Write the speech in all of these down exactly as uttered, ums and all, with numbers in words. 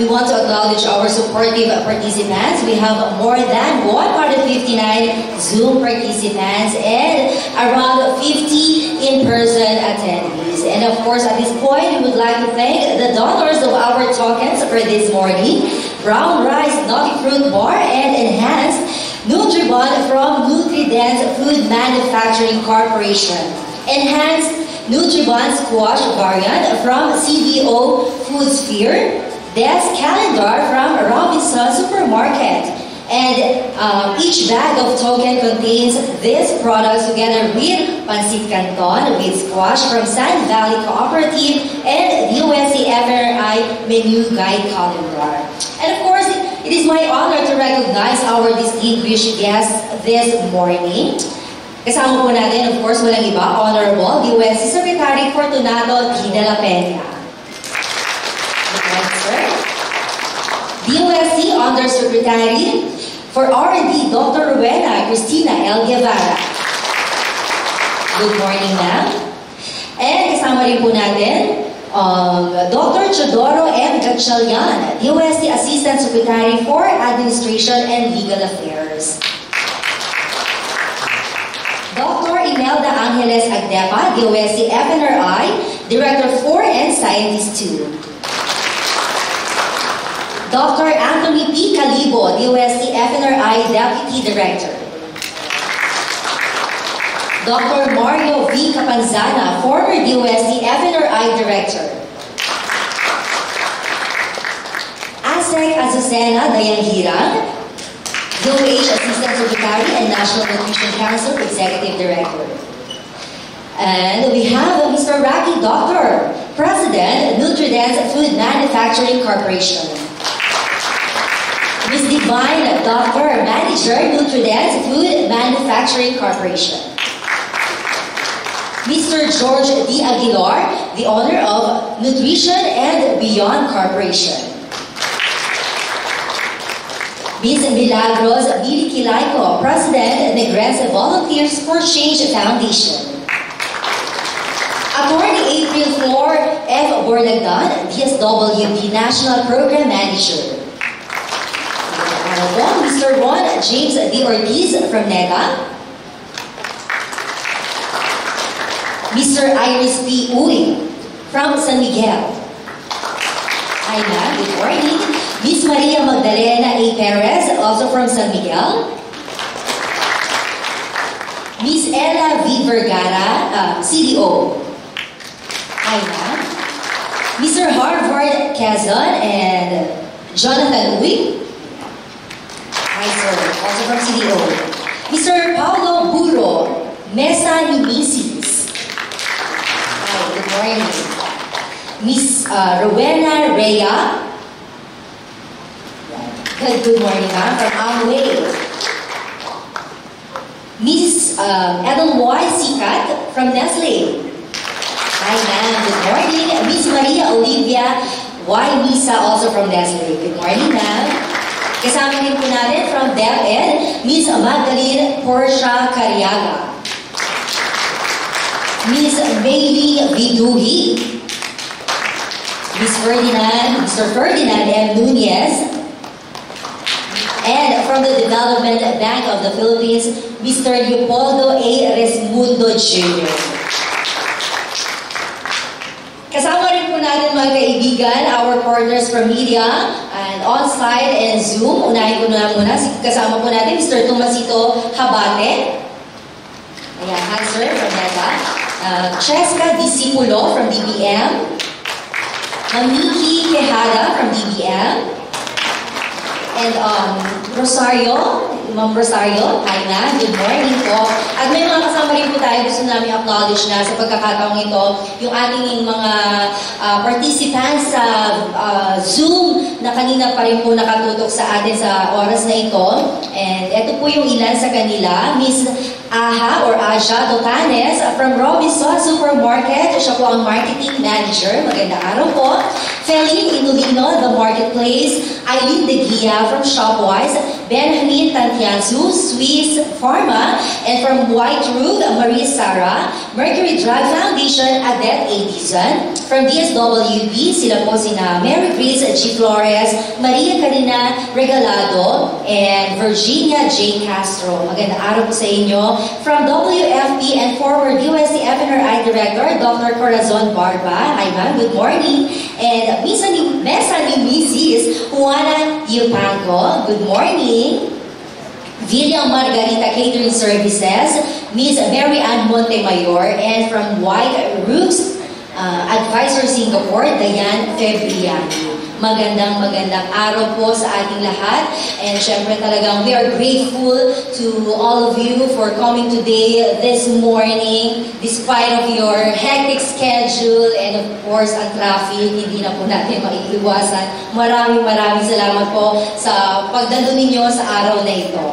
We want to acknowledge our supportive participants. We have more than one hundred fifty-nine Zoom participants and around fifty in-person attendees. And of course, at this point, we would like to thank the donors of our tokens for this morning: brown rice, nutty fruit bar, and enhanced Nutribon from Nutri-Dense Food Manufacturing Corporation, enhanced Nutribon Squash Variant from C D O FoodSphere, Desk Calendar from Robinsons Supermarket, and uh, each bag of token contains these products together with Pancit Canton with Squash from San Valley Cooperative and D O S T F N R I Menu Guide Calendar. And of course, it is my honor to recognize our distinguished guests this morning. Kasama po natin, of course, walang iba, Honorable D O S T Secretary Fortunato dela Peña. Yes, sir. D O S T Undersecretary for R and D Doctor Rowena Christina L. Guevara. Good morning, ma'am. And kasama rin po natin, Um, Doctor Chodoro M. Gatchalian, D O S T Assistant Secretary for Administration and Legal Affairs. Doctor Imelda Angeles Agdeppa, D O S T F N R I, Director four and Scientist two. Doctor Anthony P. Calibo, D O S T F N R I, Deputy Director. Doctor Mario V. Capanzana, former D O S T F N R I Director. Asec Azucena Dayang-Girang, D O H Assistant Secretary and National Nutrition Council Executive Director. And we have Mister Rocky Doctor, President, Nutri-Dense Food Manufacturing Corporation. Miz Divine Doctor, Manager, Nutri-Dense Food Manufacturing Corporation. Mister George D. Aguilar, the owner of Nutrition and Beyond Corporation. Miz Milagros Kilayko, President, Negrense Volunteers for Change Foundation. Attorney April Floor F. Borlagdan, D S W D National Program Manager. Honorable Mister Ron James D. Ortiz from NEDA. Mister Iris P. Uy from San Miguel. Hi, ma'am. Good morning. Miz Maria Magdalena A. Perez, also from San Miguel. Miz Ella V. Vergara, uh, C D O. Aina. Mister Harvard Kazan and Jonathan Lui. Hi, sir. Also from C D O. Mister Paulo Burro Mesa Nimisis. Hi, good morning. Miz uh, Rowena Rea. Good morning, ma'am, from Amway. Miz Uh, Edelweiss Sikat from Nestle. Hi, ma'am. Good morning. Miz Maria Olivia Y. Misa, also from Nestle. Good morning, ma'am. Kasama rin po natin from DepEd, Miz Magdalene Portia Cariaga. Miz Bailey Viduhi. Miz Ferdinand, Mister Ferdinand M. Nunez. And from the Development Bank of the Philippines, Mister Leopoldo A. Resmundo Junior Kasama rin po natin, mga kaibigan, our partners from media and on-site and Zoom. Unahin ko na muna. Kasama po natin Mister Tomasito Habate. Ayan, hi sir, from NEDA. Uh, Cheska Disipulo from D B M. Mamiki Quejada from D B M. And um, Rosario, Ma'am Rosario, hi na, good morning po. At may mga kasama rin po tayo, gusto namin acknowledge na sa pagkakataong ito, yung ating mga uh, participants sa uh, Zoom na kanina pa rin po nakatutok sa atin sa oras na ito. And ito po yung ilan sa kanila, Miss Aha or Aja Dotanes from Robinsons Supermarket, siya po ang Marketing Manager. Magandang araw po. Feline Inulino, The Marketplace. Eileen De Guia from Shopwise. Benjamin Tantianzu, Swiss Pharma. And from White Root, Marie Sara. Mercury Drug Foundation, Adet Edison. From D S W D, sila po sina Mary Grace G. Flores, Maria Karina Regalado, and Virginia J. Castro. Magandang araw po sa inyo. From W F P and former D O S T F N R I Director, Doctor Corazon Barba. Hi ma'am, good morning. And Misa ni Missus Juana Yupango, good morning. Villa Margarita Catering Services, Miz Mary Ann Montemayor, and from White Roots uh, Advisor Singapore, Dayan Febriano. Magandang magandang araw po sa ating lahat, and syempre talagang we are grateful to all of you for coming today this morning despite of your hectic schedule and of course ang traffic, hindi na po natin maiiwasan. Maraming maraming salamat po sa pagdalo ninyo sa araw na ito.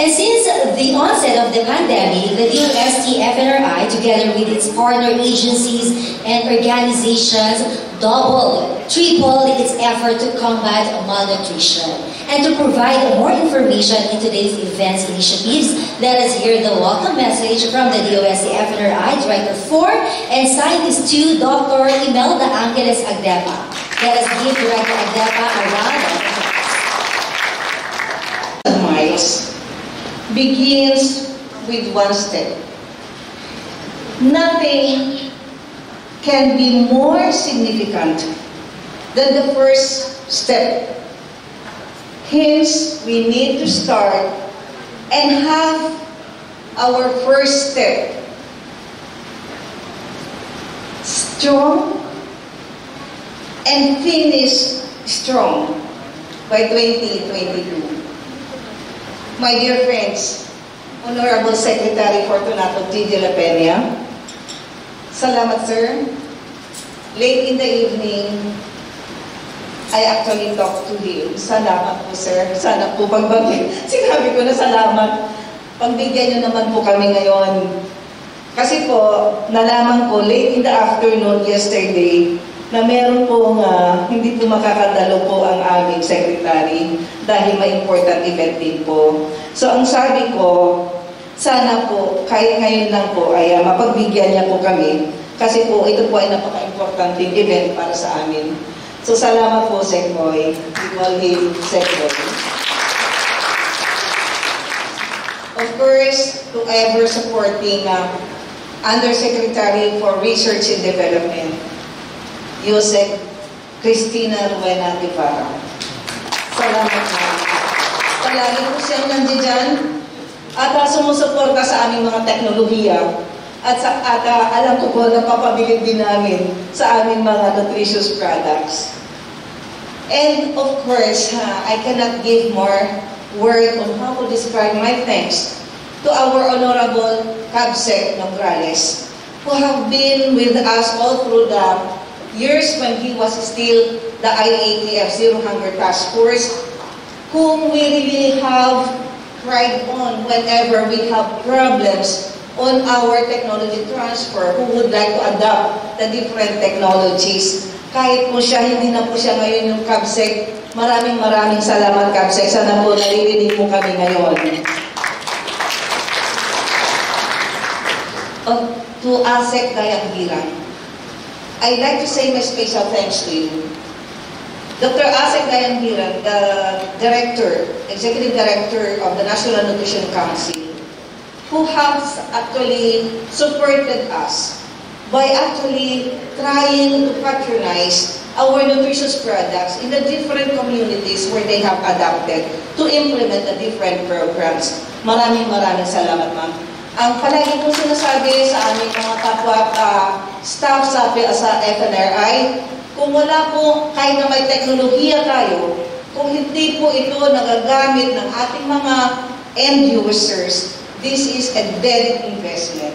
And since the onset of the pandemic, the D O S T F N R I together with its partner agencies and organizations double, triple its effort to combat malnutrition. And to provide more information in today's events initiatives, let us hear the welcome message from the D O S T F N R I Director four and Scientist two, Doctor Imelda Angeles Agdeppa. Let us give Director Agdeppa a round of applause. Miles begins with one step. Nothing can be more significant than the first step. Hence, we need to start and have our first step. Strong and finish strong by twenty twenty-two. My dear friends, Honorable Secretary Fortunato dela Peña, salamat, sir. Late in the evening, I actually talked to him. Salamat po, sir. Sana po pagbigyan. Sinabi ko na salamat. Pagbigyan niyo naman po kami ngayon. Kasi po, nalaman ko late in the afternoon yesterday na meron po nga hindi po makakadalo po ang aming secretary dahil may important event din po. So, ang sabi ko, sana po, kahit ngayon lang po, ay uh, mapagbigyan niya po kami. Kasi po, ito po ay napaka-importanting event para sa amin. So, salamat po, Secboy. We call him Secboy. Of course, to ever supporting uh, Undersecretary for Research and Development, Yosef Christina Rowena Guevara. Salamat po. Palagi po siyang nandiyan. At uh, sumusuporta sa aming mga teknolohiya at, sa, at uh, alam ko po na papabilid din namin sa aming mga nutritious products. And of course, uh, I cannot give more word on how to describe my thanks to our Honorable Cabsec Nograles, who have been with us all through the years when he was still the I A T F Zero Hunger Task Force, whom we really have right on whenever we have problems on our technology transfer, who would like to adopt the different technologies. Kahit po siya, hindi na po siya ngayon yung Cabsec. Maraming maraming salamat, Cabsec. Sana po naririnig mo kami ngayon. Oh, to Azucena Dayang-Girang, I'd like to say my special thanks to you. Doctor Azucena Dayang-Girang, the director, executive director of the National Nutrition Council, who has actually supported us by actually trying to patronize our nutritious products in the different communities where they have adapted to implement the different programs. Maraming maraming salamat, ma'am. Ang palagi kong sinasabi sa aming mga kapwa uh, staff sa F N R I, kung wala po, kahit na may teknolohiya tayo, kung hindi po ito nagagamit ng ating mga end users, this is a dead investment.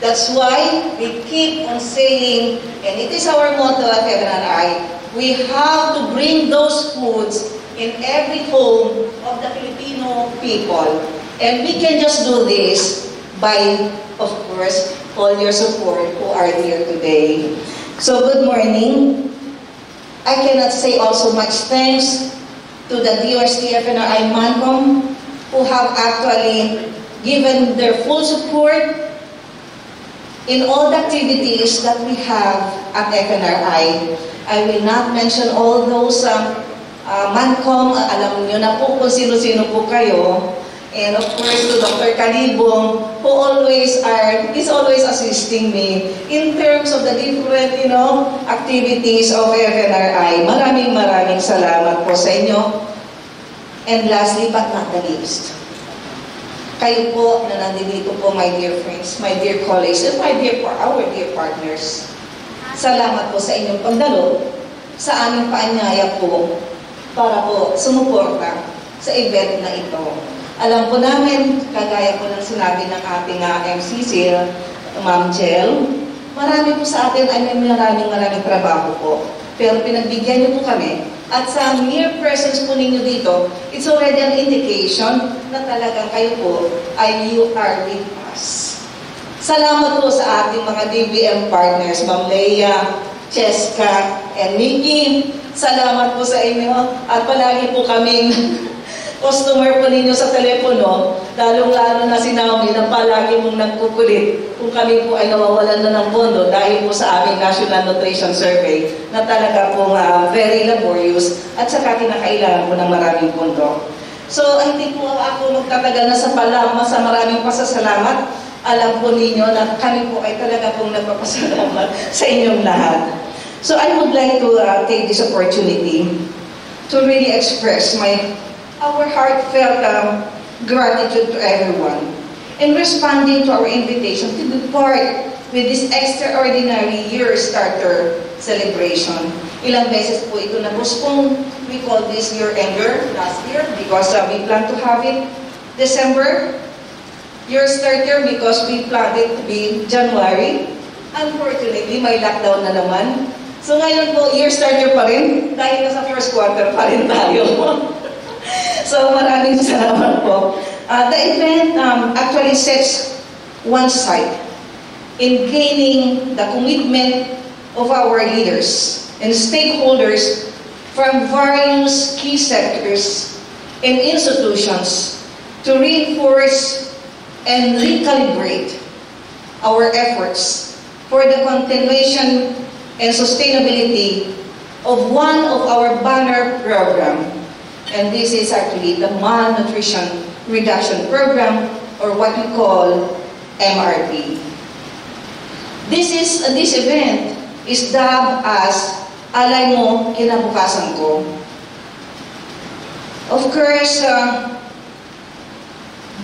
That's why we keep on saying, and it is our motto at F N R I, we have to bring those foods in every home of the Filipino people. And we can just do this by of course, all your support who are here today. So good morning. I cannot say also much thanks to the D O S T F N R I Mancom who have actually given their full support in all the activities that we have at F N R I. I will not mention all those um, uh, Mancom, alam nyo na po kung sino-sino po kayo. And of course to Doctor Calibo, who always are, is always assisting me in terms of the different, you know, activities of F N R I. Maraming maraming salamat po sa inyo. And lastly but not the least, kayo po na nandito po, my dear friends, my dear colleagues, and my dear, our dear partners. Salamat po sa inyong pagdalo sa aming paanyaya po para po sumuporta sa event na ito. Alam po namin, kagaya po ng sinabi ng ating uh, M C C, Ma'am Jel, marami po sa atin ay may maraming maraming trabaho po. Pero pinagbigyan niyo po kami. At sa mere presence po ninyo dito, it's already an indication na talagang kayo po ay you are with us. Salamat po sa ating mga D B M partners, Ma'am Lea, Cheska, and Nikki. Salamat po sa inyo at palagi po kaming customer po ninyo sa telepono, lalong-lalo na si Naomi na palagi mong nagkukulit kung kami po ay nawawalan na ng pondo dahil po sa aming National Nutrition Survey na talaga pong uh, very laborious at saka kinakailangan po ng maraming pondo. So, hindi po ako magtatagal na sa palama sa maraming pasasalamat. Alam po ninyo na kami po ay talaga pong nagpapasalamat sa inyong lahat. So, I would like to uh, take this opportunity to really express my our heartfelt um, gratitude to everyone in responding to our invitation to be part with this extraordinary year starter celebration. Ilang beses po ito na-postpone. We call this year ender last year because uh, we plan to have it December. Year starter because we planned it to be January. Unfortunately, may lockdown na naman. So ngayon po, year starter pa rin dahil nasa first quarter pa rin tayo. So, maraming salamat po. Uh, the event um, actually sets one side in gaining the commitment of our leaders and stakeholders from various key sectors and institutions to reinforce and recalibrate our efforts for the continuation and sustainability of one of our banner programs. And this is actually the Malnutrition Reduction Program, or what we call M R P. This is uh, this event is dubbed as Alay Mo Kinabukasan Ko. Of course, uh,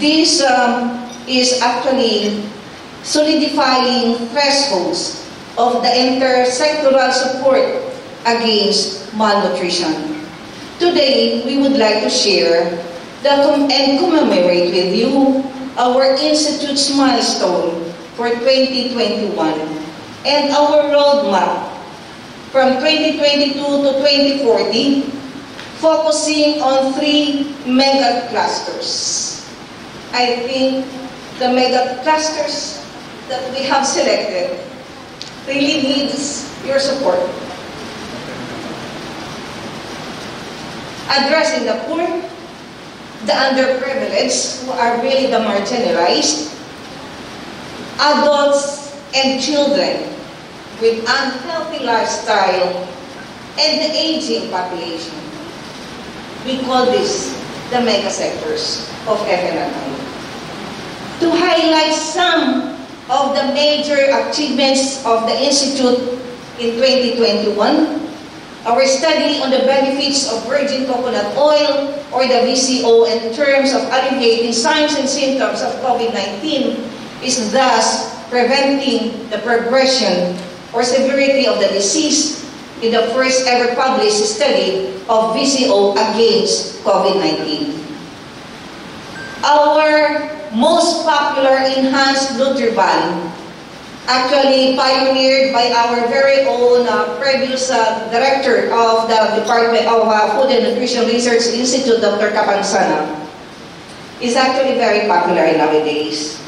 this uh, is actually solidifying thresholds of the intersectoral support against malnutrition. Today, we would like to share the com and commemorate with you our Institute's milestone for twenty twenty-one and our roadmap from twenty twenty-two to twenty forty, focusing on three mega clusters. I think the mega clusters that we have selected really needs your support. Addressing the poor, the underprivileged, who are really the marginalized, adults and children with unhealthy lifestyle, and the aging population. We call this the mega sectors of F N R I. To highlight some of the major achievements of the Institute in twenty twenty-one, our study on the benefits of virgin coconut oil, or the V C O, in terms of alleviating signs and symptoms of COVID nineteen, is thus preventing the progression or severity of the disease in the first ever published study of V C O against COVID nineteen. Our most popular enhanced Nutriban, actually pioneered by our very own uh, previous uh, director of the Department of uh, Food and Nutrition Research Institute, Doctor Capanzana, is actually very popular nowadays.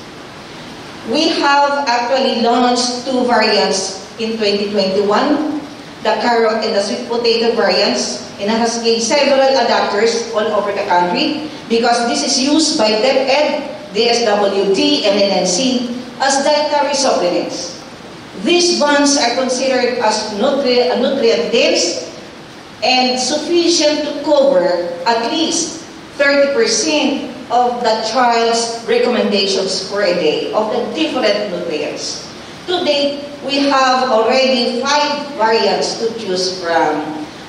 We have actually launched two variants in twenty twenty-one, the carrot and the sweet potato variants, and has gained several adapters all over the country because this is used by DepEd, D S W D, and N N C as dietary supplements. These ones are considered as nutri nutrient-dense and sufficient to cover at least thirty percent of the child's recommendations for a day of the different nutrients. Today, we have already five variants to choose from.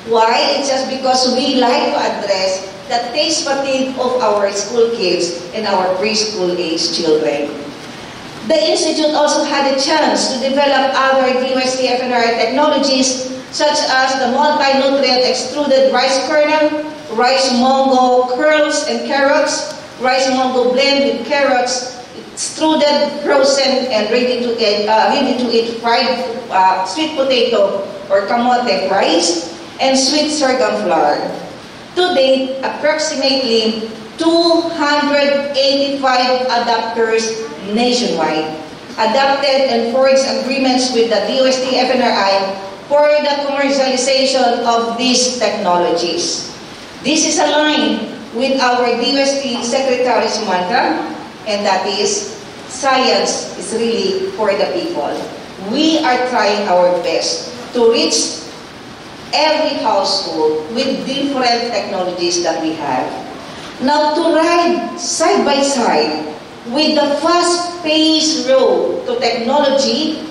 Why? It's just because we like to address the taste fatigue of our school kids and our preschool age children. The Institute also had a chance to develop other D O S T F N R I technologies such as the multi-nutrient extruded rice kernel, rice mongo curls and carrots, rice mongo blend with carrots, extruded, frozen, and ready to eat, uh, ready to eat fried uh, sweet potato or kamote rice, and sweet sorghum flour. To date, approximately two hundred eighty-five adapters nationwide adopted and forged agreements with the D O S T F N R I for the commercialization of these technologies. This is aligned with our D O S T Secretary's mantra, and that is, science is really for the people. We are trying our best to reach every household with different technologies that we have. Now, to ride side by side with the fast-paced road to technology,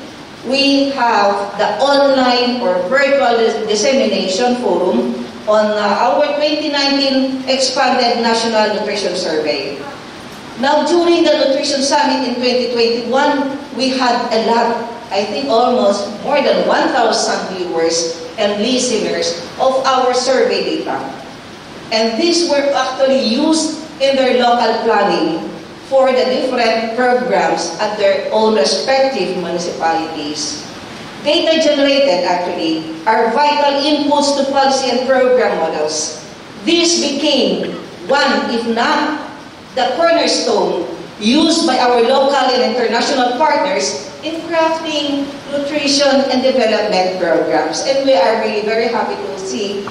we have the online or virtual dissemination forum on our twenty nineteen expanded National Nutrition Survey. Now, during the Nutrition Summit in twenty twenty-one, we had a lot, I think almost more than one thousand viewers and listeners of our survey data. And these were actually used in their local planning for the different programs at their own respective municipalities. Data generated, actually, are vital inputs to policy and program models. These became one, if not the cornerstone used by our local and international partners in crafting nutrition and development programs. And we are really very happy to see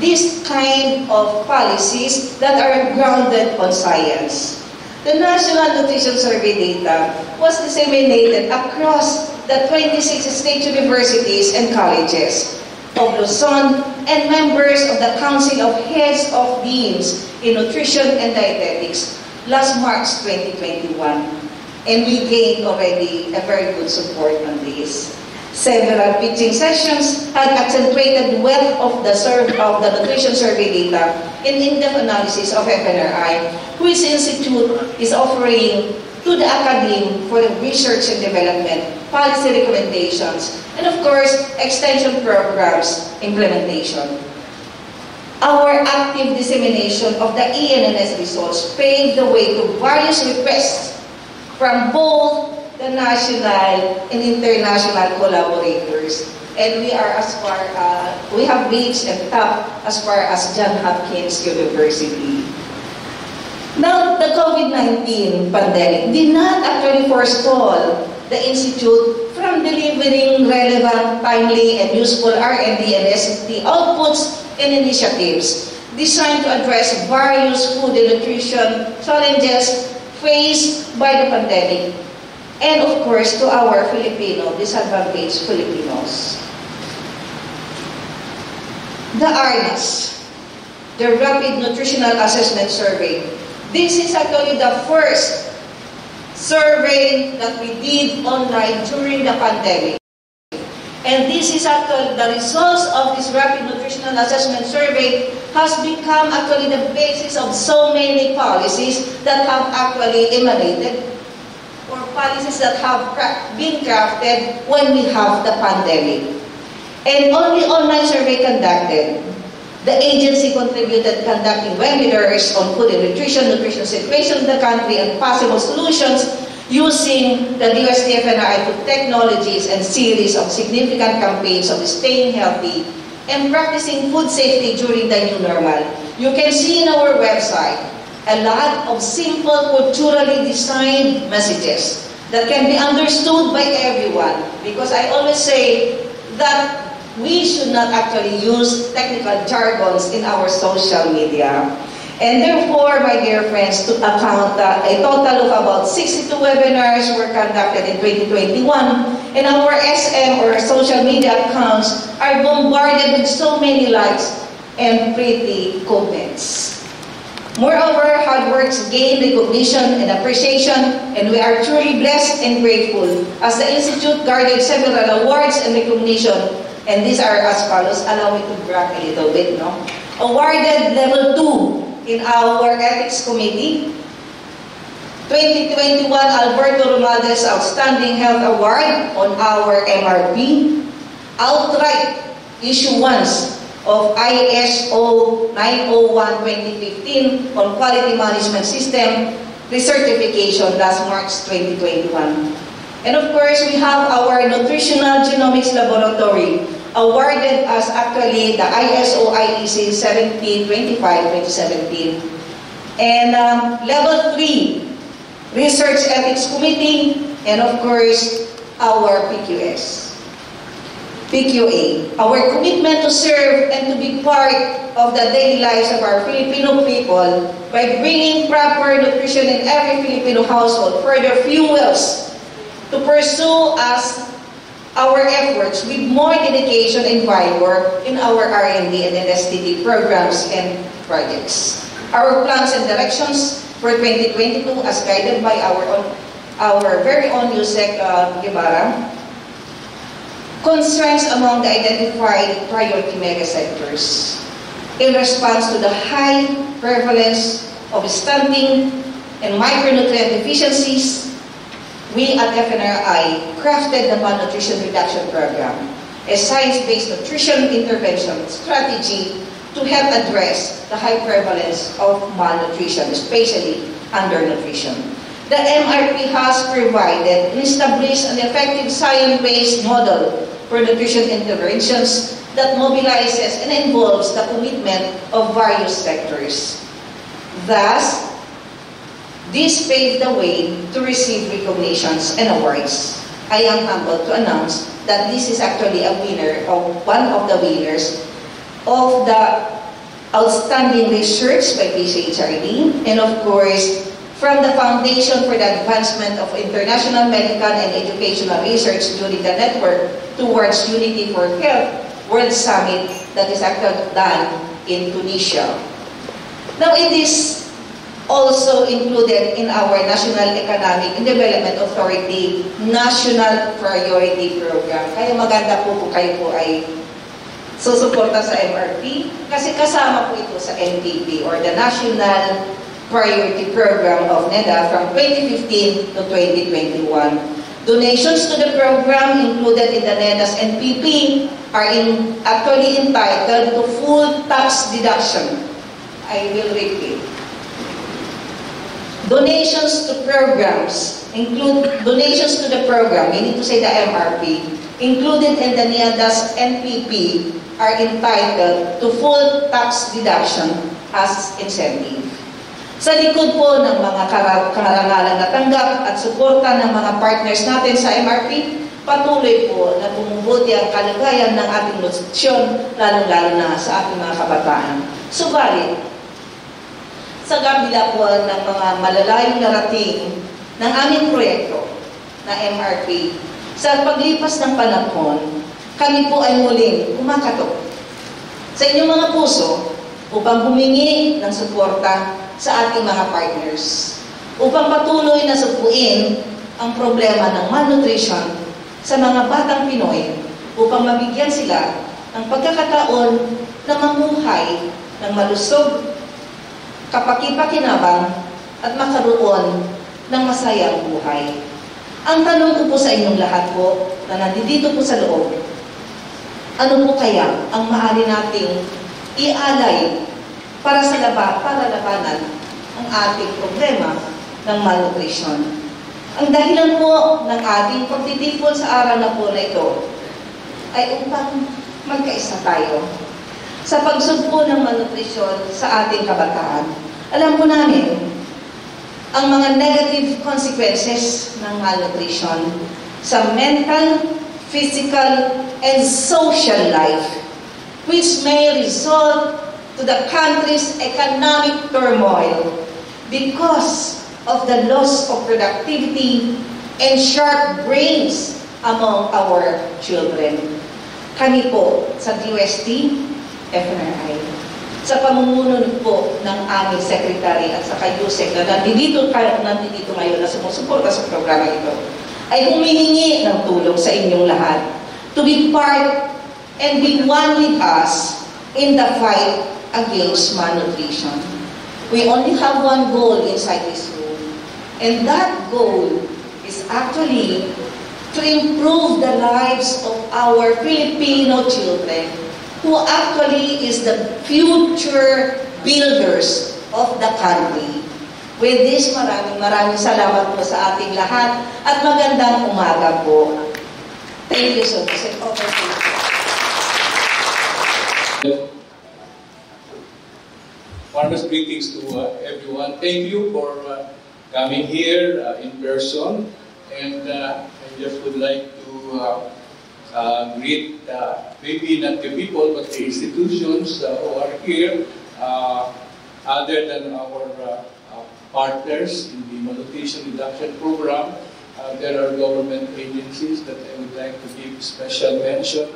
this kind of policies that are grounded on science. The National Nutrition Survey data was disseminated across the twenty-six state universities and colleges of Luzon and members of the Council of Heads of Deans in Nutrition and Dietetics last March twenty twenty-one, and we gained already a very good support on this. Several pitching sessions had accentuated wealth of the survey of the nutrition survey data and in-depth analysis of F N R I, which institute is offering to the academe for research and development, policy recommendations, and of course, extension programs implementation. Our active dissemination of the E N N S results paved the way to various requests from both the national and international collaborators. And we are as far, uh, we have reached and top as far as Johns Hopkins University. Now, the COVID nineteen pandemic did not actually forestall the Institute from delivering relevant, timely, and useful R and D and S and T outputs and initiatives designed to address various food and nutrition challenges faced by the pandemic, and of course to our Filipino, disadvantaged Filipinos. The R N S, the Rapid Nutritional Assessment Survey. This is actually the first survey that we did online during the pandemic. And this is actually the results of this Rapid Nutritional Assessment Survey has become actually the basis of so many policies that have actually emanated or policies that have been crafted when we have the pandemic. And only online survey conducted. The agency contributed conducting webinars on food and nutrition, nutrition situation in the country, and possible solutions using the D O S T F N R I food technologies and series of significant campaigns of staying healthy and practicing food safety during the new normal. You can see in our website a lot of simple, culturally designed messages that can be understood by everyone, because I always say that we should not actually use technical jargons in our social media. And therefore, my dear friends, to account uh, a total of about sixty-two webinars were conducted in twenty twenty-one, and our S M or social media accounts are bombarded with so many likes and pretty comments. Moreover, hard works gain recognition and appreciation, and we are truly blessed and grateful as the Institute garnered several awards and recognition, and these are as follows. Allow me to brag a little bit, no? Awarded Level two. In our Ethics Committee, twenty twenty-one Alberto Romaldes Outstanding Health Award on our M R P, outright issuance of I S O nine oh one twenty fifteen on Quality Management System recertification last March twenty twenty-one. And of course, we have our Nutritional Genomics Laboratory, awarded as actually the I S O I E C seventeen twenty-five twenty seventeen. And um, Level three, Research Ethics Committee, and of course, our P Q S, P Q A. Our commitment to serve and to be part of the daily lives of our Filipino people by bringing proper nutrition in every Filipino household further fuels to pursue us our efforts with more dedication and vigor in our R and D and N S T D programs and projects. Our plans and directions for twenty twenty-two, as guided by our own, our very own Yusek uh, Guevara, concerns among the identified priority mega sectors in response to the high prevalence of stunting and micronutrient deficiencies. We at F N R I crafted the malnutrition reduction program, a science-based nutrition intervention strategy to help address the high prevalence of malnutrition, especially undernutrition. The M R P has provided and established an effective science-based model for nutrition interventions that mobilizes and involves the commitment of various sectors. Thus, this paved the way to receive recognitions and awards. I am humbled to announce that this is actually a winner of one of the winners of the Outstanding Research by P C H R D, and of course, from the Foundation for the Advancement of International Medical and Educational Research during the Network Towards Unity for Health World Summit that is actually done in Tunisia. Now, it is also included in our National Economic and Development Authority National Priority Program. Kaya maganda po po kayo po ay susuporta sa M R P kasi kasama po ito sa N P P or the National Priority Program of NEDA from twenty fifteen to twenty twenty-one. Donations to the program included in the NEDA's N P P are in, actually entitled to full tax deduction. I will repeat. Donations to programs include donations to the program, meaning to say the M R P, included in the NEDA's N P P are entitled to full tax deduction as incentive. Sa likod po ng mga karangalan na tanggap at suporta ng mga partners natin sa M R P, patuloy po na bumubuti ang kalagayan ng ating nasyon, lalong-lalo na sa ating mga kabataan. Subalit, sa kabila po ng mga malalayong narating ng aming proyekto na M R P, sa paglipas ng panahon, kami po ay muling kumakatok sa inyong mga puso upang humingi ng suporta sa ating mga partners, upang patuloy na supuin ang problema ng malnutrition sa mga batang Pinoy, upang mabigyan sila ng pagkakataon na mamuhay ng malusog, kapaki-pakinabang at makaroon ng masayang buhay. Ang tanong ko po sa inyong lahat po na nandito po sa loob, ano po kaya ang maaari nating ialay para sa laba, para labanan ang ating problema ng malnutrition? Ang dahilan po ng ating pagtitipon sa araw na po na ito ay upang magkaisa tayo sa pagsugpo ng malnutrisyon sa ating kabataan. Alam po namin ang mga negative consequences ng malnutrition sa mental, physical, and social life, which may result to the country's economic turmoil because of the loss of productivity and sharp brains among our children. Kami po sa D O S T F N R I, sa pamumuno po ng aming secretary at sa kayusek na nandito, nandito ngayon na sumusuporta sa programa ito, ay humihingi ng tulong sa inyong lahat to be part and be one with us in the fight against malnutrition. We only have one goal inside this room, and that goal is actually to improve the lives of our Filipino children, who actually is the future builders of the country. With this, maraming maraming salamat po sa ating lahat at magandang umaga po. Thank you so much. Warmest greetings to uh, everyone. Thank you for uh, coming here uh, in person, and uh, I just would like to uh, Uh, greet uh, maybe not the people but the institutions uh, who are here, uh, other than our uh, uh, partners in the malnutrition reduction program. Uh, there are government agencies that I would like to give special mention.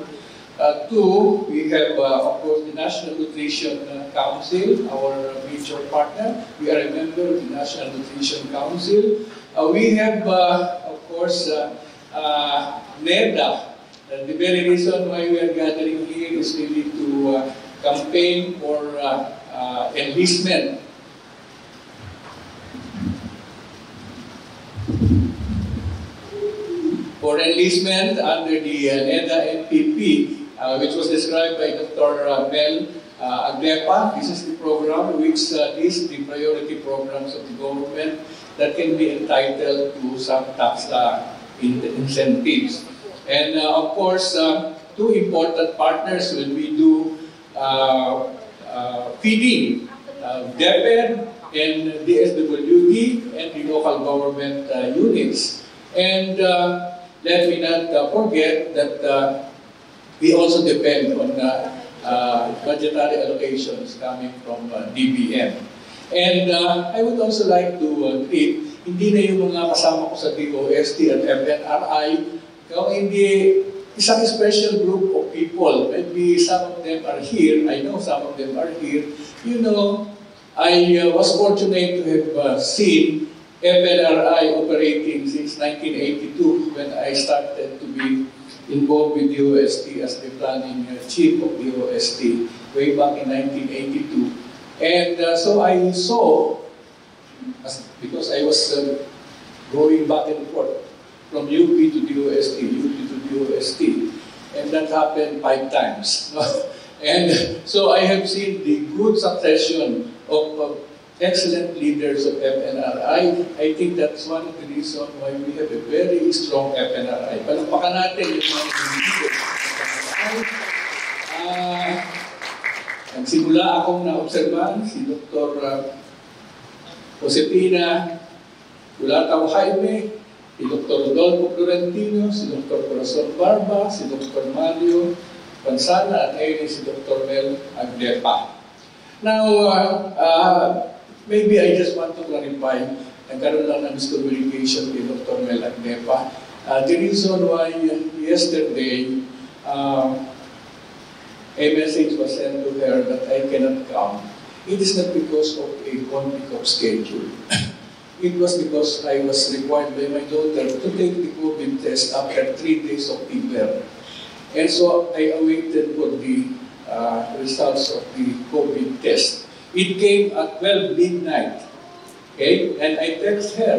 Uh, two, we have uh, of course the National Nutrition uh, Council, our major partner. We are a member of the National Nutrition Council. Uh, we have uh, of course uh, uh, NEDA. And the very reason why we are gathering here is really to uh, campaign for uh, uh, enlistment. For enlistment under the uh, NEDA M P P, uh, which was described by Doctor Mel uh, Agdeppa. This is the program which uh, is the priority programs of the government that can be entitled to some tax uh, incentives. And uh, of course, uh, two important partners when we do uh, uh, feeding, uh, DepEd and D S W D and the local government uh, units. And uh, let me not uh, forget that uh, we also depend on uh, uh, budgetary allocations coming from uh, D B M. And uh, I would also like to uh, greet, hindi na yung mga kasama ko sa D O S T at F N R I, now, in the some special group of people, maybe some of them are here. I know some of them are here. You know, I uh, was fortunate to have uh, seen F N R I operating since nineteen eighty-two, when I started to be involved with D O S T as the planning uh, chief of D O S T way back in nineteen eighty-two. And uh, so I saw, as, because I was uh, going back and forth from U P to D O S T, U P to D O S T, and that happened five times. And so I have seen the good succession of, of excellent leaders of F N R I. I think that's one of the reasons why we have a very strong F N R I. Palakpakan natin yung mga leaders ng F N R I. Uh, nagsimula akong naobserbahan si Doctor Josefina Ulataw Jaime, si Doctor Rodolfo Florentino, si Doctor Corazon Barba, si Doctor Mario Capanzana, at ngayon si Doctor Mel Agdeppa. Now, uh, uh, maybe I just want to clarify, nagkaroon lang ng miscommunication kay Doctor Mel Agdeppa. Uh, the reason why yesterday, uh, a message was sent to her that I cannot come, it is not because of a conflict of schedule. It was because I was required by my daughter to take the COVID test after three days of fever. And so I awaited for the uh, results of the COVID test. It came at twelve midnight, okay? And I texted her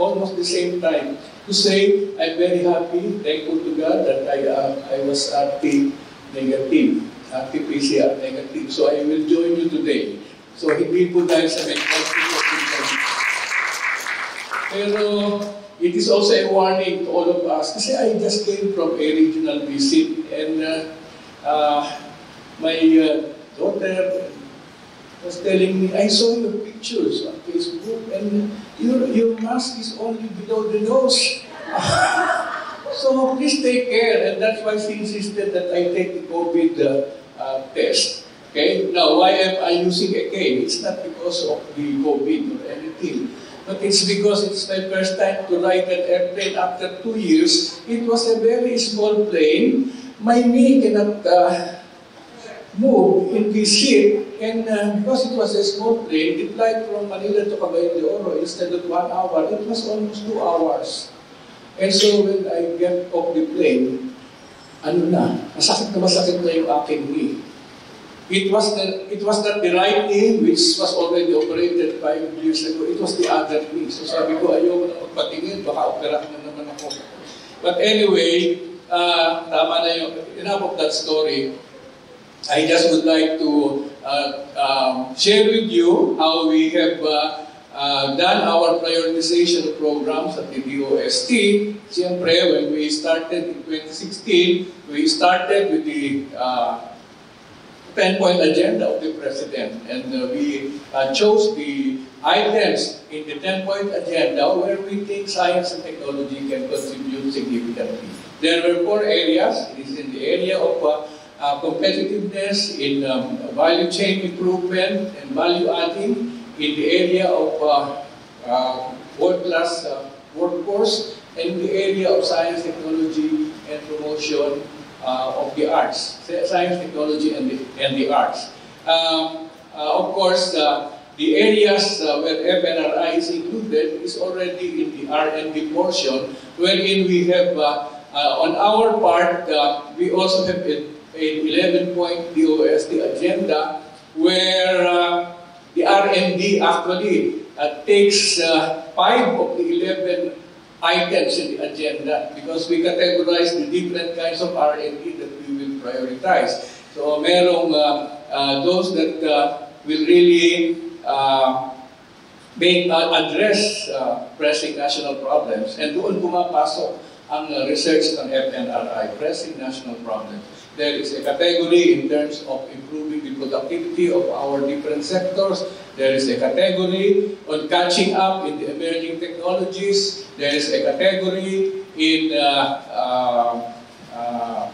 almost the same time to say, I'm very happy, thankful to God that I, uh, I was R T negative, R T P C R negative. So I will join you today. So hindi po dahil sa may Pero it is also a warning to all of us. Kasi I just came from a regional visit, and uh, uh, my uh, daughter was telling me, I saw your pictures on Facebook. Facebook, and your, your mask is only below the nose. So please take care, and that's why she insisted that I take the COVID uh, uh, test. Okay? Now, why am I using a cane? It's not because of the COVID or anything, but it's because it's my first time to ride an airplane after two years. It was a very small plane. My knee cannot uh, move in the seat, and uh, because it was a small plane, it flight from Manila to Cagayan de Oro instead of one hour, it was almost two hours. And so when I get off the plane, ano na, masakit na masakit na yung aking knee. It was, the, it was not the right knee, which was already operated five years ago. It was the other knee. So sabi ko, ayoko na magpatingin, baka operahan na naman ako. But anyway, uh, tama na yung, enough of that story. I just would like to uh, um, share with you how we have uh, uh, done our prioritization programs at the D O S T. Siyempre, when we started in twenty sixteen, we started with the uh, ten-point agenda of the President, and uh, we uh, chose the items in the ten-point agenda where we think science and technology can contribute significantly. There were four areas. It is in the area of uh, Uh, competitiveness, in um, value chain improvement and value adding, in the area of uh, uh, world-class uh, workforce, and the area of science, technology, and promotion uh, of the arts. Science, technology, and the, and the arts. Um, uh, of course, uh, the areas uh, where F N R I is included is already in the R and D portion, wherein we have, uh, uh, on our part, uh, we also have a an eleven-point D O S T agenda where uh, the R and D actually uh, takes uh, five of the eleven items in the agenda, because we categorize the different kinds of R and D that we will prioritize. So merong uh, uh, those that uh, will really uh, make, uh, address uh, pressing national problems, and doon pumapasok ang research ng F N R I, pressing national problems. There is a category in terms of improving the productivity of our different sectors. There is a category on catching up in the emerging technologies. There is a category in uh, uh, uh,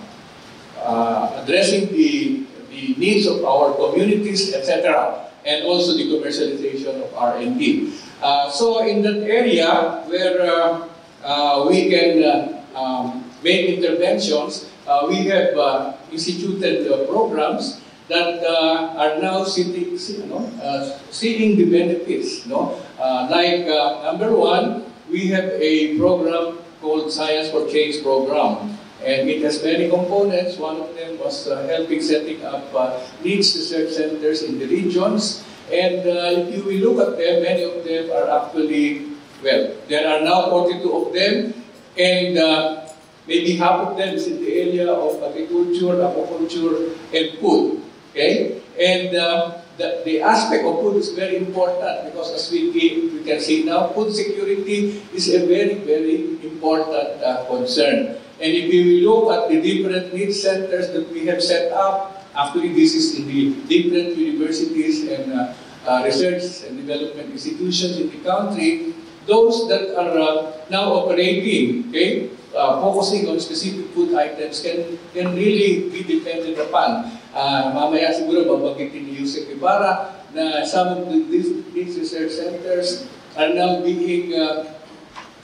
uh, addressing the, the needs of our communities, et cetera, and also the commercialization of R and D. Uh, so in that area where uh, uh, we can uh, um, make interventions, Uh, we have uh, instituted uh, programs that uh, are now sitting, you know, uh, seeing the benefits. No? Uh, like uh, number one, we have a program called Science for Change program, and it has many components. One of them was uh, helping setting up uh, needs research centers in the regions, and uh, if you will look at them, many of them are actually, well, there are now forty-two of them, and uh, maybe half of them is in the area of agriculture, aquaculture, and food. Okay? And um, the, the aspect of food is very important, because as we, we can see now, food security is a very, very important uh, concern. And if we look at the different needs centers that we have set up, actually this is in the different universities and uh, uh, research and development institutions in the country, those that are uh, now operating, okay, Uh, focusing on specific food items can, can really be depended upon. Uh, mamaya siguro babanggitin ni Yusek Ibarra na some of the, these, these research centers are now being uh,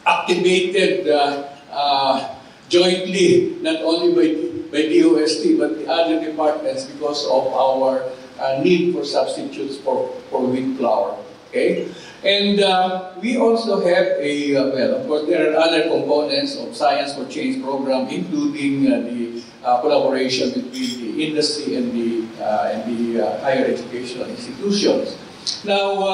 activated uh, uh, jointly, not only by, by D O S T but the other departments, because of our uh, need for substitutes for, for wheat flour. Okay? And uh, we also have a, uh, well, of course, there are other components of Science for Change program, including uh, the uh, collaboration between the industry and the, uh, and the uh, higher educational institutions. Now, uh,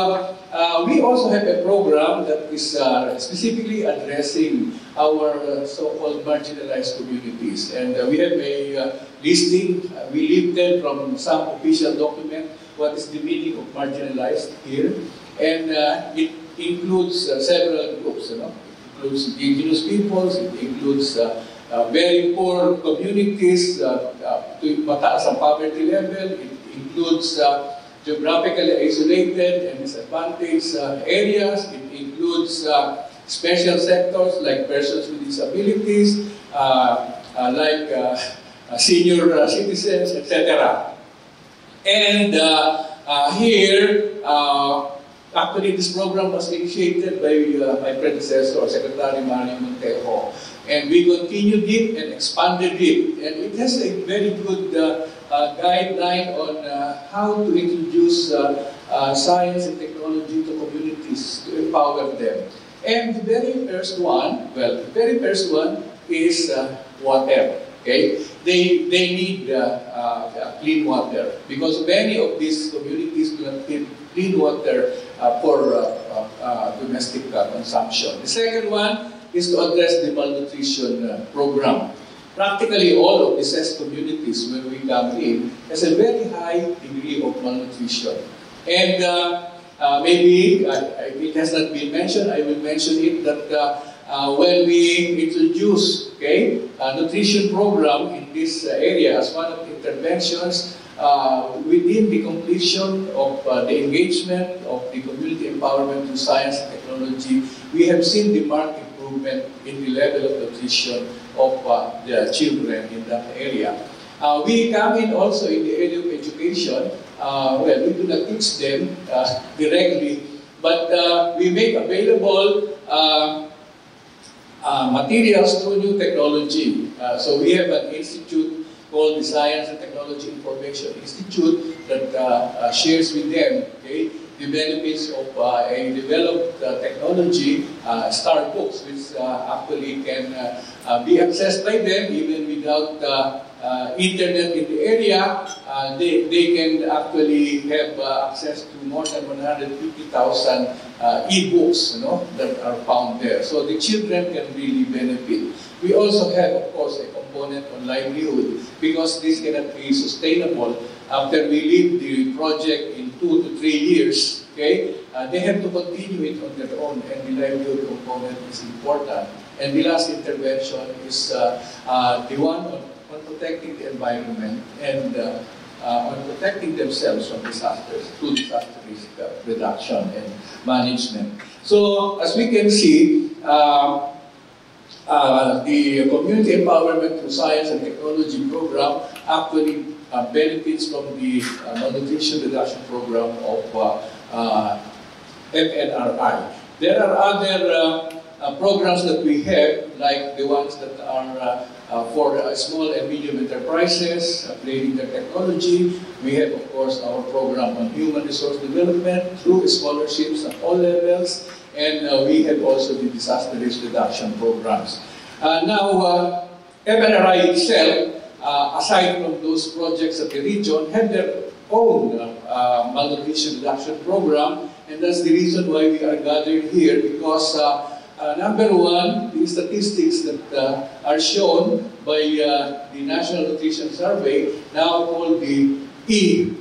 uh, we also have a program that is uh, specifically addressing our uh, so-called marginalized communities. And uh, we have a uh, listing, uh, we lifted from some official document what is the meaning of marginalized here. And uh, it includes uh, several groups, you know? It includes indigenous peoples, it includes uh, uh, very poor communities, uh, uh, to mataas ang poverty level, it includes uh, geographically isolated and disadvantaged uh, areas. It includes uh, special sectors like persons with disabilities, uh, uh, like uh, uh, senior uh, citizens, et cetera. And uh, uh, here, uh, actually, this program was initiated by uh, my predecessor, Secretary Mary Ann Montemayor. And we continued it and expanded it. And it has a very good uh, uh, guideline on uh, how to introduce uh, uh, science and technology to communities to empower them. And the very first one, well, the very first one is uh, water. Okay, they they need uh, uh, clean water because many of these communities do not need clean water uh, for uh, uh, uh, domestic uh, consumption. The second one is to address the malnutrition uh, program. Practically all of the S E S communities where we come in has a very high degree of malnutrition, and. Uh, Uh, maybe uh, it has not been mentioned. I will mention it that uh, uh, when we introduce okay, a nutrition program in this uh, area as one of the interventions uh, within the completion of uh, the engagement of the community empowerment to science and technology, we have seen the marked improvement in the level of nutrition of uh, the children in that area. Uh, we come in also in the area of education. Uh, well, we do not teach them uh, directly, but uh, we make available uh, uh, materials through new technology. Uh, so we have an institute called the Science and Technology Information Institute that uh, uh, shares with them okay, the benefits of uh, a developed uh, technology, uh, STAR books, which uh, actually can uh, uh, be accessed by them even without uh, Uh, internet in the area, uh, they, they can actually have uh, access to more than one hundred fifty thousand uh, e-books you know, that are found there. So the children can really benefit. We also have, of course, a component on livelihood because this cannot be sustainable. After we leave the project in two to three years, okay, uh, they have to continue it on their own, and the livelihood component is important. And the last intervention is uh, uh, the one on on protecting the environment and uh, uh, on protecting themselves from disasters, to disaster risk uh, reduction and management. So, as we can see, uh, uh, the community empowerment through science and technology program actually uh, benefits from the uh, malnutrition reduction program of uh, uh, F N R I. There are other uh, Uh, programs that we have, like the ones that are uh, uh, for uh, small and medium enterprises, upgrading their technology. We have, of course, our program on human resource development through scholarships at all levels, and uh, we have also the disaster risk reduction programs. Uh, now, uh, F N R I itself, uh, aside from those projects at the region, have their own uh, uh, malnutrition reduction program, and that's the reason why we are gathered here, because uh, Uh, number one, the statistics that uh, are shown by uh, the National Nutrition Survey, now called the E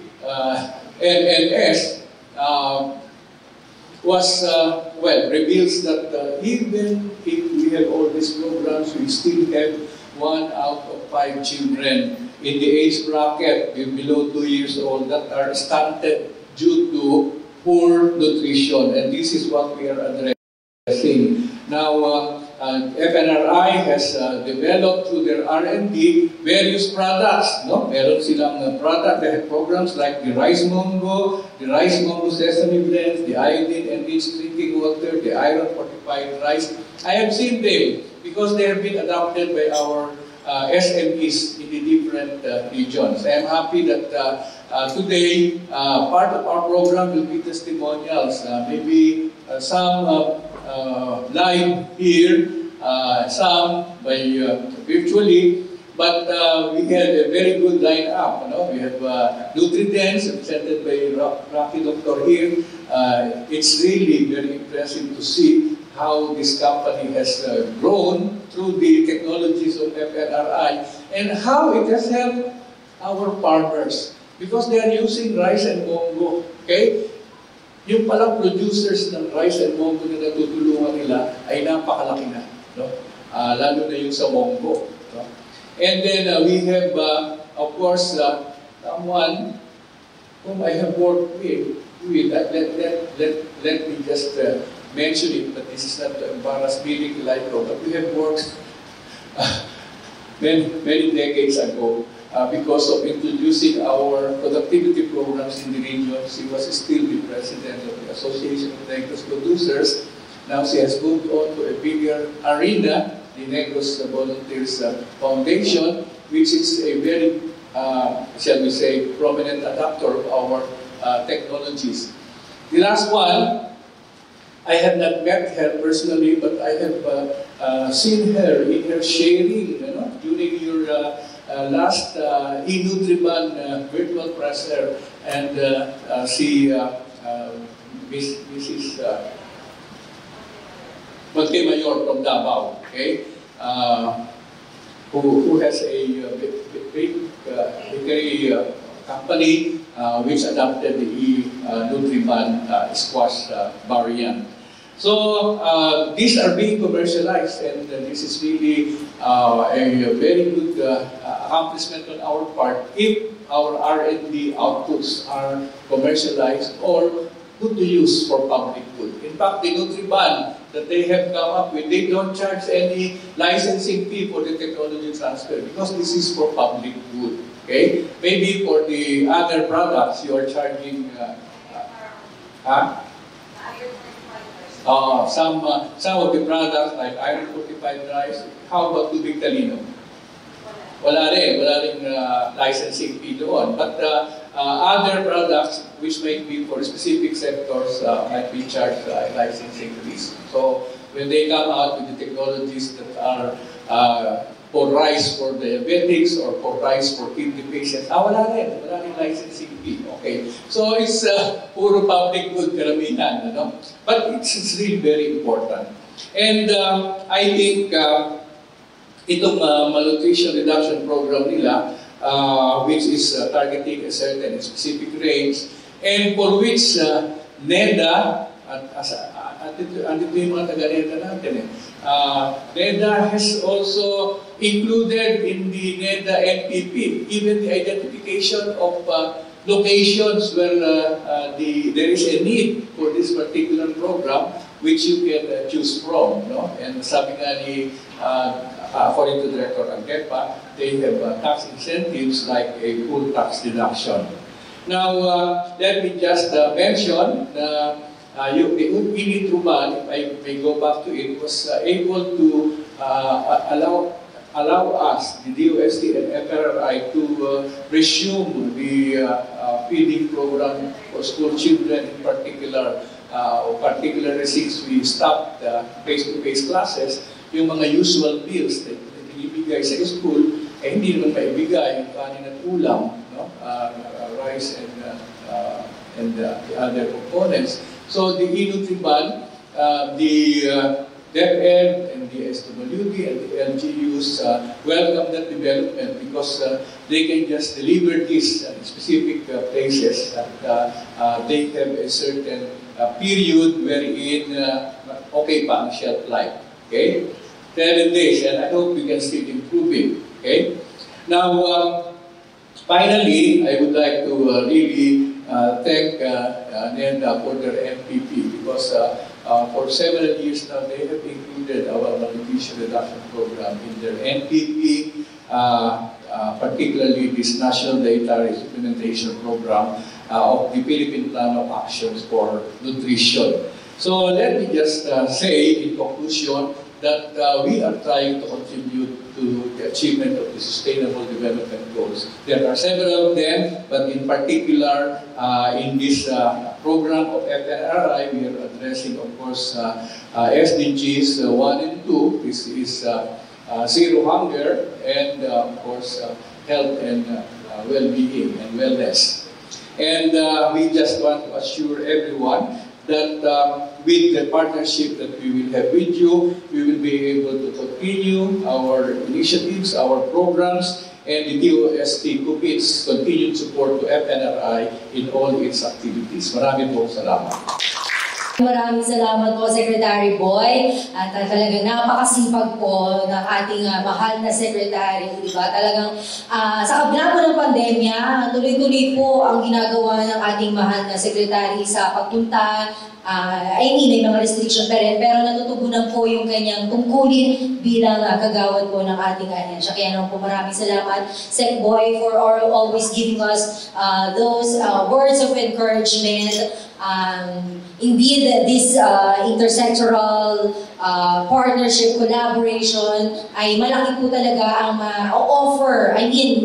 N N S, uh, was, uh, well, reveals that uh, even if we have all these programs, we still have one out of five children in the age bracket below two years old that are stunted due to poor nutrition, and this is what we are addressing. Now, uh, uh, F N R I has uh, developed through their R and D various products. No, meron silang uh, product. They have programs like the rice mango, the rice mango sesame blends, the iodine enriched drinking water, the iron fortified rice. I have seen them because they have been adopted by our uh, S M Es in the different uh, regions. I am happy that uh, uh, today uh, part of our program will be testimonials. Uh, maybe uh, some. Uh, Uh, live here, uh, some by uh, virtually, but uh, we had a very good lineup. You know? We have uh, Nutri-Dense, presented by Rocky Doctor here. Uh, it's really very impressive to see how this company has uh, grown through the technologies of F N R I and how it has helped our farmers because they are using rice and mango. Okay? Yung palang producers ng rice and mango na natutulungan nila ay napakalaki na, no? Uh, lalo na yung sa mango. No? And then uh, we have, uh, of course, uh, someone whom I have worked with. with let, let, let, let me just uh, mention it, but this is not to embarrass Mary Kilayko, but we have worked uh, many, many decades ago uh, because of introducing our productivity programs in the region. She was still the president of the Association of Negros Producers. Now she has moved on to a bigger arena, the Negros Volunteers uh, Foundation, which is a very, uh, shall we say, prominent adapter of our uh, technologies. The last one, I have not met her personally, but I have uh, uh, seen her in her sharing, you know, during your uh, uh, last uh, eNutriman uh, virtual presser, and uh, uh, she, uh, uh, Missus Uh, Montemayor from Davao, okay, uh, who, who has a big, big uh, bakery uh, company uh, which adopted the uh, Nutriman uh, squash uh, variant. So uh, these are being commercialized, and uh, this is really uh, a very good uh, accomplishment on our part if our R and D outputs are commercialized or put to use for public good. In fact, the Nutriman that they have come up with, they don't charge any licensing fee for the technology transfer because this is for public good. Okay? Maybe for the other products you are charging uh, uh, huh? uh, some, uh, some of the products like iron fortified rice. How about tubig talino? Wala rin, wala rin uh, licensing fee doon. But uh, Uh, other products which might be for specific sectors uh, might be charged uh, licensing fees. So when they come out with the technologies that are uh, for rice for diabetics or for rice for kidney patients, ah, wala rin, wala rin licensing fee. Okay. So it's uh, puro public good karamihan, no? But it's, it's really very important. And uh, I think uh, itong uh, malnutrition reduction program nila, Uh, which is uh, targeting a certain specific range, and for which uh, NEDA, uh, NEDA has also included in the NEDA N P P even the identification of uh, locations where uh, uh, the, there is a need for this particular program, which you can uh, choose from, no? And sabi nga ni uh, Uh, according to Director Agdeppa, they have uh, tax incentives like a full tax deduction. Now, uh, let me just uh, mention uh, uh, yung, the Unpinitruman, if I may go back to it, was uh, able to uh, allow allow us, the D O S T and F N R I, to uh, resume the uh, uh, feeding program for school children in particular, uh, particularly since we stopped face-to-face uh, -face classes. Yung mga usual bills that ibigay sa school, eh hindi naman maibigay yung kanin at ulam, no? uh, uh, rice and, uh, uh, and uh, the other components. So the eNutriman, uh, the uh, DepEd and the D S W D and the L G Us uh, welcome that development because uh, they can just deliver this in specific uh, places and uh, uh, they have a certain uh, period wherein uh, okay pa ang shelf life. Okay? Seven days, and I hope we can still improve it. Okay? Now, uh, finally, I would like to uh, really uh, thank uh, uh, NEDA for their M P P because uh, uh, for several years now they have included our malnutrition reduction program in their N P P, uh, uh, particularly this National Dietary Supplementation Program uh, of the Philippine Plan of Actions for Nutrition. So let me just uh, say in conclusion that uh, we are trying to contribute to the achievement of the Sustainable Development Goals. There are several of them, but in particular, uh, in this uh, program of F N R I, we are addressing, of course, uh, uh, S D Gs uh, one and two. This is uh, uh, zero hunger and, uh, of course, uh, health and uh, well-being and wellness. And uh, we just want to assure everyone that uh, with the partnership that we will have with you, we will be able to continue our initiatives, our programs, and the D O S T commits continued support to F N R I in all its activities. Maraming po salamat. Maraming salamat po, Secretary Boy. At uh, talagang napakasipag po ng ating uh, mahal na Secretary. Diba? Talagang uh, sa kabila po ng pandemya, tuloy-tuloy po ang ginagawa ng ating mahal na Secretary sa pagpunta. Uh, I mean, may mga restriction pa rin, pero natutugunan po yung kanyang tungkulin bilang uh, kagawad po ng ating ahensya. Kaya naman po maraming salamat, Sec Boy, for always giving us uh, those uh, words of encouragement. Um, indeed, this uh, intersectoral uh, partnership, collaboration, ay malaki po talaga ang ma-offer. I mean,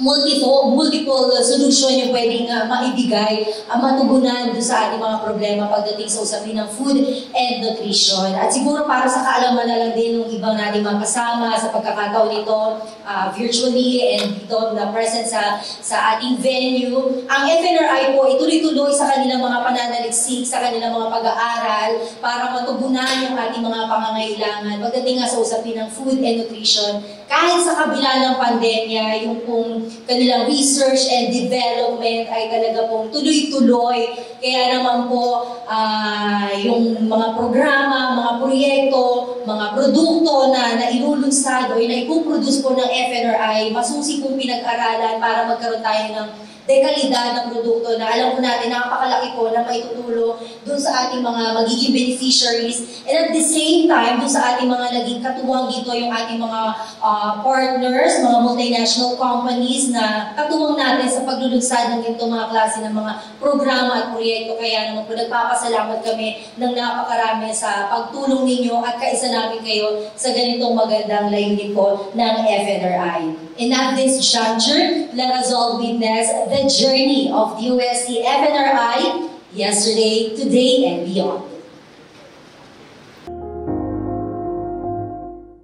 multiple, multiple solution yung pwedeng uh, maibigay ang uh, matugunan sa ating mga problema pagdating sa usapin ng food and nutrition. At siguro para sa kaalaman na lang din ng ibang nating mga kasama sa pagkakataon nito uh, virtually and dito na present sa, sa ating venue, ang F N R I po ituloy-tuloy sa kanilang mga pananaliksik, sa kanilang mga pag-aaral para matugunan yung ating mga pangangailangan pagdating nga sa usapin ng food and nutrition kahit sa kabila ng pandemya, yung pong kanilang research and development ay talaga pong tuloy-tuloy. Kaya naman po uh, yung mga programa, mga proyekto, mga produkto na nailulunsad o naipuproduce po ng F N R I, masusi pong pinag-aralan para magkaroon tayo ng dekalidad ng produkto na alam po natin napakalaki po na maitutulong dun sa ating mga magiging beneficiaries, and at the same time dun sa ating mga naging katuwang dito yung ating mga uh, partners, mga multinational companies na katuwang natin sa paglulunsad ng ito mga klase ng mga programa at proyekto. Kaya naman po nagpapasalamat kami ng napakarami sa pagtulong ninyo at kaisa namin kayo sa ganitong magandang layunin po ng F N R I. And at this juncture, let us all witness the The journey of the U S C F N R I yesterday, today, and beyond.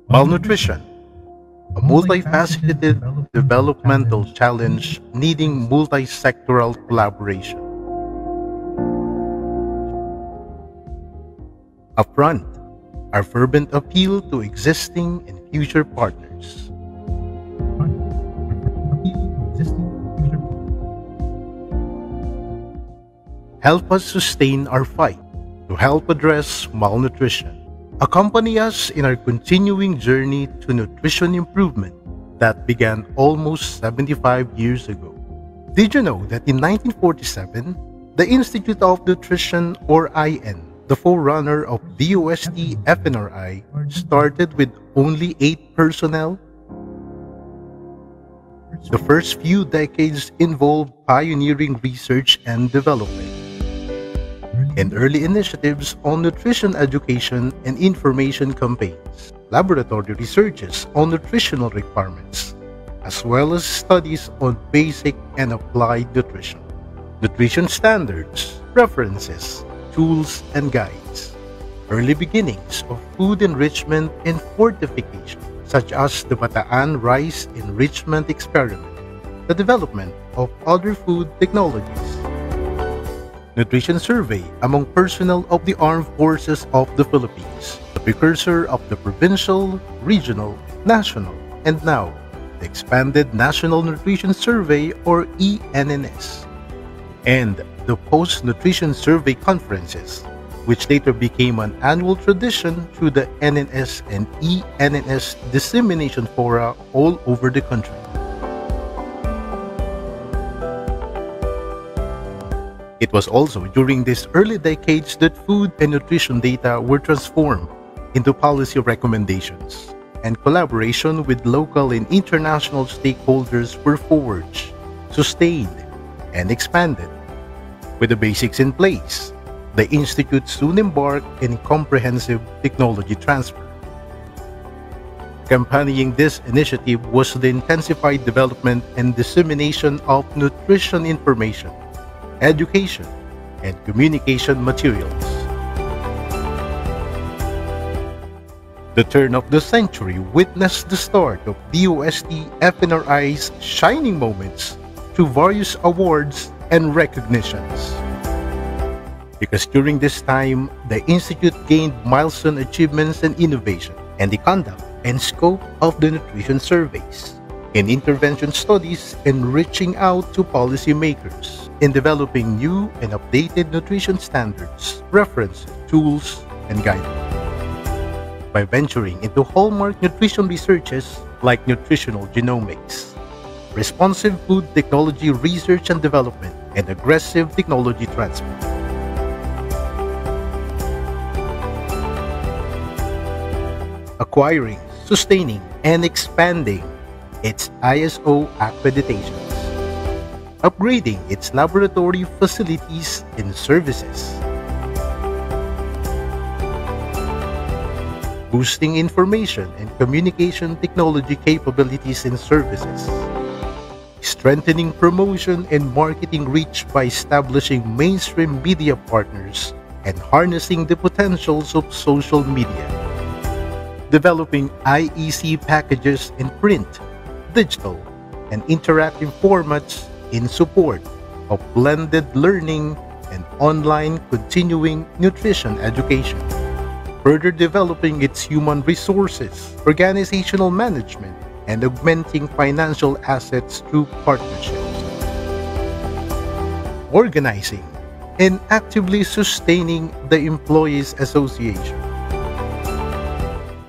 Malnutrition, a multifaceted developmental challenge needing multi-sectoral collaboration. Upfront, our fervent appeal to existing and future partners. Help us sustain our fight to help address malnutrition. Accompany us in our continuing journey to nutrition improvement that began almost seventy-five years ago. Did you know that in nineteen forty-seven, the Institute of Nutrition, or I N, the forerunner of D O S T F N R I, started with only eight personnel? The first few decades involved pioneering research and development and early initiatives on nutrition education and information campaigns, laboratory researches on nutritional requirements, as well as studies on basic and applied nutrition, nutrition standards, references, tools, and guides, early beginnings of food enrichment and fortification, such as the Bataan Rice Enrichment Experiment, the development of other food technologies, nutrition survey among personnel of the Armed Forces of the Philippines, the precursor of the provincial, regional, national, and now the expanded National Nutrition Survey, or E N N S, and the Post-Nutrition Survey Conferences, which later became an annual tradition through the N N S and E N N S dissemination fora all over the country. It was also during these early decades that food and nutrition data were transformed into policy recommendations, and collaboration with local and international stakeholders were forged, sustained, and expanded. With the basics in place, the Institute soon embarked in comprehensive technology transfer. Accompanying this initiative was the intensified development and dissemination of nutrition information, education, and communication materials. The turn of the century witnessed the start of D O S T F N R I's shining moments through various awards and recognitions. Because during this time, the Institute gained milestone achievements in innovation and the conduct and scope of the nutrition surveys and intervention studies, and reaching out to policymakers, in developing new and updated nutrition standards, references, tools, and guidelines. By venturing into hallmark nutrition researches like nutritional genomics, responsive food technology research and development, and aggressive technology transfer. Acquiring, sustaining, and expanding its I S O accreditations. Upgrading its laboratory facilities and services. Boosting information and communication technology capabilities and services. Strengthening promotion and marketing reach by establishing mainstream media partners and harnessing the potentials of social media. Developing I E C packages in print, digital, and interactive formats in support of blended learning and online continuing nutrition education. Further developing its human resources, organizational management, and augmenting financial assets through partnerships. Organizing and actively sustaining the Employees Association.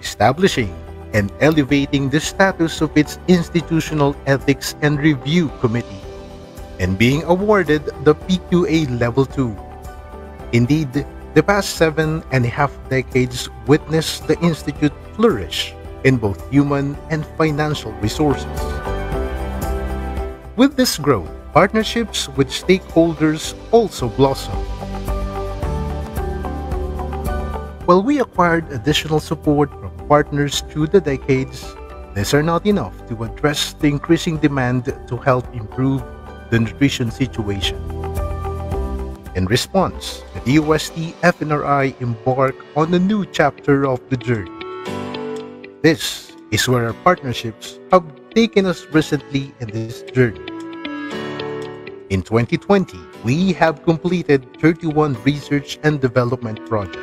Establishing and elevating the status of its Institutional Ethics and Review Committee, and being awarded the P Q A Level two. Indeed, the past seven and a half decades witnessed the Institute flourish in both human and financial resources. With this growth, partnerships with stakeholders also blossom. While we acquired additional support from partners through the decades, these are not enough to address the increasing demand to help improve the nutrition situation. In response, the DOST F N R I embarked on a new chapter of the journey. This is where our partnerships have taken us recently in this journey. In twenty twenty, we have completed thirty-one research and development projects.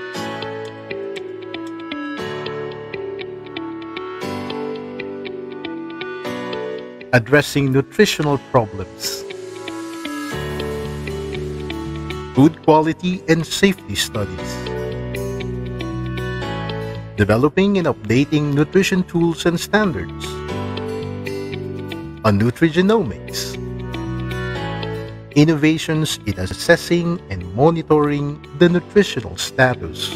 Addressing nutritional problems, food quality and safety studies, developing and updating nutrition tools and standards, on nutrigenomics, innovations in assessing and monitoring the nutritional status,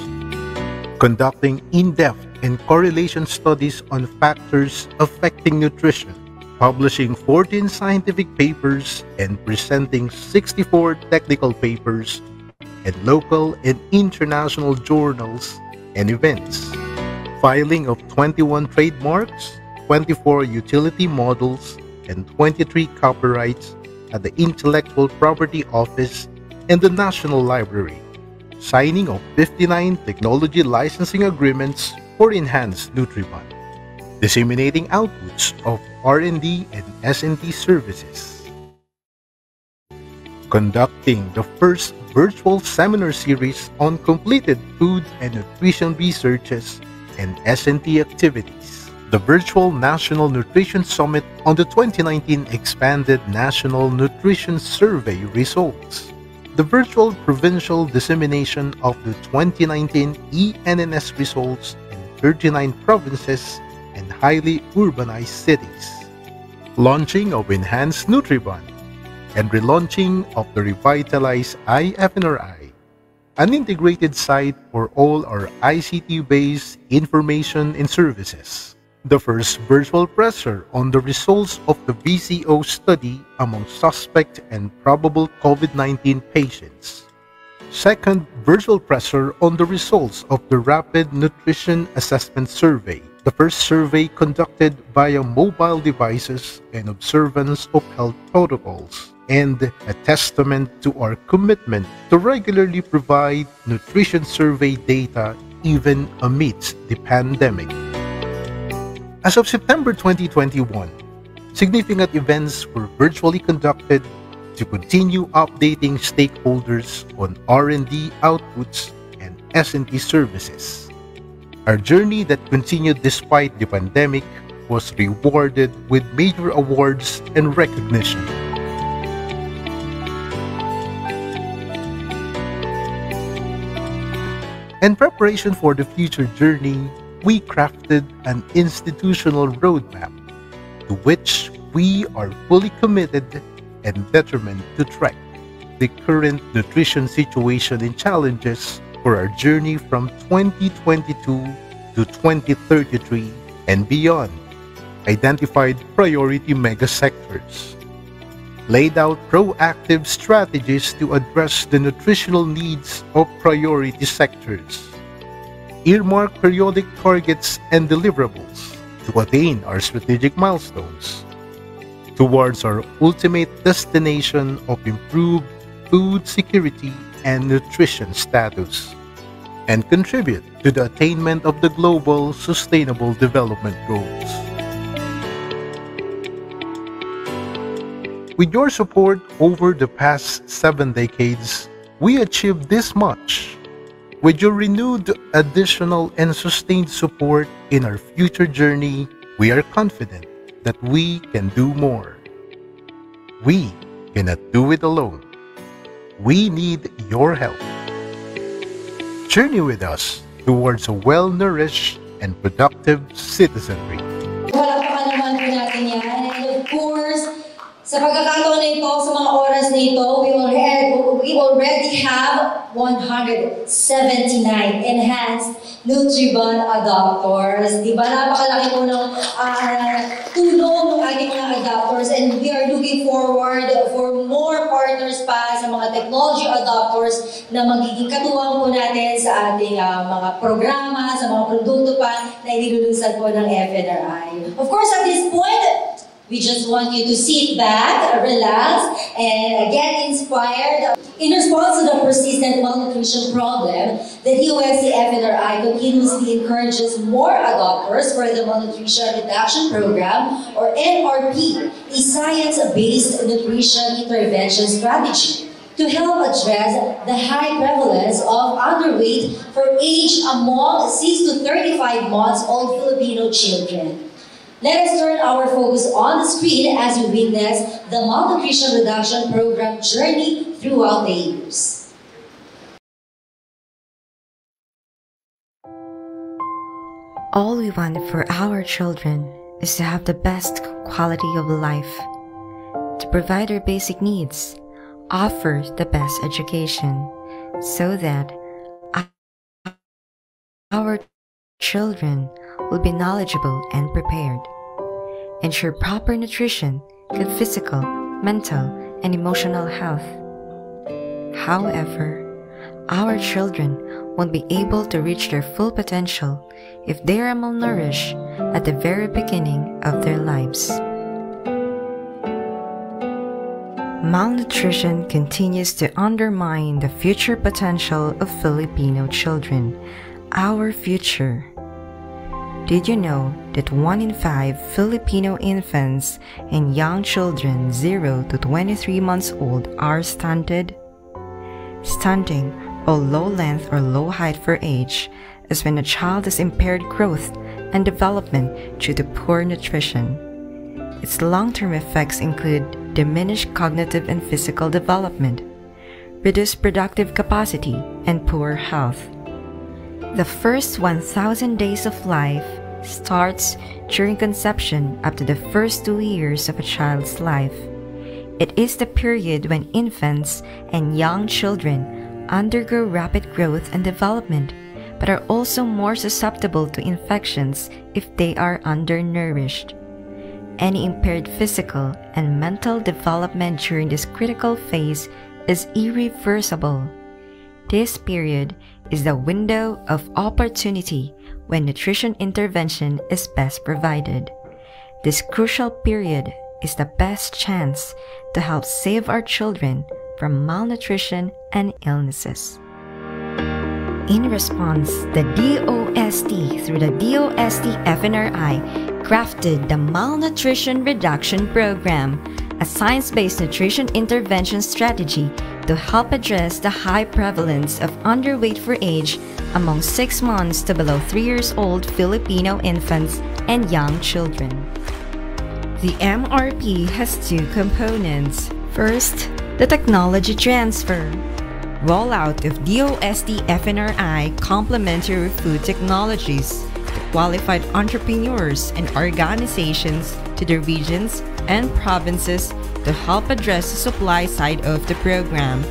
conducting in-depth and correlation studies on factors affecting nutrition, publishing fourteen scientific papers and presenting sixty-four technical papers at local and international journals and events, filing of twenty-one trademarks, twenty-four utility models, and twenty-three copyrights at the Intellectual Property Office and the National Library, signing of fifty-nine technology licensing agreements for enhanced Nutriband, disseminating outputs of R and D and S and T services, conducting the first virtual seminar series on completed food and nutrition researches and S and T activities, the virtual National Nutrition Summit on the twenty nineteen Expanded National Nutrition Survey results, the virtual provincial dissemination of the twenty nineteen E N N S results in thirty-nine provinces and highly urbanized cities, launching of enhanced Nutriband, and relaunching of the revitalized I F N R I, an integrated site for all our I C T-based information and services, the first virtual presser on the results of the V C O study among suspect and probable COVID nineteen patients, second virtual presser on the results of the Rapid Nutrition Assessment Survey, the first survey conducted via mobile devices in observance of health protocols, and a testament to our commitment to regularly provide nutrition survey data even amidst the pandemic. As of September twenty twenty-one, significant events were virtually conducted to continue updating stakeholders on R and D outputs and S and T services. Our journey that continued despite the pandemic was rewarded with major awards and recognition. In preparation for the future journey, we crafted an institutional roadmap to which we are fully committed and determined to track the current nutrition situation and challenges for our journey from twenty twenty-two to twenty thirty-three and beyond. Identified priority mega sectors, laid out proactive strategies to address the nutritional needs of priority sectors, earmarked periodic targets and deliverables to attain our strategic milestones towards our ultimate destination of improved food security and nutrition status, and contribute to the attainment of the global sustainable development goals. With your support over the past seven decades, we achieved this much. With your renewed, additional, and sustained support in our future journey, we are confident that we can do more. We cannot do it alone. We need your help. Journey with us towards a well-nourished and productive citizenry. Wala pa naman po natin yan. And of course, sa pagkakataon na ito, sa mga oras na ito, we will have We already have one hundred seventy-nine enhanced Nutriband adapters. Diba? Napakalaki po ng uh, tulong ng ating mga adapters, and we are looking forward for more partners pa sa mga technology adapters na magiging katuwang po natin sa ating uh, mga programa, sa mga produkto pa na inilulunsad po ng F N R I. Of course, at this point, we just want you to sit back, relax, and get inspired. In response to the persistent malnutrition problem, the D O H F N R I continuously encourages more adopters for the Malnutrition Reduction Program, or M R P, a science-based nutrition intervention strategy to help address the high prevalence of underweight for age among six to thirty-five months old Filipino children. Let us turn our focus on the screen as we witness the Malnutrition Reduction Program journey throughout the years. All we want for our children is to have the best quality of life, to provide their basic needs, offer the best education, so that our children will be knowledgeable and prepared. Ensure proper nutrition, good physical, mental, and emotional health. However, our children won't be able to reach their full potential if they are malnourished at the very beginning of their lives. Malnutrition continues to undermine the future potential of Filipino children, our future. Did you know that one in five Filipino infants and young children zero to twenty-three months old are stunted? Stunting, or low length or low height for age, is when a child has impaired growth and development due to poor nutrition. Its long-term effects include diminished cognitive and physical development, reduced productive capacity, and poor health. The first one thousand days of life starts during conception up to the first two years of a child's life. It is the period when infants and young children undergo rapid growth and development, but are also more susceptible to infections if they are undernourished. Any impaired physical and mental development during this critical phase is irreversible. This period is the window of opportunity when nutrition intervention is best provided. This crucial period is the best chance to help save our children from malnutrition and illnesses. In response, the D O S T, through the D O S T F N R I, crafted the Malnutrition Reduction Program, a science-based nutrition intervention strategy to help address the high prevalence of underweight for age among six months to below three years old Filipino infants and young children. The M R P has two components. First, the technology transfer. rollout of DOST F N R I complementary food technologies to qualified entrepreneurs and organizations to the regions and provinces to help address the supply side of the program.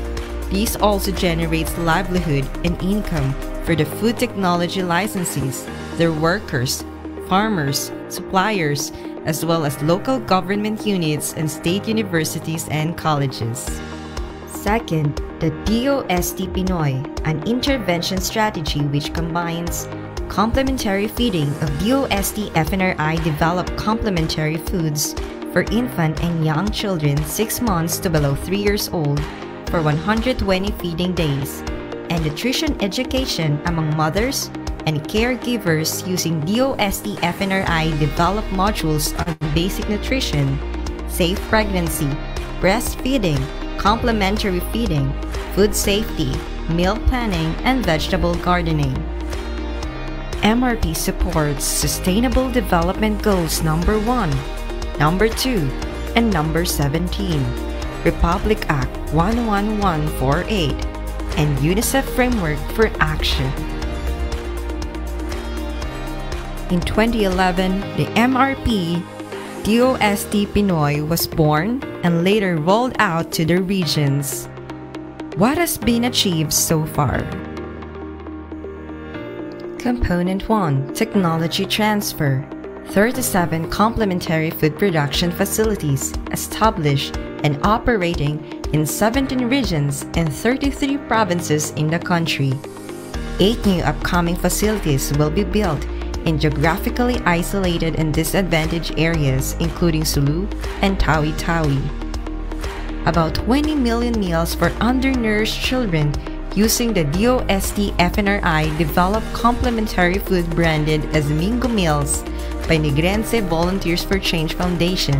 This also generates livelihood and income for the food technology licensees, their workers, farmers, suppliers, as well as local government units and state universities and colleges. Second, the DOST Pinoy, an intervention strategy which combines complementary feeding of DOST F N R I developed complementary foods for infant and young children six months to below three years old for one hundred twenty feeding days, and nutrition education among mothers and caregivers using DOST F N R I developed modules on basic nutrition, safe pregnancy, breastfeeding, complementary feeding, food safety, meal planning, and vegetable gardening. M R P supports Sustainable Development Goals Number one, Number two, and Number seventeen, Republic Act one one one four eight, and UNICEF Framework for Action. In twenty eleven, the M R P DOST Pinoy was born and later rolled out to the regions. What has been achieved so far? Component one, Technology Transfer. thirty-seven complementary food production facilities established and operating in seventeen regions and thirty-three provinces in the country. Eight new upcoming facilities will be built in geographically isolated and disadvantaged areas, including Sulu and Tawi-Tawi. About twenty million meals for undernourished children using the DOST F N R I developed complementary food branded as Mingo Meals by Negrense Volunteers for Change Foundation.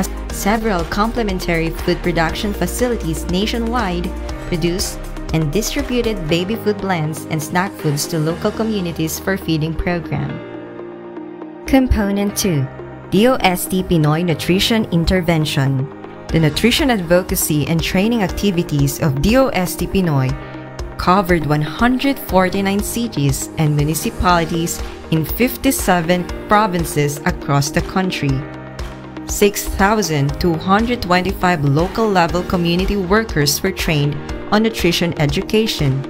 As several complementary food production facilities nationwide produce and distributed baby food blends and snack foods to local communities for feeding program. Component two, DOST Pinoy Nutrition Intervention. The nutrition advocacy and training activities of DOST Pinoy covered one hundred forty-nine cities and municipalities in fifty-seven provinces across the country. six thousand two hundred twenty-five local-level community workers were trained on nutrition education,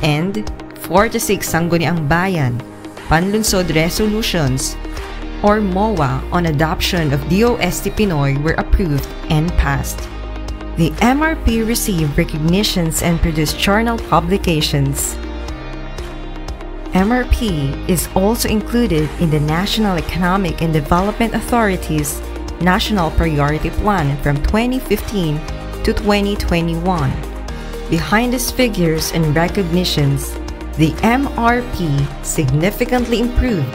and forty-six Sangguniang Bayan Panlunsod Resolutions or M O A on adoption of DOST Pinoy were approved and passed. The M R P received recognitions and produced journal publications. M R P is also included in the National Economic and Development Authority's National Priority Plan from twenty fifteen to twenty twenty-one. Behind these figures and recognitions, the M R P significantly improved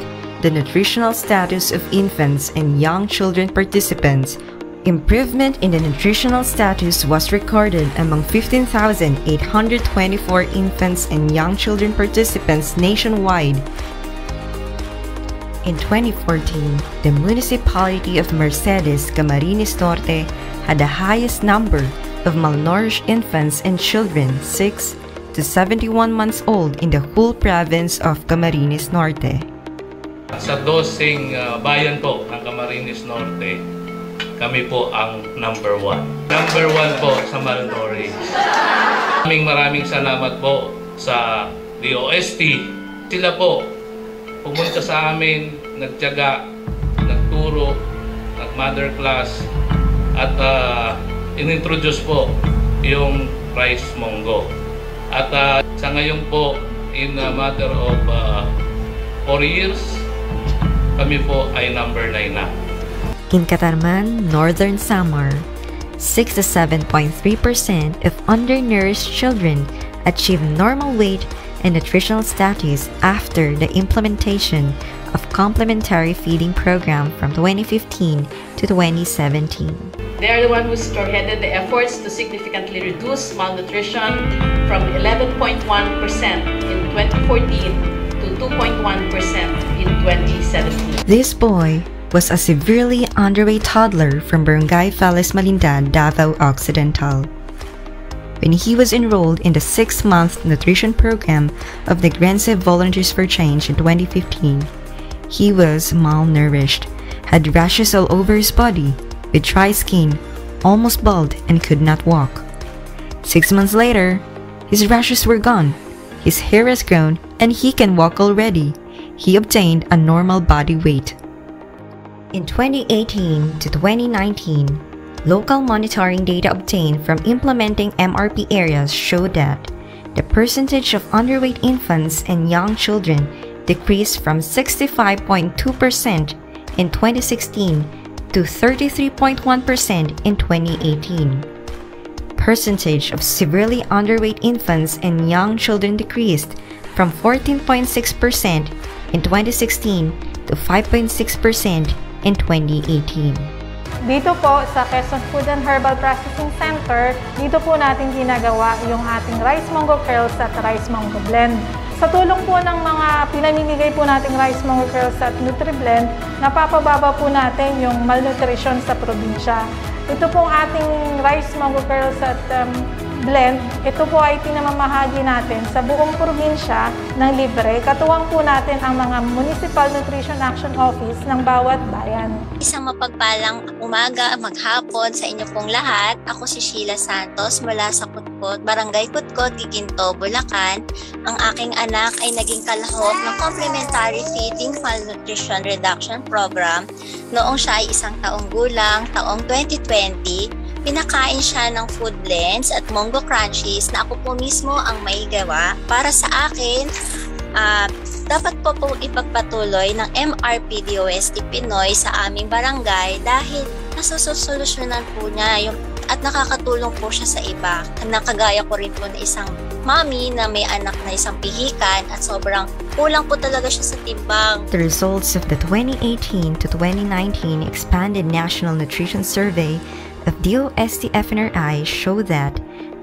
the nutritional status of infants and young children participants. Improvement in the nutritional status was recorded among fifteen thousand eight hundred twenty-four infants and young children participants nationwide. In twenty fourteen, the municipality of Mercedes Camarines Norte had the highest number of malnourished infants and children six to seventy-one months old in the whole province of Camarines Norte. Sa dosing uh, bayan po ng Camarines Norte, kami po ang number one. Number one po sa Malnourished. Maraming maraming salamat po sa DOST. Sila po pumunta sa amin, nagtiyaga, nagturo, nag-mother class, at uh, inintroduce po yung rice mongo. At uh, sa ngayon po, in a matter of uh, four years, kami po ay number nine na. In Catarman, Northern Samar, sixty-seven point three percent of undernourished children achieve normal weight and nutritional status after the implementation of complementary feeding program from twenty fifteen to twenty seventeen. They are the ones who spearheaded the efforts to significantly reduce malnutrition from eleven point one percent in twenty fourteen to two point one percent in twenty seventeen. This boy was a severely underweight toddler from Barangay Feliz Malindad, Davao Occidental. when he was enrolled in the six-month nutrition program of the Negrense Volunteers for Change in twenty fifteen. He was malnourished, had rashes all over his body, with dry skin, almost bald, and could not walk. Six months later, his rashes were gone, his hair has grown, and he can walk already. He obtained a normal body weight. In twenty eighteen to twenty nineteen, local monitoring data obtained from implementing M R P areas showed that the percentage of underweight infants and young children decreased from sixty-five point two percent in twenty sixteen to thirty-three point one percent in twenty eighteen. Percentage of severely underweight infants and young children decreased from fourteen point six percent in twenty sixteen to five point six percent in twenty eighteen. Dito po sa Quezon Food and Herbal Processing Center, dito po natin ginagawa yung ating rice mango curls at rice mango blend. Sa tulong po ng mga pinamimigay po nating rice mango curls at Nutri-Blend, napapababa po natin yung malnutrition sa probinsya. Ito pong ating rice mango curls at um, blend, ito po ay pinamamahagi natin sa buong probinsya ng libre. Katuwang po natin ang mga Municipal Nutrition Action Office ng bawat bayan. Isang mapagpalang umaga, maghapon sa inyo pong lahat. Ako si Sheila Santos mula sa Kutkot, Barangay Kutkot, Giginto, Bulacan. Ang aking anak ay naging kalahok ng Complementary Feeding Malnutrition Reduction Program noong siya ay isang taong gulang, taong twenty twenty. Pinakain siya ng food blends at mango crunchies na ako po mismo ang may gawa. Para sa akin, uh, dapat po po ipagpatuloy ng M R P D O S T Pinoy sa aming barangay dahil nasusolusyonan po niya yung, at nakakatulong po siya sa iba. Nakagaya ko rin po na isang mommy na may anak na isang pihikan at sobrang kulang po talaga siya sa timbang. The results of the twenty eighteen to twenty nineteen Expanded National Nutrition Survey of DOST-F N R I show that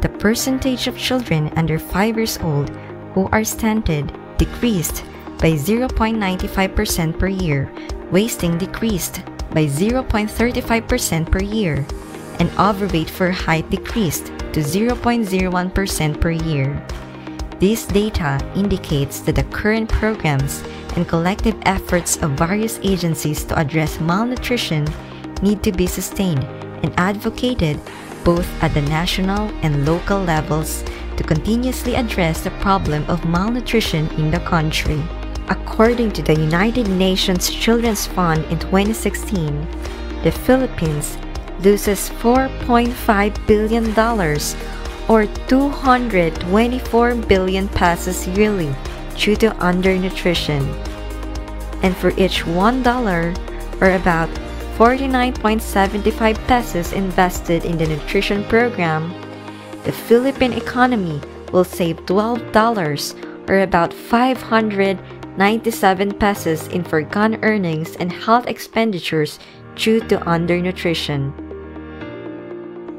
the percentage of children under five years old who are stunted decreased by zero point nine five percent per year, wasting decreased by zero point three five percent per year, and overweight for height decreased to zero point zero one percent per year. This data indicates that the current programs and collective efforts of various agencies to address malnutrition need to be sustained and advocated both at the national and local levels to continuously address the problem of malnutrition in the country. According to the United Nations Children's Fund in twenty sixteen, the Philippines loses four point five billion dollars or two hundred twenty-four billion pesos yearly due to undernutrition. And for each one dollar or about forty-nine point seven five pesos invested in the nutrition program, the Philippine economy will save twelve dollars or about five hundred ninety-seven pesos in foregone earnings and health expenditures due to undernutrition.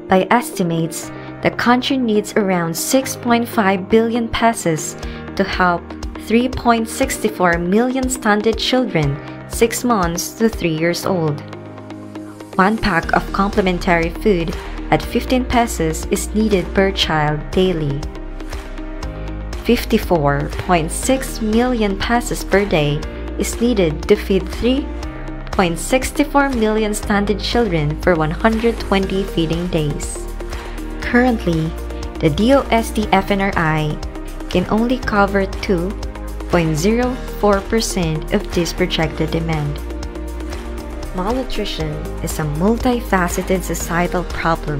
By estimates, the country needs around six point five billion pesos to help three point six four million stunted children six months to three years old. One pack of complementary food at fifteen pesos is needed per child daily. fifty-four point six million pesos per day is needed to feed three point six four million stunted children for one hundred twenty feeding days. Currently, the DOST-F N R I can only cover two point zero four percent of this projected demand. Malnutrition is a multifaceted societal problem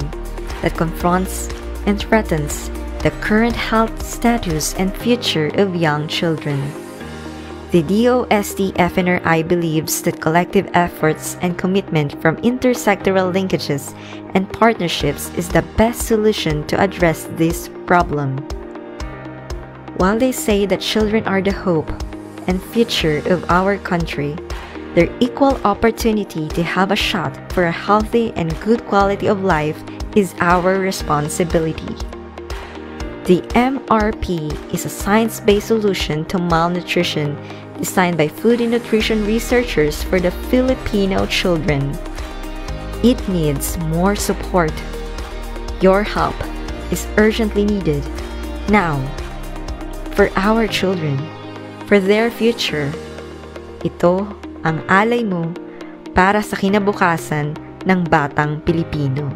that confronts and threatens the current health status and future of young children. The DOST-F N R I believes that collective efforts and commitment from intersectoral linkages and partnerships is the best solution to address this problem. While they say that children are the hope and future of our country, their equal opportunity to have a shot for a healthy and good quality of life is our responsibility. The M R P is a science-based solution to malnutrition designed by food and nutrition researchers for the Filipino children. It needs more support, your help, is urgently needed now for our children, for their future. Ito ang alay mo para sa kinabukasan ng batang Pilipino.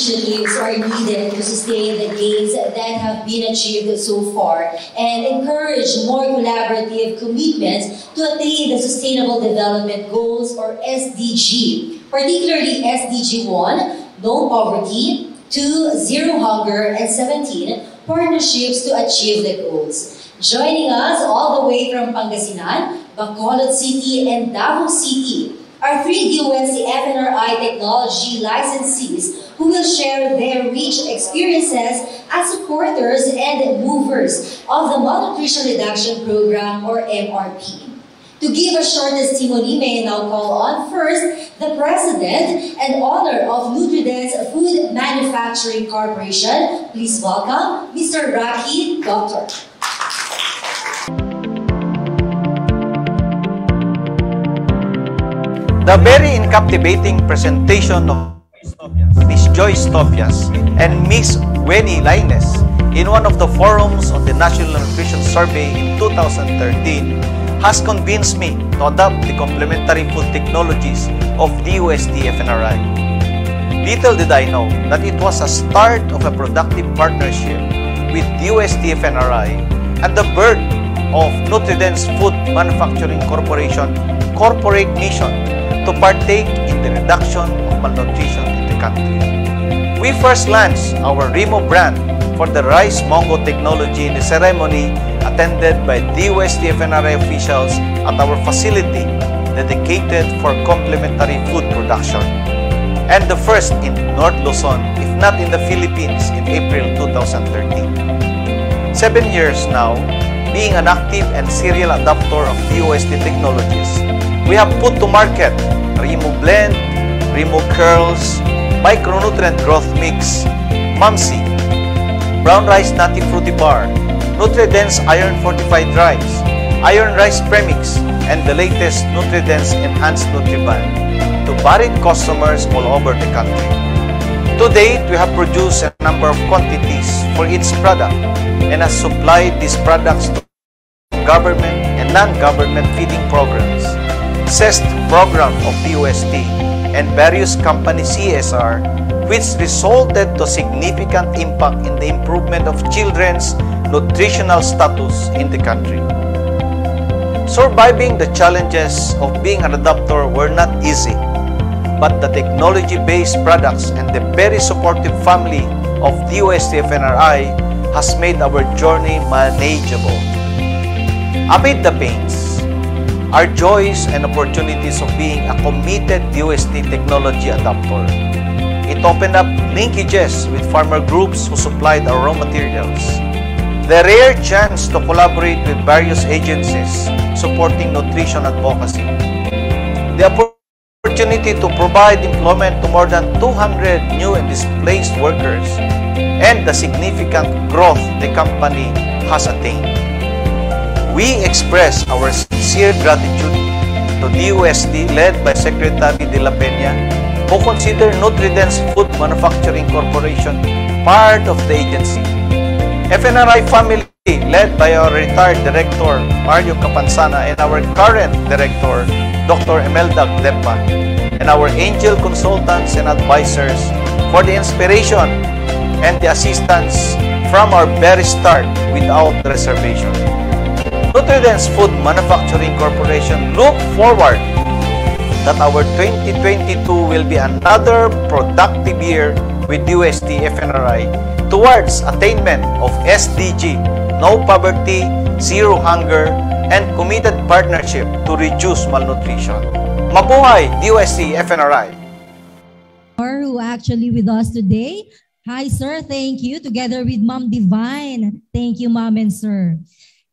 Initiatives are needed to sustain the gains that have been achieved so far and encourage more collaborative commitments to attain the Sustainable Development Goals, or S D G, particularly S D G one, No Poverty, two, Zero Hunger, and seventeen, Partnerships to Achieve the Goals. Joining us all the way from Pangasinan, Bacolod City, and Davao City are three D O S T F N R I technology licensees who will share their rich experiences as supporters and movers of the Malnutrition Reduction Program, or M R P. To give a short testimony, may I now call on first the President and Owner of Nutri-Dense Food Manufacturing Corporation. Please welcome Mister Rocky Doctor. The very captivating presentation of Miss Joyce Topias and Miss Wenny Lainez in one of the forums on the National Nutrition Survey in two thousand thirteen has convinced me to adopt the complementary food technologies of D O S T F N R I. Little did I know that it was a start of a productive partnership with D O S T F N R I and the birth of Nutri-Dense Food Manufacturing Corporation corporate mission to partake in the reduction of malnutrition in the country. We first launched our Remo brand for the rice mango technology in a ceremony attended by D O S T F N R I officials at our facility dedicated for complementary food production, and the first in North Luzon, if not in the Philippines, in April two thousand thirteen. Seven years now, being an active and serial adopter of D O S T technologies, we have put to market Remo Blend, Remo Curls, Micronutrient Growth Mix, Mamsi, Brown Rice Nutty Fruity Bar, Nutri-Dense Iron Fortified Rice, Iron Rice Premix, and the latest Nutri-Dense Enhanced Nutriban to varied customers all over the country. To date, we have produced a number of quantities for each product and has supplied these products to government and non-government feeding programs, C E S T program of D O S T, and various company C S R, which resulted to significant impact in the improvement of children's nutritional status in the country. Surviving the challenges of being an adopter were not easy, but the technology-based products and the very supportive family of D O S T F N R I has made our journey manageable. Amid the pains, our joys and opportunities of being a committed D O S T technology adopter, it opened up linkages with farmer groups who supplied our raw materials, the rare chance to collaborate with various agencies supporting nutrition advocacy, the opportunity to provide employment to more than two hundred new and displaced workers, and the significant growth the company has attained. We express our sincere gratitude to D O S T, led by Secretary de la Peña, who consider Nutri-Dense Food Manufacturing Corporation part of the agency. F N R I family, led by our retired director, Mario Capanzana, and our current director, Doctor Imelda Agdeppa, and our angel consultants and advisors for the inspiration and the assistance from our very start without reservation. Nutri-Dense Food Manufacturing Corporation look forward that our twenty twenty-two will be another productive year with D O S T F N R I towards attainment of S D G, No Poverty, Zero Hunger, and committed partnership to reduce malnutrition. Mabuhay, D O S T F N R I. Who are actually with us today. Hi, sir. Thank you. Together with Ma'am Divine. Thank you, Ma'am and sir.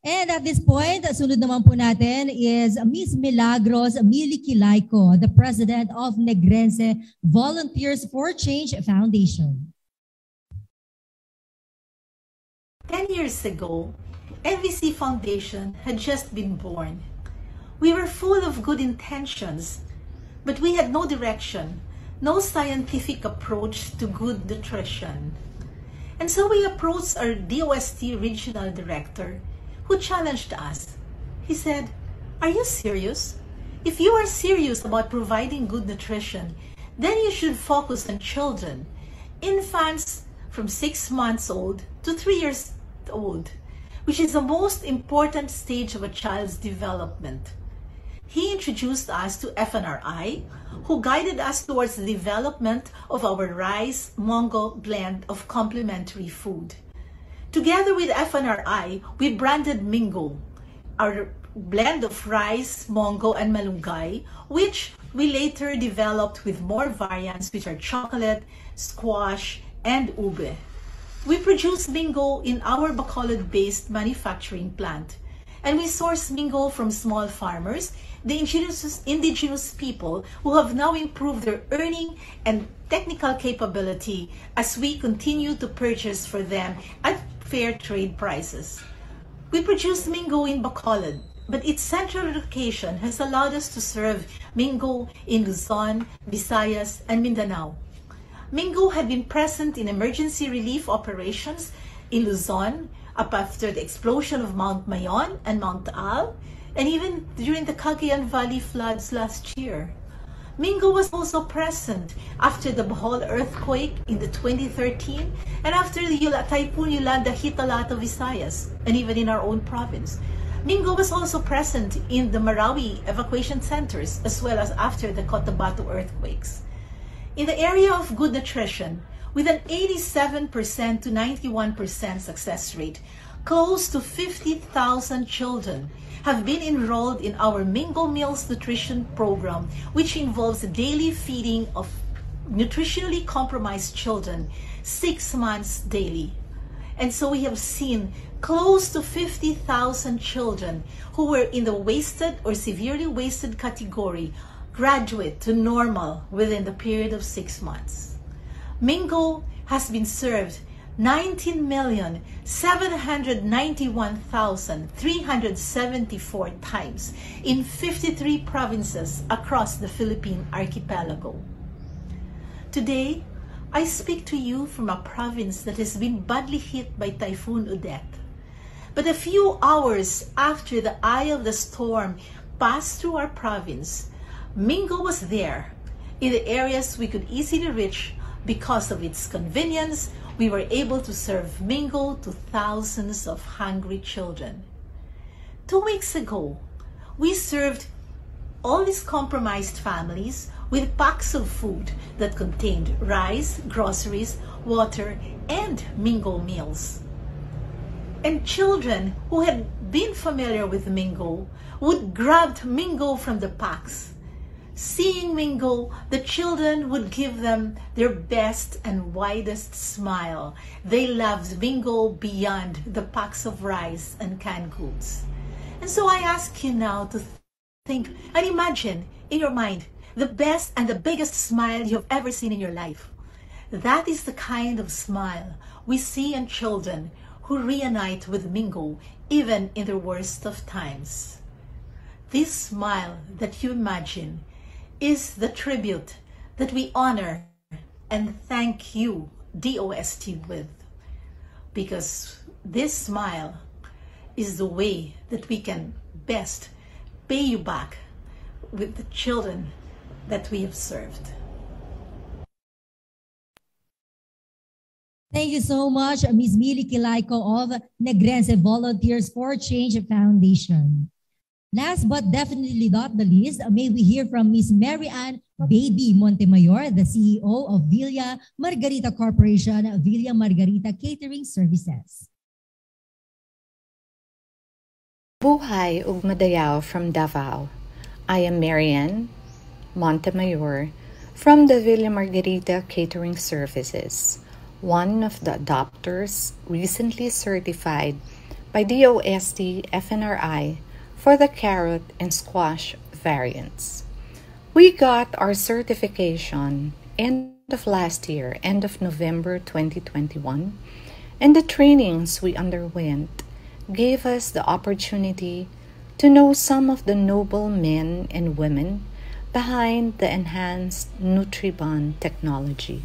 And at this point, sunod naman po natin is Miz Milagros Kilayko, the President of Negrense Volunteers for Change Foundation. Ten years ago, N V C Foundation had just been born. We were full of good intentions, but we had no direction, no scientific approach to good nutrition. And so we approached our D O S T regional director, who challenged us. He said, "Are you serious? If you are serious about providing good nutrition, then you should focus on children, infants from six months old to three years old, which is the most important stage of a child's development." He introduced us to F N R I, who guided us towards the development of our rice-mango blend of complementary food. Together with F N R I, we branded Mingo, our blend of rice, mango, and malunggay, which we later developed with more variants, which are chocolate, squash, and ube. We produce Mingo in our Bacolod-based manufacturing plant, and we source Mingo from small farmers, the indigenous, indigenous people who have now improved their earning and technical capability as we continue to purchase for them at fair trade prices. We produce Mingo in Bacolod, but its central location has allowed us to serve Mingo in Luzon, Visayas, and Mindanao. Mingo had been present in emergency relief operations in Luzon, up after the explosion of Mount Mayon and Mount Taal, and even during the Cagayan Valley floods last year. Mingo was also present after the Bohol earthquake in the twenty thirteen and after the Typhoon Yolanda hit a lot of Visayas, and even in our own province. Mingo was also present in the Marawi evacuation centers as well as after the Cotabato earthquakes. In the area of good nutrition, with an eighty-seven percent to ninety-one percent success rate, close to fifty thousand children have been enrolled in our Mingo Meals Nutrition Program, which involves the daily feeding of nutritionally compromised children, six months daily. And so we have seen close to fifty thousand children who were in the wasted or severely wasted category graduate to normal within the period of six months. Mingo has been served nineteen million seven hundred ninety-one thousand three hundred seventy-four times in fifty-three provinces across the Philippine archipelago. Today, I speak to you from a province that has been badly hit by Typhoon Odette. But a few hours after the eye of the storm passed through our province, Mingo was there in the areas we could easily reach. Because of its convenience, we were able to serve Mingo to thousands of hungry children. Two weeks ago, we served all these compromised families with packs of food that contained rice, groceries, water, and Mingo meals. And children who had been familiar with Mingo would grab Mingo from the packs. Seeing Mingo, the children would give them their best and widest smile. They loved Mingo beyond the packs of rice and canned goods. And so I ask you now to think and imagine in your mind the best and the biggest smile you've ever seen in your life. That is the kind of smile we see in children who reunite with Mingo even in the worst of times. This smile that you imagine is the tribute that we honor and thank you, D O S T, with. Because this smile is the way that we can best pay you back with the children that we have served. Thank you so much, Miz Mili Kilayko of Negrense Volunteers for Change Foundation. Last but definitely not the least, may we hear from Miz Mary Ann Baby Montemayor, the C E O of Villa Margarita Corporation, Villa Margarita Catering Services. Buhay ug madayaw from Davao. I am Mary Ann, Montemayor from the Villa Margarita Catering Services, one of the adopters recently certified by D O S T F N R I for the carrot and squash variants. We got our certification end of last year, end of November twenty twenty-one, and the trainings we underwent gave us the opportunity to know some of the noble men and women behind the enhanced Nutribond technology.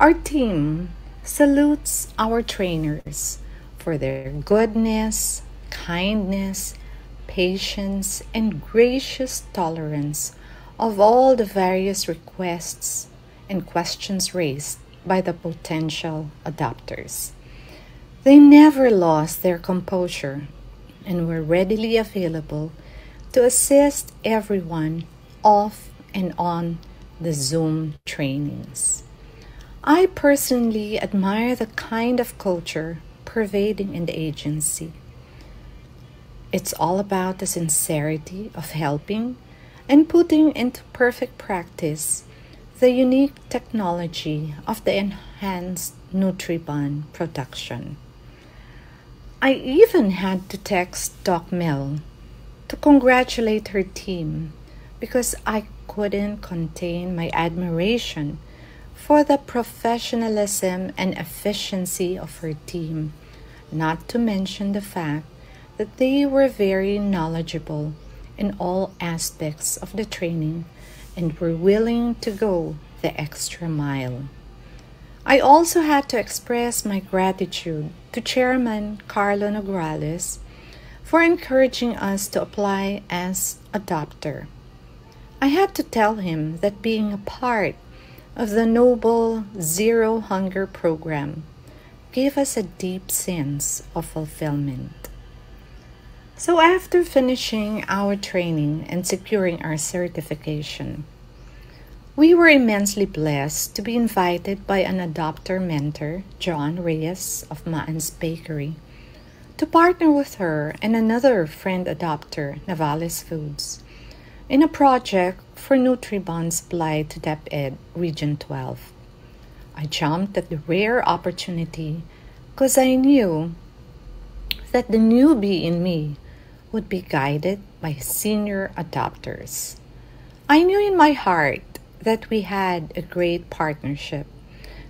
Our team salutes our trainers for their goodness, kindness, patience, and gracious tolerance of all the various requests and questions raised by the potential adopters. They never lost their composure and were readily available to assist everyone off and on the Zoom trainings. I personally admire the kind of culture pervading in the agency. It's all about the sincerity of helping and putting into perfect practice the unique technology of the enhanced Nutribond production. I even had to text Doc Mel to congratulate her team because I couldn't contain my admiration for the professionalism and efficiency of her team, not to mention the fact that they were very knowledgeable in all aspects of the training and were willing to go the extra mile. I also had to express my gratitude to Chairman Carlo Nograles for encouraging us to apply as adopter. I had to tell him that being a part of the noble Zero Hunger program gave us a deep sense of fulfillment. So after finishing our training and securing our certification, we were immensely blessed to be invited by an adopter mentor, John Reyes of Maan's Bakery, to partner with her and another friend adopter, Navales Foods, in a project for Nutribond supply to DepEd Region twelve. I jumped at the rare opportunity because I knew that the newbie in me would be guided by senior adopters. I knew in my heart that we had a great partnership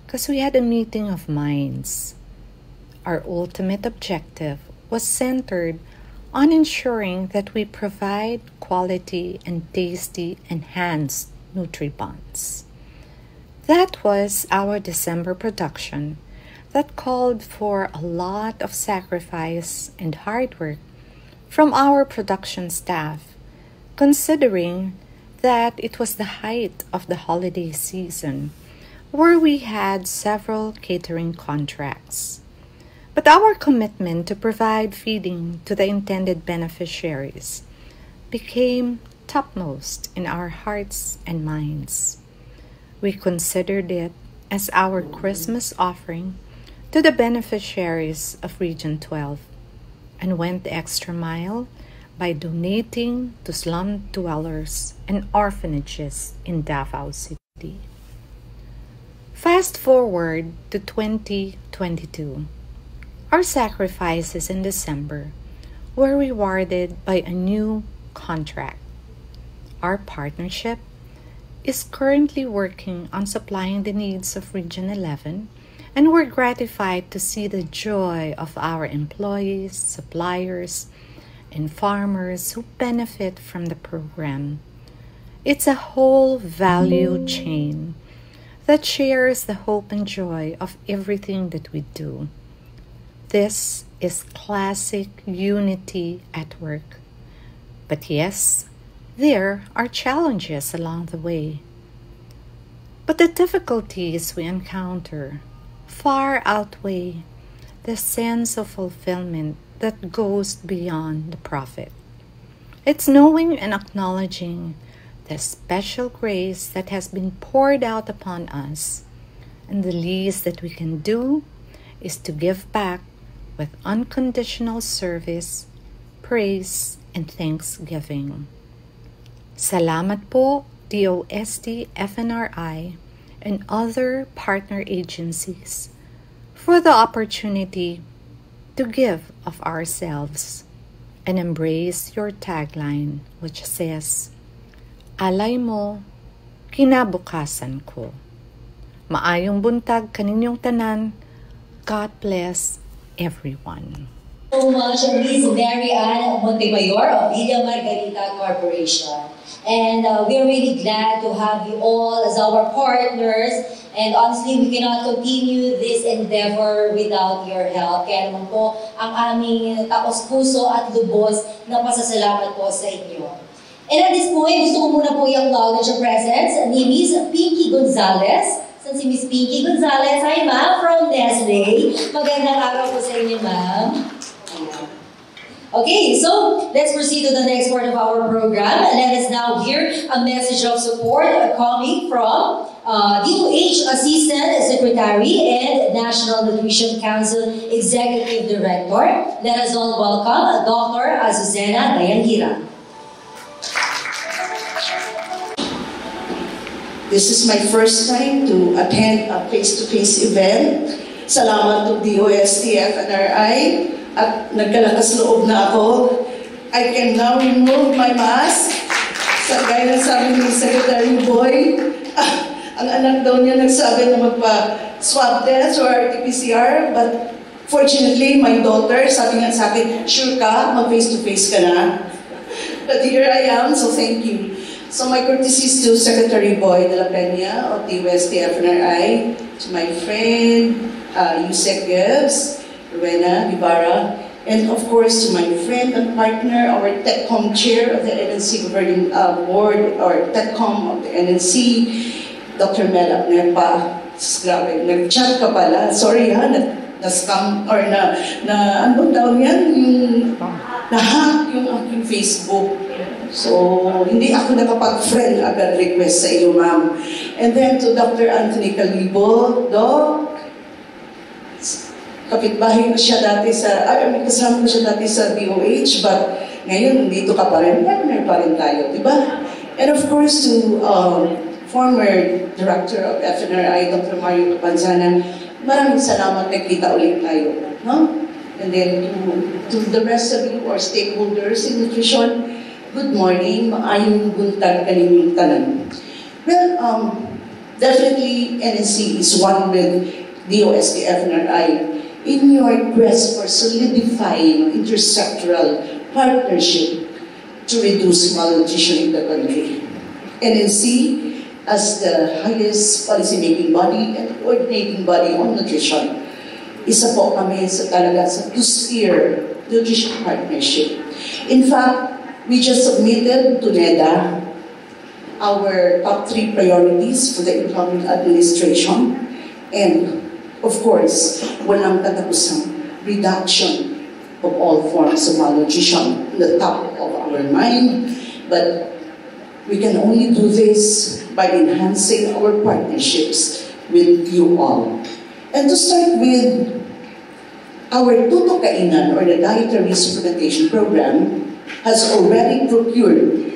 because we had a meeting of minds. Our ultimate objective was centered on ensuring that we provide quality and tasty enhanced Nutribonds. That was our December production that called for a lot of sacrifice and hard work from our production staff, considering that it was the height of the holiday season where we had several catering contracts. But our commitment to provide feeding to the intended beneficiaries became topmost in our hearts and minds. We considered it as our Christmas offering to the beneficiaries of Region twelve, and went the extra mile by donating to slum dwellers and orphanages in Davao City. Fast forward to twenty twenty-two. Our sacrifices in December were rewarded by a new contract. Our partnership is currently working on supplying the needs of Region eleven, and we're gratified to see the joy of our employees, suppliers, and farmers who benefit from the program. It's a whole value chain that shares the hope and joy of everything that we do. This is classic unity at work. But yes, there are challenges along the way. But the difficulties we encounter far outweigh the sense of fulfillment that goes beyond the profit. It's knowing and acknowledging the special grace that has been poured out upon us, and the least that we can do is to give back with unconditional service, praise, and thanksgiving. Salamat po D O S T F N R I, and other partner agencies for the opportunity to give of ourselves and embrace your tagline, which says, "Alay mo, kinabukasan ko." Maayong buntag kaninyong tanan. God bless everyone. So much, and this is Mary Ann Montemayor of Villa Margarita Corporation. And uh, we're really glad to have you all as our partners. And honestly, we cannot continue this endeavor without your help. Kaya naman po ang aming taos puso at lubos na pasasalamat po sa inyo. And at this point, gusto ko muna po i-acknowledge your presence ni Miz Pinky Gonzalez. San si Miz Pinky Gonzalez? Hi, ma'am, from Nestle. Magandang araw po sa inyo, ma'am. Okay, so let's proceed to the next part of our program. Let us now hear a message of support coming from uh, D O H Assistant Secretary and National Nutrition Council Executive Director. Let us all welcome Doctor Azucena Dayang-Girang. This is my first time to attend a face-to-face event. Salamat to D O S T F N R I. At nagkalakas loob na ako. I can now remove my mask. Sa gaya ng sabi ni Secretary Boy, ah, ang anak daw niya nagsabi na magpa-swab test or R T P C R, but fortunately, my daughter, sabi nga sa akin, sure ka, mag-face-to-face ka na. But here I am, so thank you. So my courtesies to Secretary Boy dela Peña of the D O S T F N R I, to my friend, uh, Yusek Gibbs, Rowena Rea Guevara, and of course to my friend and partner, our TechCom Chair of the N N C Governing uh, Board, or TechCom of the N N C, Doctor Mel Agdeppa. Grabe, nag-chat ka pala. Sorry ha, na-scam, na or na, na anong taon yan? Yung, na-hack yung aking Facebook. So, hindi ako nakapag-friend agad request sa iyo, ma'am. And then to Doctor Anthony Calibo, Doc, kapitbahay ko siya dati sa, I mean, kasama ko siya dati sa D O H, but ngayon, dito ka pa rin, partner pa rin tayo, di ba? And of course, to um, former Director of F N R I, Doctor Mario V. Capanzana, maraming salamat, nagkita ulit tayo, no? And then, to, to the rest of you, our stakeholders in nutrition, good morning, maayong buntag kaninyong tanan. Well, um, definitely, N N C is one with D O S T F N R I. In your quest for solidifying intersectoral partnership to reduce malnutrition in the country, N N C, as the highest policy-making body and coordinating body on nutrition, isa po kami sa talaga sa two-sphere nutrition partnership. In fact, we just submitted to NEDA our top three priorities for the incoming administration, and of course, walang katapusang reduction of all forms of malnutrition in the top of our mind, but we can only do this by enhancing our partnerships with you all. And to start with, our Tuto Kainan, or the Dietary Supplementation Program, has already procured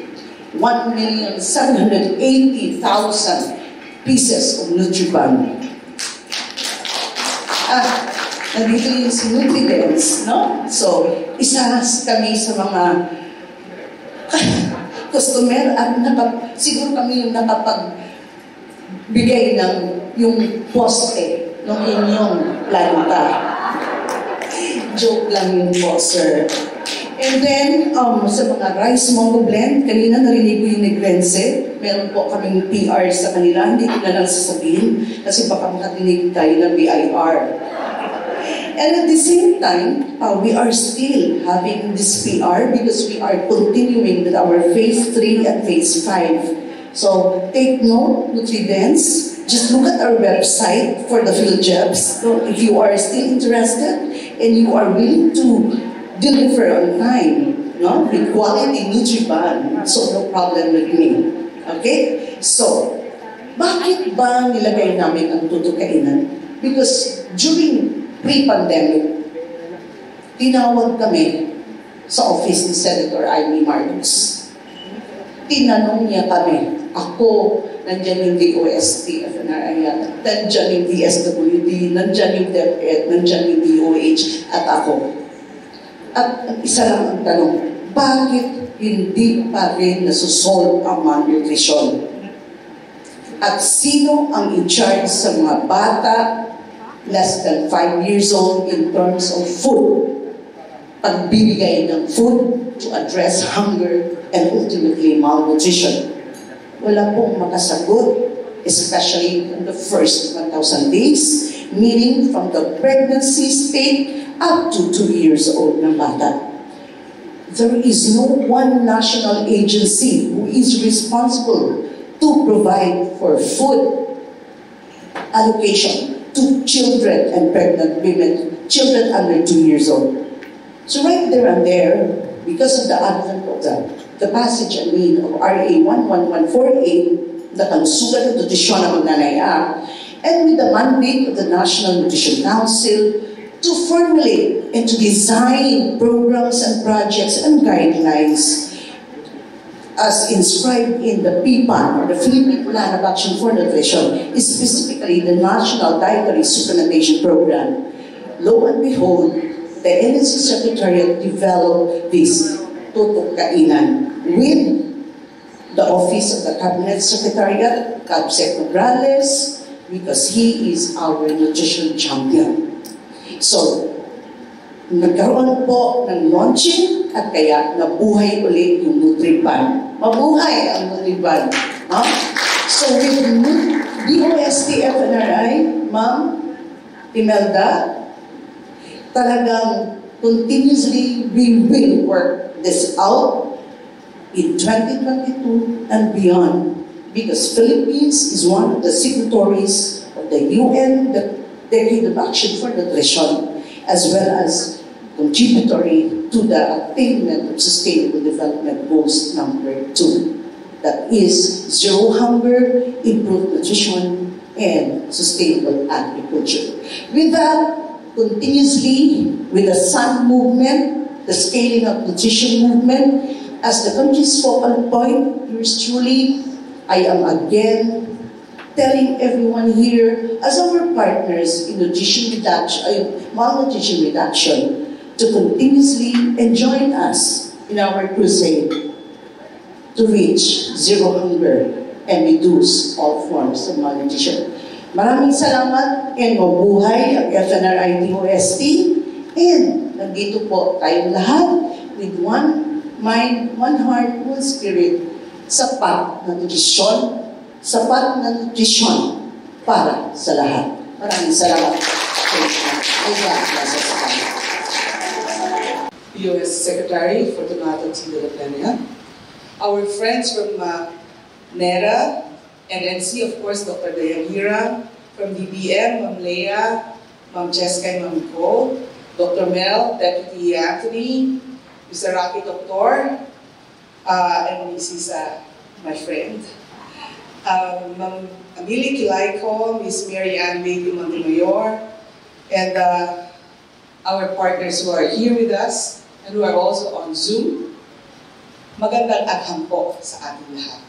one million seven hundred eighty thousand pieces of Nutriban. Ah, nandito yung si Nutri-Dense, no? So, isa kami sa mga customer at nakap, siguro kami yung nakapagbigay ng yung poste ng inyong planta. Joke lang yun po, sir. And then, um, sa mga rice mongo blend, kanina narinig ko yung Negrense, meron po kaming P R sa kanila, hindi ko na lang sasabihin, kasi baka makatinig tayo ng P I R. And at the same time, uh, we are still having this P R because we are continuing with our Phase three and Phase five. So, take note, Nutri-Dense, just look at our website for the field jobs. So, if you are still interested and you are willing to deliver on time, no? With quality Nutriban, so no problem with me. Okay? So, bakit ba nilagay namin ang Tuto Kainan? Because during pre-pandemic, tinawag kami sa office ni Senator Amy Marcos. Tinanong niya kami, ako, nandyan yung D O S T F N R I, nandyan yung D S W D, nandyan yung DepEd, nandyan yung D O H, at ako. At, at isa lang ang tanong, bakit hindi pa rin nasusolve ang malnutrition? At sino ang in-charge sa mga bata less than five years old in terms of food? Pagbibigay ng food to address hunger and ultimately malnutrition. Wala pong makasagot, especially in the first one thousand days, meaning from the pregnancy state up to two years old ng bata. There is no one national agency who is responsible to provide for food allocation to children and pregnant women, children under two years old. So right there and there, because of the advent of the, the passage, I mean, of R A one one one four eight, the Kalusugan ng Nutrisyon ng Magnanay Act, and with the mandate of the National Nutrition Council to formulate and to design programs and projects and guidelines as inscribed in the P PAN, or the Philippine Plan of Action for Nutrition, is specifically the National Dietary Supplementation Program. Lo and behold, the N H C Secretariat developed this Tutok Kainan with the Office of the Cabinet Secretariat, Cabsec Morales, because he is our nutrition champion. So, nagkaroon po ng launching at kaya nabuhay ulit yung Nutripan. Mabuhay ang Nutripan. Huh? So, with D O S T F N R I, Ma'am Imelda, talagang continuously we will work this out in twenty twenty-two and beyond, because Philippines is one of the signatories of the U N Decade of Action for Nutrition, as well as contributory to the attainment of Sustainable Development Goals number two, that is zero hunger, improved nutrition, and sustainable agriculture. With that, continuously with the Sun movement, the scaling up nutrition movement, as the country's focal point, yours truly, I am again telling everyone here, as our partners in nutrition reduction, uh, malnutrition reduction, to continuously join us in our crusade to reach zero hunger and reduce all forms of malnutrition. Maraming salamat and mabuhay ang F N R I D O S T, and nandito po tayong lahat with one mind, one heart, one spirit, sapat na nutrisyon, sapat na nutrisyon para sa lahat. Maraming salamat. D O S Secretary Fortunato dela Peña, our friends from uh, NEDA, N N C, of course, Doctor Dayang-Girang, from D B M, Ma'am Lea, Ma'am Jessica, Ma'am Nicole, Doctor Mel, Deputy Anthony, Mister Rocky Doctor, uh, and Missus Uh, my friend, uh, Ma'am Amelia Kilayko, Miss Mary Ann Montemayor, and uh, our partners who are here with us and who are also on Zoom. Magandang agham po sa ating lahat.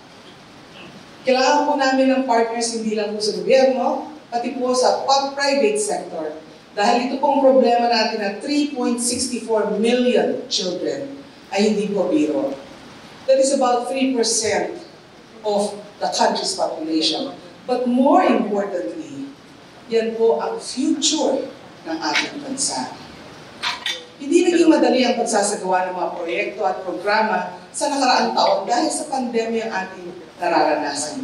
Kailangan po namin ng partners hindi lang po sa gobyerno, pati po sa private sector. Dahil ito pong problema natin na three point six four million children ay hindi po biro. That is about three percent of the country's population. But more importantly, yan po ang future ng ating bansa. Hindi naging madali ang pagsasagawa ng mga proyekto at programa sa nakaraang taon dahil sa pandemya ang ating nararanasan.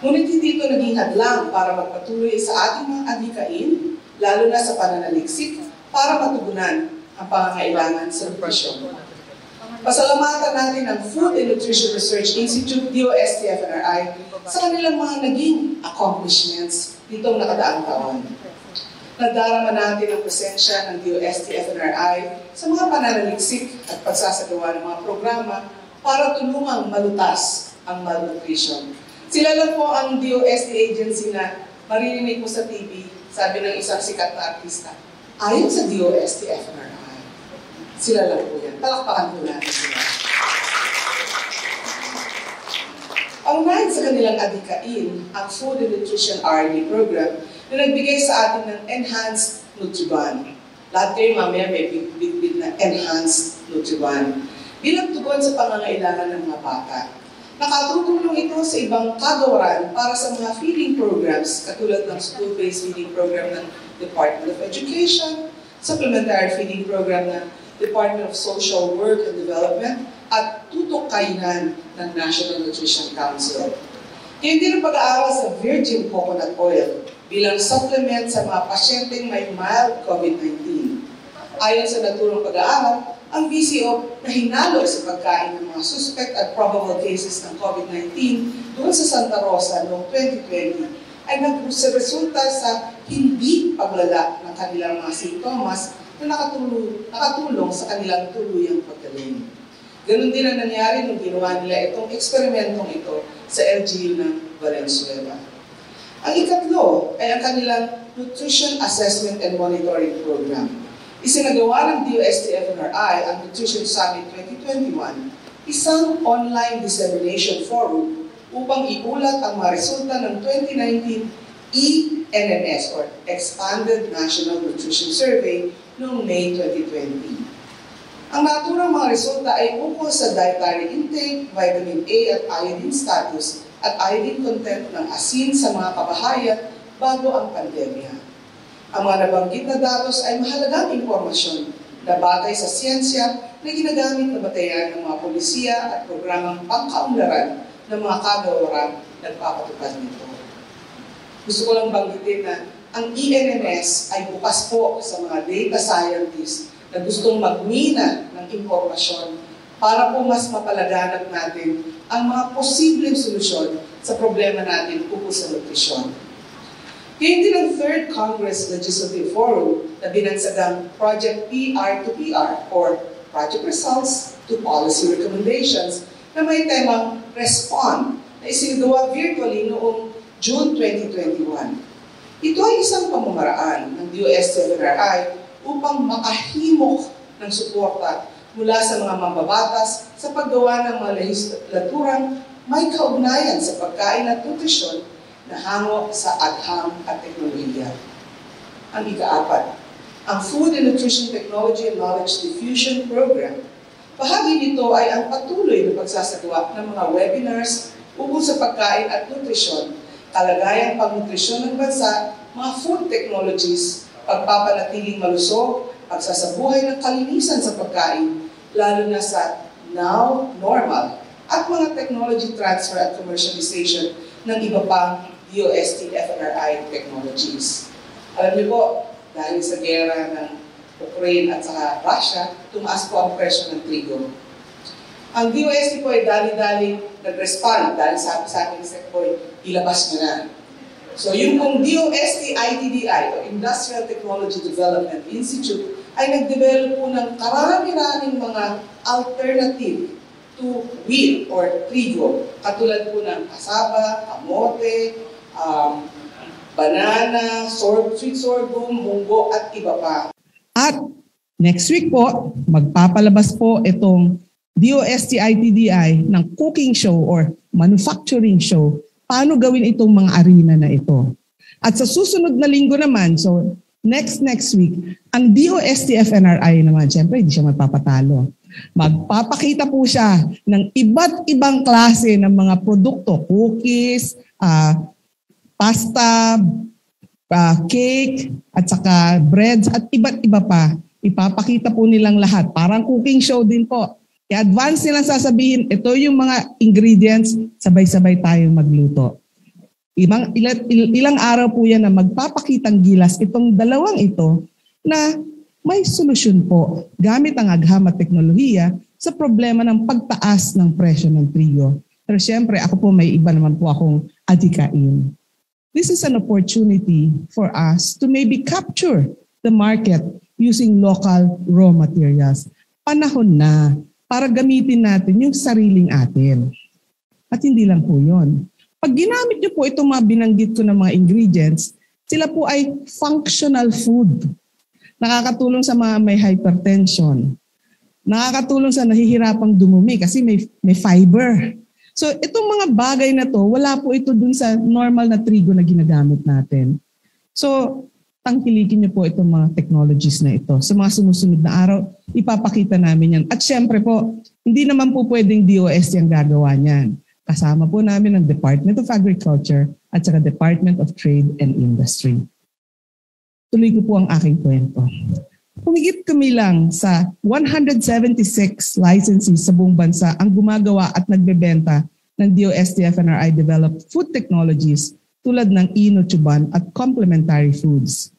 Ngunit hindi ito naging hadlang para magpatuloy sa ating mga adhikain, lalo na sa pananaliksik, para matugunan ang pangangailangan sa presyon. Pasalamatan natin ang Food and Nutrition Research Institute, D O S T F N R I, sa kanilang mga naging accomplishments nitong nakadaang taon. Nadarama natin ang presensya ng D O S T F N R I sa mga pananaliksik at pagsasagawa ng mga programa para tulungang malutas ang malnutrition. Sila lang po ang D O S T agency na maririnig mo sa T V, sabi ng isang sikat na artista. Ayon sa D O S T F N R I, sila lang po yan. Palakpakan po natin sila. Kaunahin sa kanilang adhikain ang Food and Nutrition R and D program na nagbigay sa atin ng Enhanced Nutriban. Lahat kayo mamaya may big-big na Enhanced Nutriban. Bilang tugon sa pangangailangan ng mga bata. Nakatutulong ito sa ibang kagawaran para sa mga feeding programs katulad ng school-based feeding program ng Department of Education, supplementary feeding program ng Department of Social Work and Development, at tutok kainan ng National Nutrition Council. Kaya din ang pag-aaral sa virgin coconut oil bilang supplement sa mga pasyenteng may mild COVID nineteen. Ayon sa naturang pag-aaral, ang V C O na hinalo sa pagkain ng mga suspect at probable cases ng COVID nineteen doon sa Santa Rosa noong twenty twenty ay nagresulta sa hindi paglala ng kanilang mga sintomas na nakatulong, nakatulong sa kanilang tuluyang pagkaling. Ganun din ang nangyari nung ginawa nila itong eksperimentong ito sa L G U ng Valenzuela. Ang ikatlo ay ang kanilang Nutrition Assessment and Monitoring Program. Isinagawa ng DOST-F N R I ang Nutrition Summit twenty twenty-one, isang online dissemination forum upang iulat ang mga resulta ng twenty nineteen E N N S or Expanded National Nutrition Survey noong May twenty twenty. Ang naturang mga resulta ay ukol sa dietary intake, vitamin A at iodine status at iodine content ng asin sa mga kabahayan bago ang pandemya. Ang mga nabanggit na datos ay mahalagang impormasyon na batay sa siyensya na ginagamit na batayan ng mga polisiya at programang pangkaunlaran ng mga kagawarang nagpapatupad nito. Gusto ko lang banggitin na ang E N N S ay bukas po sa mga data scientists na gustong magmina ng impormasyon para po mas mapalaganap natin ang mga posibleng solusyon sa problema natin ukol sa nutrisyon. Kaya din ang third Congress Legislative Forum na binansagang Project P R to P R or Project Results to Policy Recommendations na may temang Respond na isinagawa virtually noong June twenty twenty-one. Ito ay isang pamamaraan ng DOST-F N R I upang makahimok ng suporta mula sa mga mambabatas sa paggawa ng mga legislaturang may kaugnayan sa pagkain at nutrisyon na hango sa adham at teknolohiya. Ang ikaapat, ang Food and Nutrition Technology and Knowledge Diffusion Program. Bahagi nito ay ang patuloy na pagsasagawa ng mga webinars ukol sa pagkain at nutrisyon, kalagayang pang-nutrisyon ng bansa, mga food technologies, pagpapanatiling malusog, pagsasabuhay ng kalinisan sa pagkain, lalo na sa now normal, at mga technology transfer at commercialization ng iba pang DOST-F N R I technologies. Alam niyo po, dahil sa gera ng Ukraine at saka Russia, tumaas po ang presyo ng trigo. Ang DOST po ay dali-dali nag-respond dahil sabi sa akin ni Secboy, ilabas mo na. So yung kung DOST-I T D I o Industrial Technology Development Institute ay nag-develop po ng karami-raming mga alternative to wheat or trigo. Katulad po ng kasaba, kamote, um, banana, sorb, sweet sorghum, munggo at iba pa. At next week po, magpapalabas po itong DOST-I T D I ng cooking show or manufacturing show. Paano gawin itong mga arena na ito? At sa susunod na linggo naman, so next next week, ang DOST-F N R I naman, syempre hindi siya magpapatalo. Magpapakita po siya ng iba't ibang klase ng mga produkto, cookies, uh, pasta, uh, cake, at saka breads, at iba't iba pa. Ipapakita po nilang lahat. Parang cooking show din po. I-advance nilang sasabihin, ito yung mga ingredients, sabay-sabay tayong magluto. Ilang, ilang, ilang araw po yan na magpapakitang gilas itong dalawang ito na may solusyon po gamit ang agham at teknolohiya sa problema ng pagtaas ng presyo ng trigo. Pero siyempre, ako po may iba naman po akong adikain. This is an opportunity for us to maybe capture the market using local raw materials. Panahon na para gamitin natin yung sariling atin. At hindi lang po yun. Pag ginamit nyo po itong mga binanggit ko ng mga ingredients, sila po ay functional food. Nakakatulong sa mga may hypertension. Nakakatulong sa nahihirapang dumumi kasi may, may fiber. So itong mga bagay na to, wala po ito dun sa normal na trigo na ginagamit natin. So tangkilikin niyo po itong mga technologies na ito. Sa mga sumusunod na araw, ipapakita namin yan. At syempre po, hindi naman po pwedeng D O S yung gagawa niyan. Kasama po namin ang Department of Agriculture at saka Department of Trade and Industry. Tuloy ko po ang aking kwento. Humigit kami lang sa one hundred seventy-six licensees sa buong bansa ang gumagawa at nagbebenta ng D O S T F N R I developed food technologies tulad ng Inochuban at complementary foods.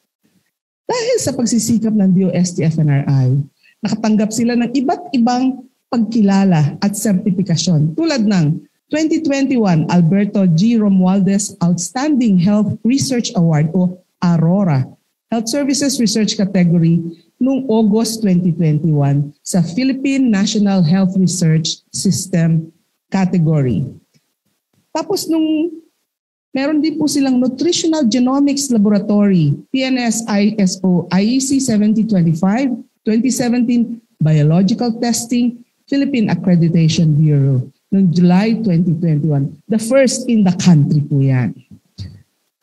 Dahil sa pagsisikap ng D O S T F N R I, nakatanggap sila ng iba't ibang pagkilala at sertifikasyon tulad ng twenty twenty-one Alberto G. Romualdez Outstanding Health Research Award o ARORA Health Services Research Category noong August twenty twenty-one sa Philippine National Health Research System Category. Tapos nung meron din po silang Nutritional Genomics Laboratory, P N S I S O, I E C seventy twenty-five, twenty seventeen Biological Testing, Philippine Accreditation Bureau noong July twenty twenty-one. The first in the country po yan.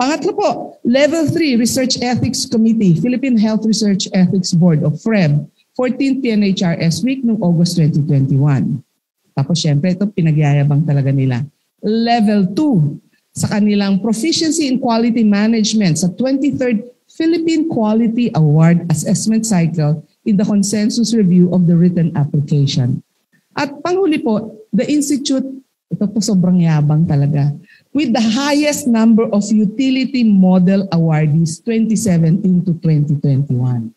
Pangatlo po, Level three Research Ethics Committee, Philippine Health Research Ethics Board of F R E B, fourteenth P N H R S Week noong August twenty twenty-one. Tapos syempre ito pinagyayabang talaga nila. Level two sa kanilang Proficiency in Quality Management sa twenty-third Philippine Quality Award Assessment Cycle in the Consensus Review of the Written Application. At panghuli po, the Institute, ito po sobrang yabang talaga, with the highest number of utility model awardees twenty seventeen to twenty twenty-one.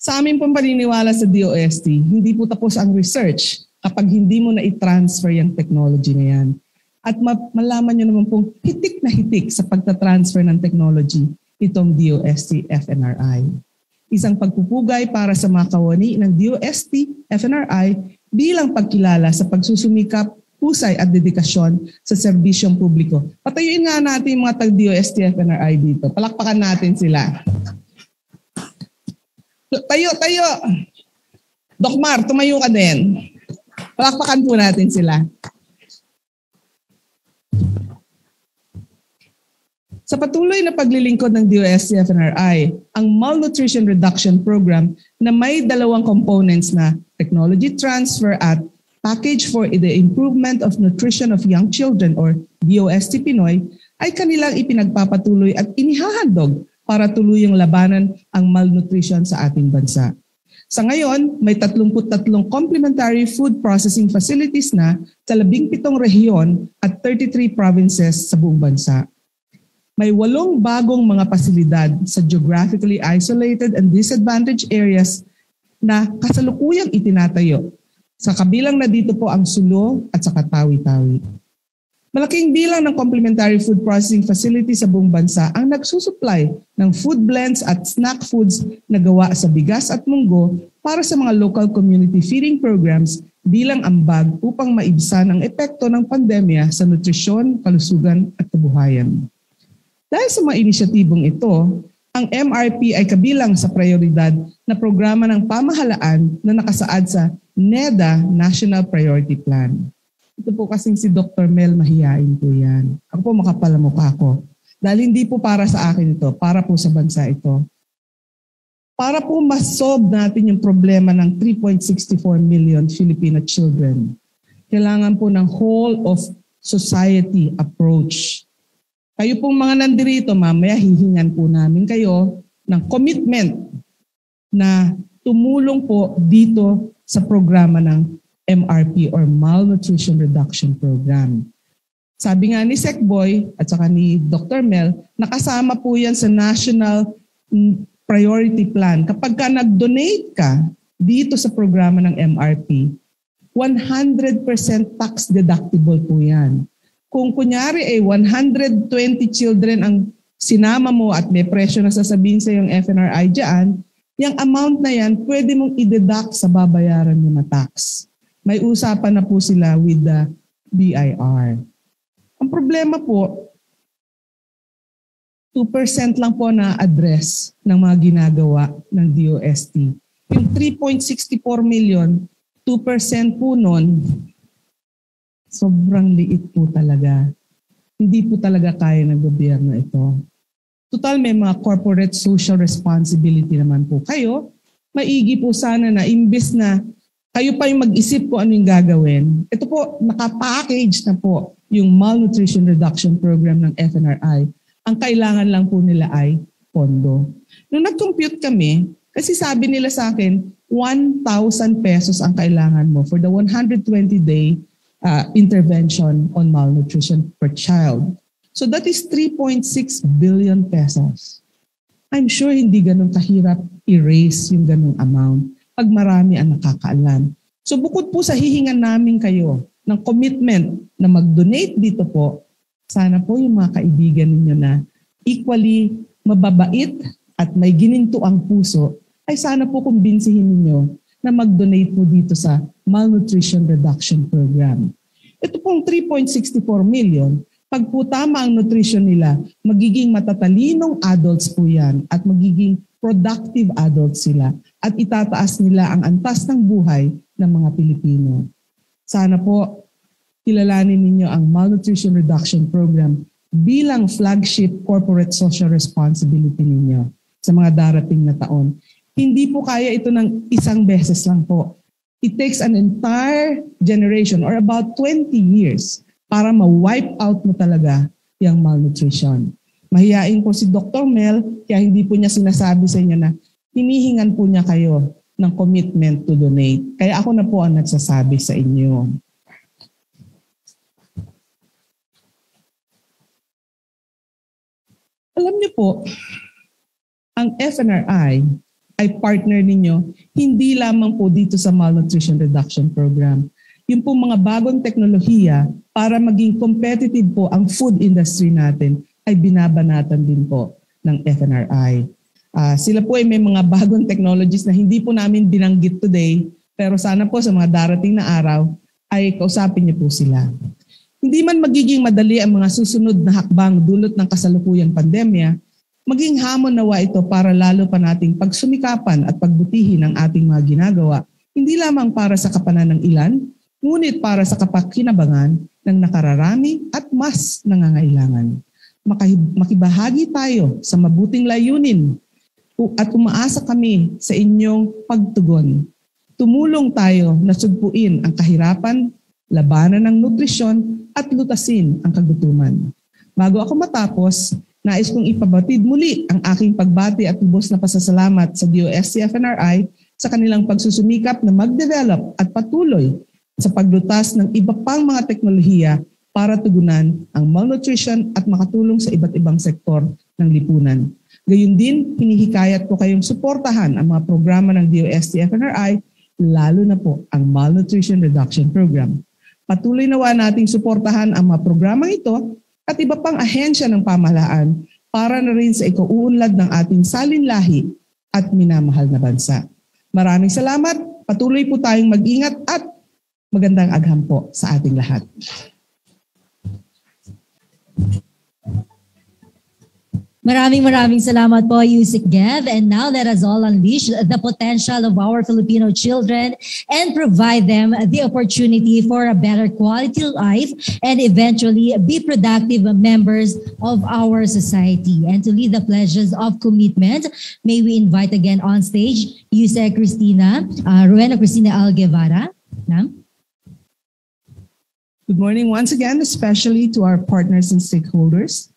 Sa amin pong paniniwala sa D O S T, hindi po tapos ang research kapag hindi mo na i-transfer yung technology na yan. At malaman nyo naman pong hitik na hitik sa pagtatransfer ng technology itong D O S T F N R I. Isang pagpupugay para sa mga kawani ng D O S T F N R I bilang pagkilala sa pagsusumikap, husay at dedikasyon sa serbisyong publiko. Patayuin nga natin yung mga tag-D O S T F N R I dito. Palakpakan natin sila. Tayo, tayo! Doc Mar, tumayo ka din. Palakpakan po natin sila. Sa patuloy na paglilingkod ng D O S T F N R I, ang Malnutrition Reduction Program na may dalawang components na Technology Transfer at Package for the Improvement of Nutrition of Young Children or D O S T Pinoy ay kanilang ipinagpapatuloy at inihahandog para tuluyang labanan ang malnutrition sa ating bansa. Sa ngayon, may tatlumpu't tatlong complementary food processing facilities na sa labing pitong rehiyon at thirty-three provinces sa buong bansa. May walong bagong mga pasilidad sa geographically isolated and disadvantaged areas na kasalukuyang itinatayo. Sa kabilang na dito po ang Sulo at sa Katawi-Tawi. Malaking bilang ng complementary food processing facility sa buong bansa ang nagsusupply ng food blends at snack foods na gawa sa bigas at munggo para sa mga local community feeding programs bilang ambag upang maibsan ang epekto ng pandemya sa nutrisyon, kalusugan at kabuhayan. Dahil sa mga inisyatibong ito, ang M R P ay kabilang sa prioridad na programa ng pamahalaan na nakasaad sa NEDA National Priority Plan. Ito po kasing si Doctor Mel, mahihain po yan. Ako po makapalamukha ako. Dahil hindi po para sa akin ito, para po sa bansa ito. Para po masolve natin yung problema ng three point six four million Filipino children. Kailangan po ng whole of society approach. Kayo pong mga nandirito, mamaya hihingan po namin kayo ng commitment na tumulong po dito sa programa ng M R P or Malnutrition Reduction Program. Sabi nga ni Secboy at saka ni Doctor Mel, nakasama po yan sa National Priority Plan. Kapag ka nag-donate ka dito sa programa ng M R P, one hundred percent tax deductible po yan. Kung kunyari ay eh, one hundred twenty children ang sinama mo at may presyo na sasabihin sa yung F N R I dyan, yung amount na yan pwede mong i-deduct sa babayaran mo na tax. May usapan na po sila with the B I R. Ang problema po, two percent lang po na-address ng mga ginagawa ng D O S T. Yung three point six four million, two percent po nun, sobrang liit po talaga. Hindi po talaga kaya ng gobyerno ito. Total, may mga corporate social responsibility naman po kayo. Maigi po sana na imbes na kayo pa yung mag-isip po ano yung gagawin. Ito po, nakapackage na po yung malnutrition reduction program ng F N R I. Ang kailangan lang po nila ay pondo. Nung nag-compute kami, kasi sabi nila sa akin, one thousand pesos ang kailangan mo for the one hundred twenty day Uh, intervention on malnutrition per child. So that is three point six billion pesos. I'm sure hindi ganun kahirap i-raise yung ganung amount pag marami ang nakakaalam. So bukod po sa hihingan namin kayo ng commitment na mag-donate dito po, sana po yung mga kaibigan ninyo na equally mababait at may gininto ang puso, ay sana po kumbinsihin ninyo na mag-donate po dito sa Malnutrition Reduction Program. Ito pong three point six four million, pag po tama ang nutrition nila, magiging matatalinong adults po yan at magiging productive adults sila at itataas nila ang antas ng buhay ng mga Pilipino. Sana po kilalanin ninyo ang Malnutrition Reduction Program bilang flagship corporate social responsibility ninyo sa mga darating na taon. Hindi po kaya ito ng isang beses lang po. It takes an entire generation or about twenty years para ma-wipe out mo talaga yung malnutrition. Mahiyain po si Doctor Mel, kaya hindi po niya sinasabi sa inyo na hinihingan po niya kayo ng commitment to donate. Kaya ako na po ang nagsasabi sa inyo. Alam niyo po, ang F N R I ay partner ninyo, hindi lamang po dito sa Malnutrition Reduction Program. Yung po mga bagong teknolohiya para maging competitive po ang food industry natin ay binabanatan din po ng F N R I. Uh, sila po ay may mga bagong technologies na hindi po namin binanggit today, pero sana po sa mga darating na araw ay kausapin niyo po sila. Hindi man magiging madali ang mga susunod na hakbang dulot ng kasalukuyang pandemya, maging hamon nawa ito para lalo pa nating pagsumikapan at pagbutihin ang ating mga ginagawa, hindi lamang para sa kapanan ng ilan, ngunit para sa kapakinabangan ng nakararami at mas nangangailangan. Makibahagi tayo sa mabuting layunin at umaasa kami sa inyong pagtugon. Tumulong tayo na sugpuin ang kahirapan, labanan ng nutrisyon at lutasin ang kagutuman. Bago ako matapos, nais kong ipabatid muli ang aking pagbati at lubos na pasasalamat sa D O S T F N R I sa kanilang pagsusumikap na mag-develop at patuloy sa paglutas ng iba pang mga teknolohiya para tugunan ang malnutrition at makatulong sa iba't ibang sektor ng lipunan. Gayun din, hinihikayat ko kayong suportahan ang mga programa ng D O S T F N R I, lalo na po ang Malnutrition Reduction Program. Patuloy nawa nating suportahan ang mga programang ito at iba pang ahensya ng pamahalaan para na rin sa ikauunlad ng ating salinlahi at minamahal na bansa. Maraming salamat, patuloy po tayong mag-ingat at magandang agham po sa ating lahat. Maraming maraming salamat po, Yusik Gev. And now let us all unleash the potential of our Filipino children and provide them the opportunity for a better quality of life and eventually be productive members of our society. And to lead the pledges of commitment, may we invite again on stage Yusik Christina, uh, Rowena Christina L. Guevara. Ma'am? Good morning once again, especially to our partners and stakeholders.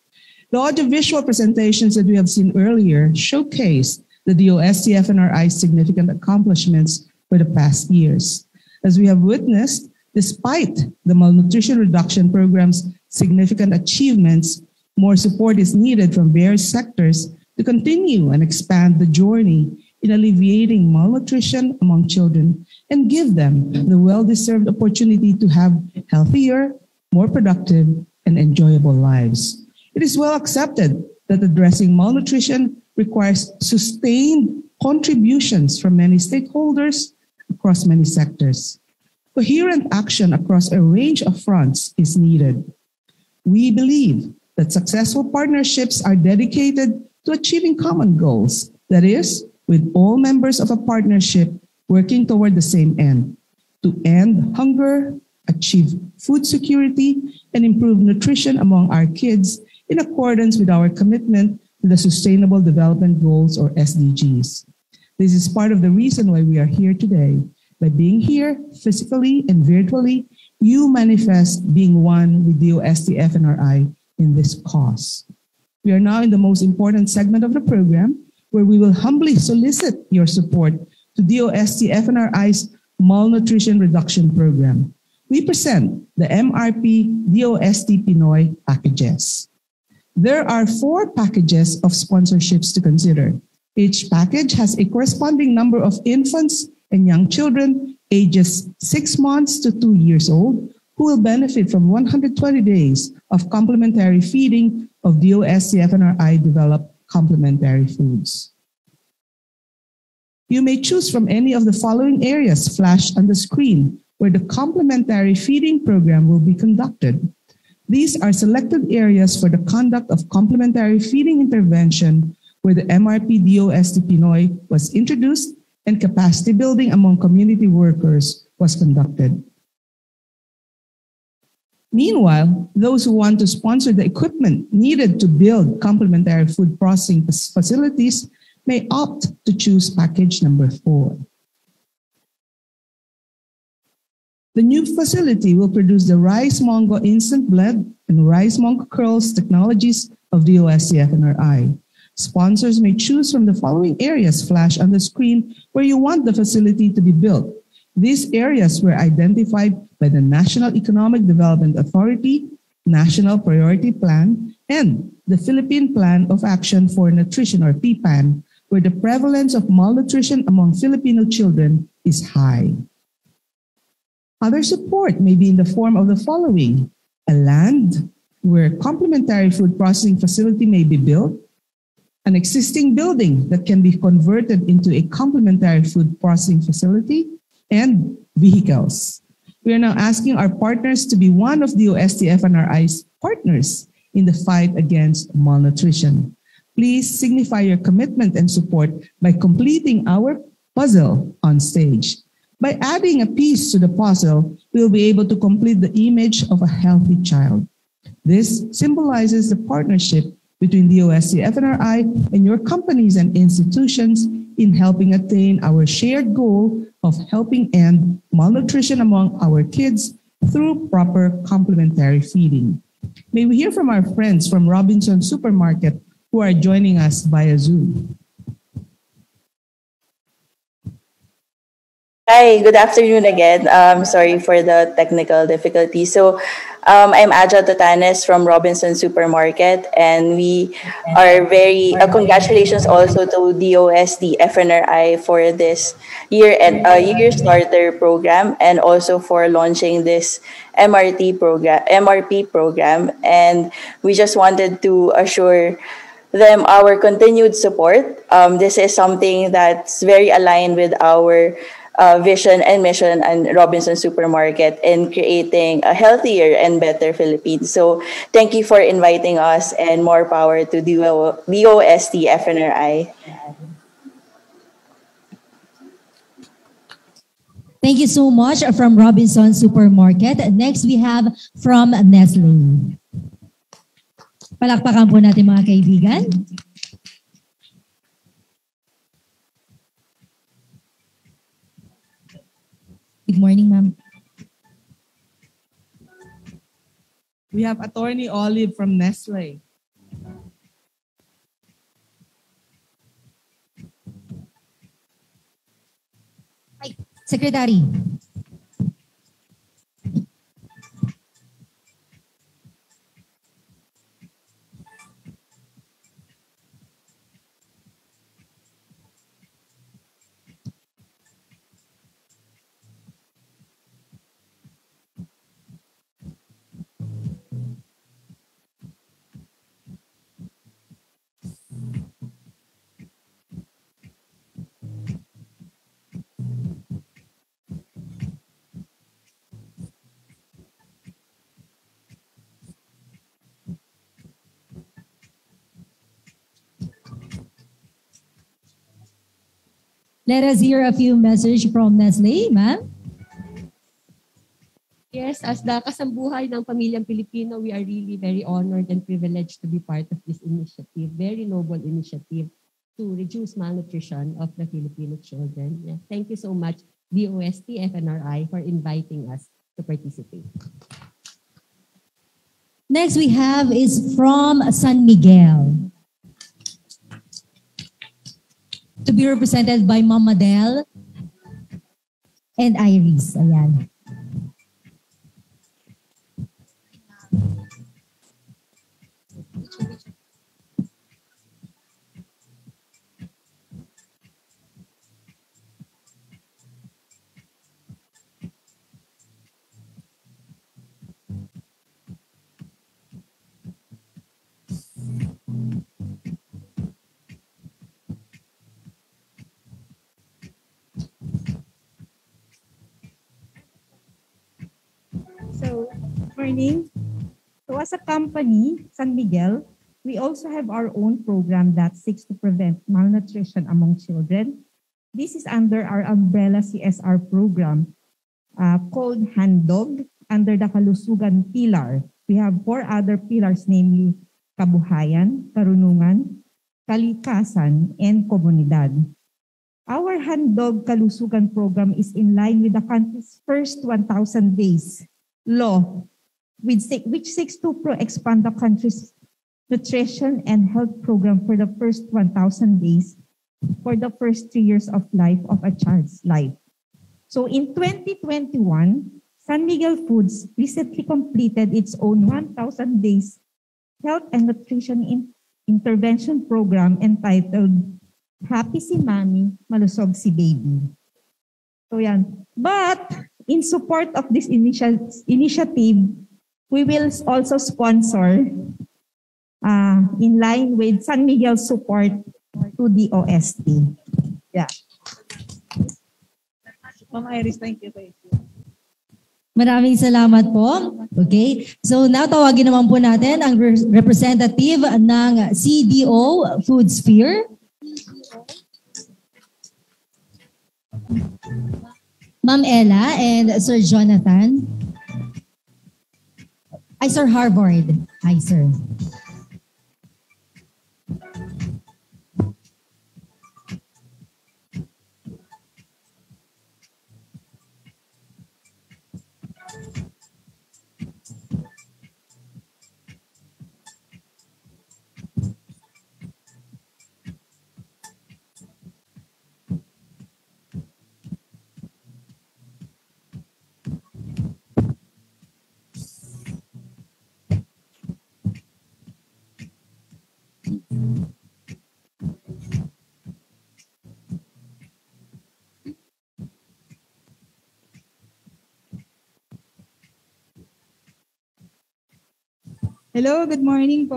The audiovisual presentations that we have seen earlier showcase the D O S T F N R I's significant accomplishments for the past years. As we have witnessed, despite the malnutrition reduction program's significant achievements, more support is needed from various sectors to continue and expand the journey in alleviating malnutrition among children and give them the well-deserved opportunity to have healthier, more productive, and enjoyable lives. It is well accepted that addressing malnutrition requires sustained contributions from many stakeholders across many sectors. Coherent action across a range of fronts is needed. We believe that successful partnerships are dedicated to achieving common goals, that is, with all members of a partnership working toward the same end. to end hunger, achieve food security, and improve nutrition among our kids in accordance with our commitment to the Sustainable Development Goals, or S D Gs. This is part of the reason why we are here today. By being here physically and virtually, you manifest being one with DOST-F N R I in this cause. We are now in the most important segment of the program, where we will humbly solicit your support to DOST-F N R I's Malnutrition Reduction Program. We present the M R P DOST Pinoy packages. There are four packages of sponsorships to consider. Each package has a corresponding number of infants and young children ages six months to two years old who will benefit from one hundred twenty days of complementary feeding of DOST-F N R I-developed complementary foods. You may choose from any of the following areas flashed on the screen where the complementary feeding program will be conducted. These are selected areas for the conduct of complementary feeding intervention where the M R P DOST Pinoy was introduced and capacity building among community workers was conducted. Meanwhile, those who want to sponsor the equipment needed to build complementary food processing facilities may opt to choose package number four. The new facility will produce the rice mango instant blend and rice mango curls technologies of DOST-F N R I. Sponsors may choose from the following areas flashed on the screen where you want the facility to be built. These areas were identified by the National Economic Development Authority, National Priority Plan, and the Philippine Plan of Action for Nutrition, or P PAN, where the prevalence of malnutrition among Filipino children is high. Other support may be in the form of the following: a land where complementary food processing facility may be built, an existing building that can be converted into a complementary food processing facility, and vehicles. We are now asking our partners to be one of DOST-F N R I's partners in the fight against malnutrition. Please signify your commitment and support by completing our puzzle on stage. By adding a piece to the puzzle, we will be able to complete the image of a healthy child. This symbolizes the partnership between DOST-F N R I and your companies and institutions in helping attain our shared goal of helping end malnutrition among our kids through proper complementary feeding. May we hear from our friends from Robinsons Supermarket who are joining us via Zoom. Hi, good afternoon again. Um, sorry for the technical difficulty. So um, I'm Aja Totanes from Robinsons Supermarket, and we are very, uh, congratulations also to DOST-F N R I for this year and uh, year starter program, and also for launching this M R T program, M R P program. And we just wanted to assure them our continued support. Um, this is something that's very aligned with our Uh, vision and mission and Robinsons Supermarket in creating a healthier and better Philippines. So thank you for inviting us, and more power to DOST-F N R I. Thank you so much from Robinsons Supermarket. Next, we have from Nestle. Palakpakan po natin mga kaibigan. Good morning, ma'am. We have Attorney Olive from Nestle. Hi, Secretary. Let us hear a few messages from Nestle, ma'am. Yes, as the kasambuhay ng pamilyang Pilipino, we are really very honored and privileged to be part of this initiative, very noble initiative to reduce malnutrition of the Filipino children. Yeah. Thank you so much, D O S T F N R I, for inviting us to participate. Next we have is from San Miguel, to be represented by Mama Del and Iris. Ayan. So, morning. So as a company, San Miguel, we also have our own program that seeks to prevent malnutrition among children. This is under our umbrella C S R program uh, called Handog, under the Kalusugan Pillar. We have four other pillars, namely Kabuhayan, Karunungan, Kalikasan, and Komunidad. Our Handog Kalusugan program is in line with the country's first one thousand days law, which seeks to expand the country's nutrition and health program for the first one thousand days for the first three years of life of a child's life. So in twenty twenty-one, San Miguel Foods recently completed its own one thousand days health and nutrition in intervention program entitled Happy Si Mami, Malusog Si Baby. So yan. But in support of this initial initiative, we will also sponsor, uh, in line with San Miguel's support to the O S T. Yeah. Mama Iris, thank you. Thank you. Maraming salamat po. Okay. So now tawagin naman po natin ang re representative ng C D O FoodSphere. Ma'am Ella and Sir Jonathan. Ay, Sir Harvard. Ay, Sir. Hello, good morning po.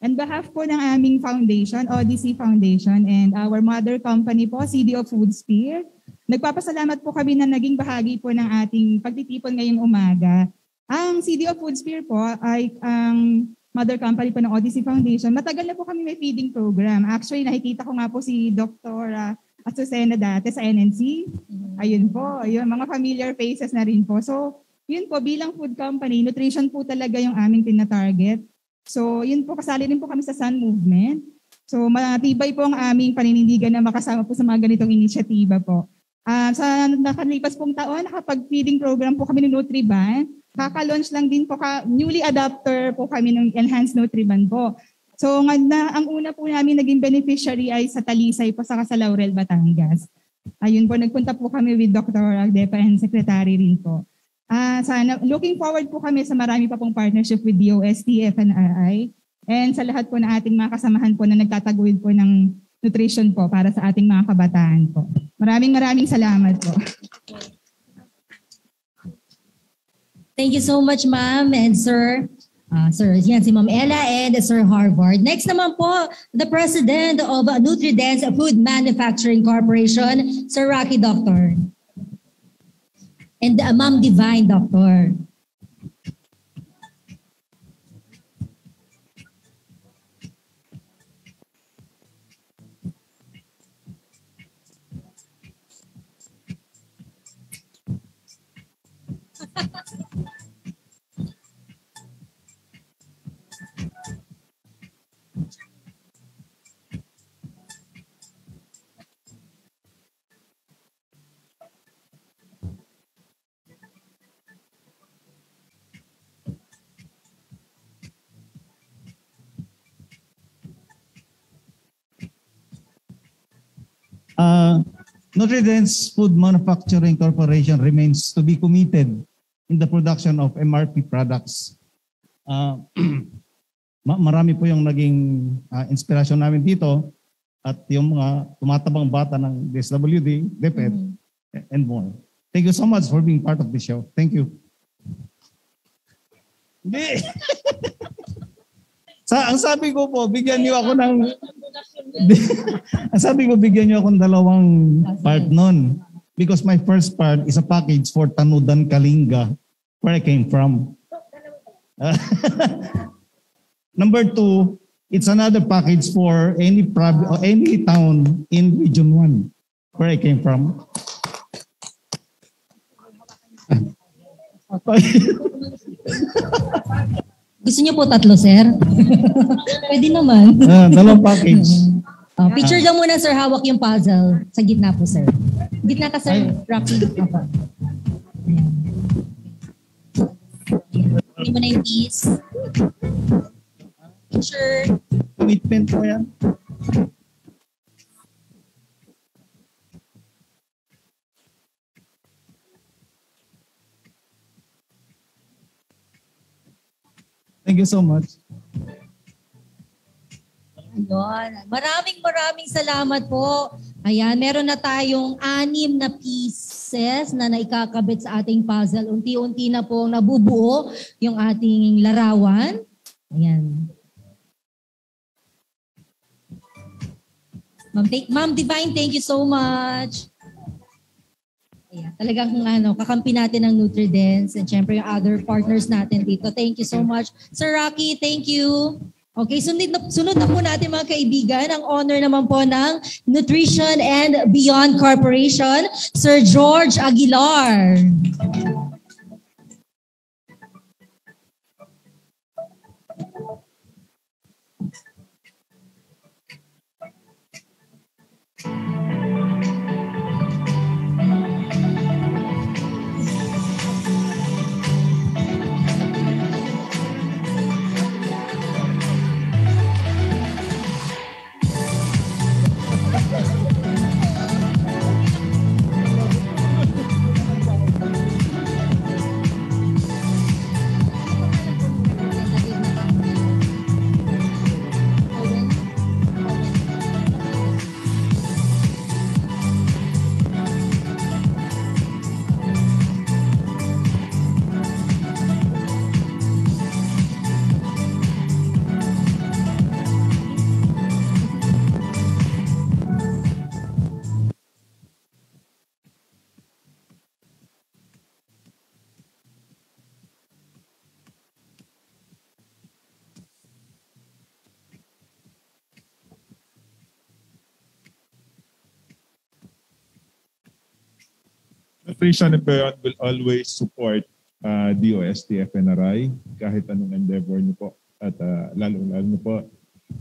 On behalf po ng aming foundation, Odyssey Foundation, and our mother company po, C D O FoodSphere, nagpapasalamat po kami na naging bahagi po ng ating pagtitipon ngayong umaga. Ang C D O FoodSphere po ay ang mother company po ng Odyssey Foundation. Matagal na po kami may feeding program. Actually, nakikita ko nga po si Doctor Azucena dati sa N N C. Ayun po, ayun, mga familiar faces na rin po. So, yun po, bilang food company, nutrition po talaga yung aming tina-target. So, yun po, kasali rin po kami sa Sun Movement. So, matibay po ang aming paninindigan na makasama po sa mga ganitong inisyatiba po. Uh, sa nakalipas pong taon, nakapag-feeding program po kami ng Nutriban. Kaka-launch lang din po, ka, newly adapter po kami ng Enhanced Nutriban po. So, na, ang una po namin naging beneficiary ay sa Talisay po, saka sa Laurel, Batangas. Ayun po, nagpunta po kami with Doctor Agdeppa and Secretary rin po. Uh, sana, looking forward po kami sa marami pa pong partnership with D O S T F N R I and sa lahat po na ating mga kasamahan po na nagtataguyod po ng nutrition po para sa ating mga kabataan po. Maraming maraming salamat po. Thank you so much, ma'am and sir. Uh, sir, yan si Ma'am Ella and Sir Harvard. Next naman po, the President of Nutri-Dense Food Manufacturing Corporation, Sir Rocky Doctor. And uh, Ma'am Divine Doctor. Nutri-Dense Food Manufacturing Corporation remains to be committed in the production of M R P products. Uh, marami po yung naging uh, inspirasyon namin dito at yung mga tumatabang bata ng D S W D, DepEd, mm-hmm. and more. Thank you so much for being part of the show. Thank you. Sa, ang sabi ko po, bigyan niyo ako ng ang sabi ko, bigyan niyo ako ng dalawang part nun. Because my first part is a package for Tanudan, Kalinga, where I came from. Number two, it's another package for any prob- any town in Region one, where I came from. Gusto niyo po tatlo, sir? Pwede naman. Uh, dalawang package. Uh, picture lang muna, sir. Hawak yung puzzle. Sa gitna po, sir. Gitna ka, sir. Rocky. Hindi mo na yung piece. Picture. Commitment po yan. Thank you so much. Ayun. Maraming maraming salamat po. Ayan, meron na tayong anim na pieces na naikakabit sa ating puzzle. Unti-unti na po nabubuo yung ating larawan. Ayan. Ma'am, Ma'am Divine, thank you so much. Yeah, talagang kung ano, kakampi natin ng Nutri-Dense and syempre yung other partners natin dito. Thank you so much. Sir Rocky, thank you. Okay, sunod na, sunod na po natin mga kaibigan. Ang honor naman po ng Nutrition and Beyond Corporation, Sir George Aguilar. Nutrition and Beyond will always support uh, DOST-F N R I kahit anong endeavor niyo po at uh, lalo-lalo niyo po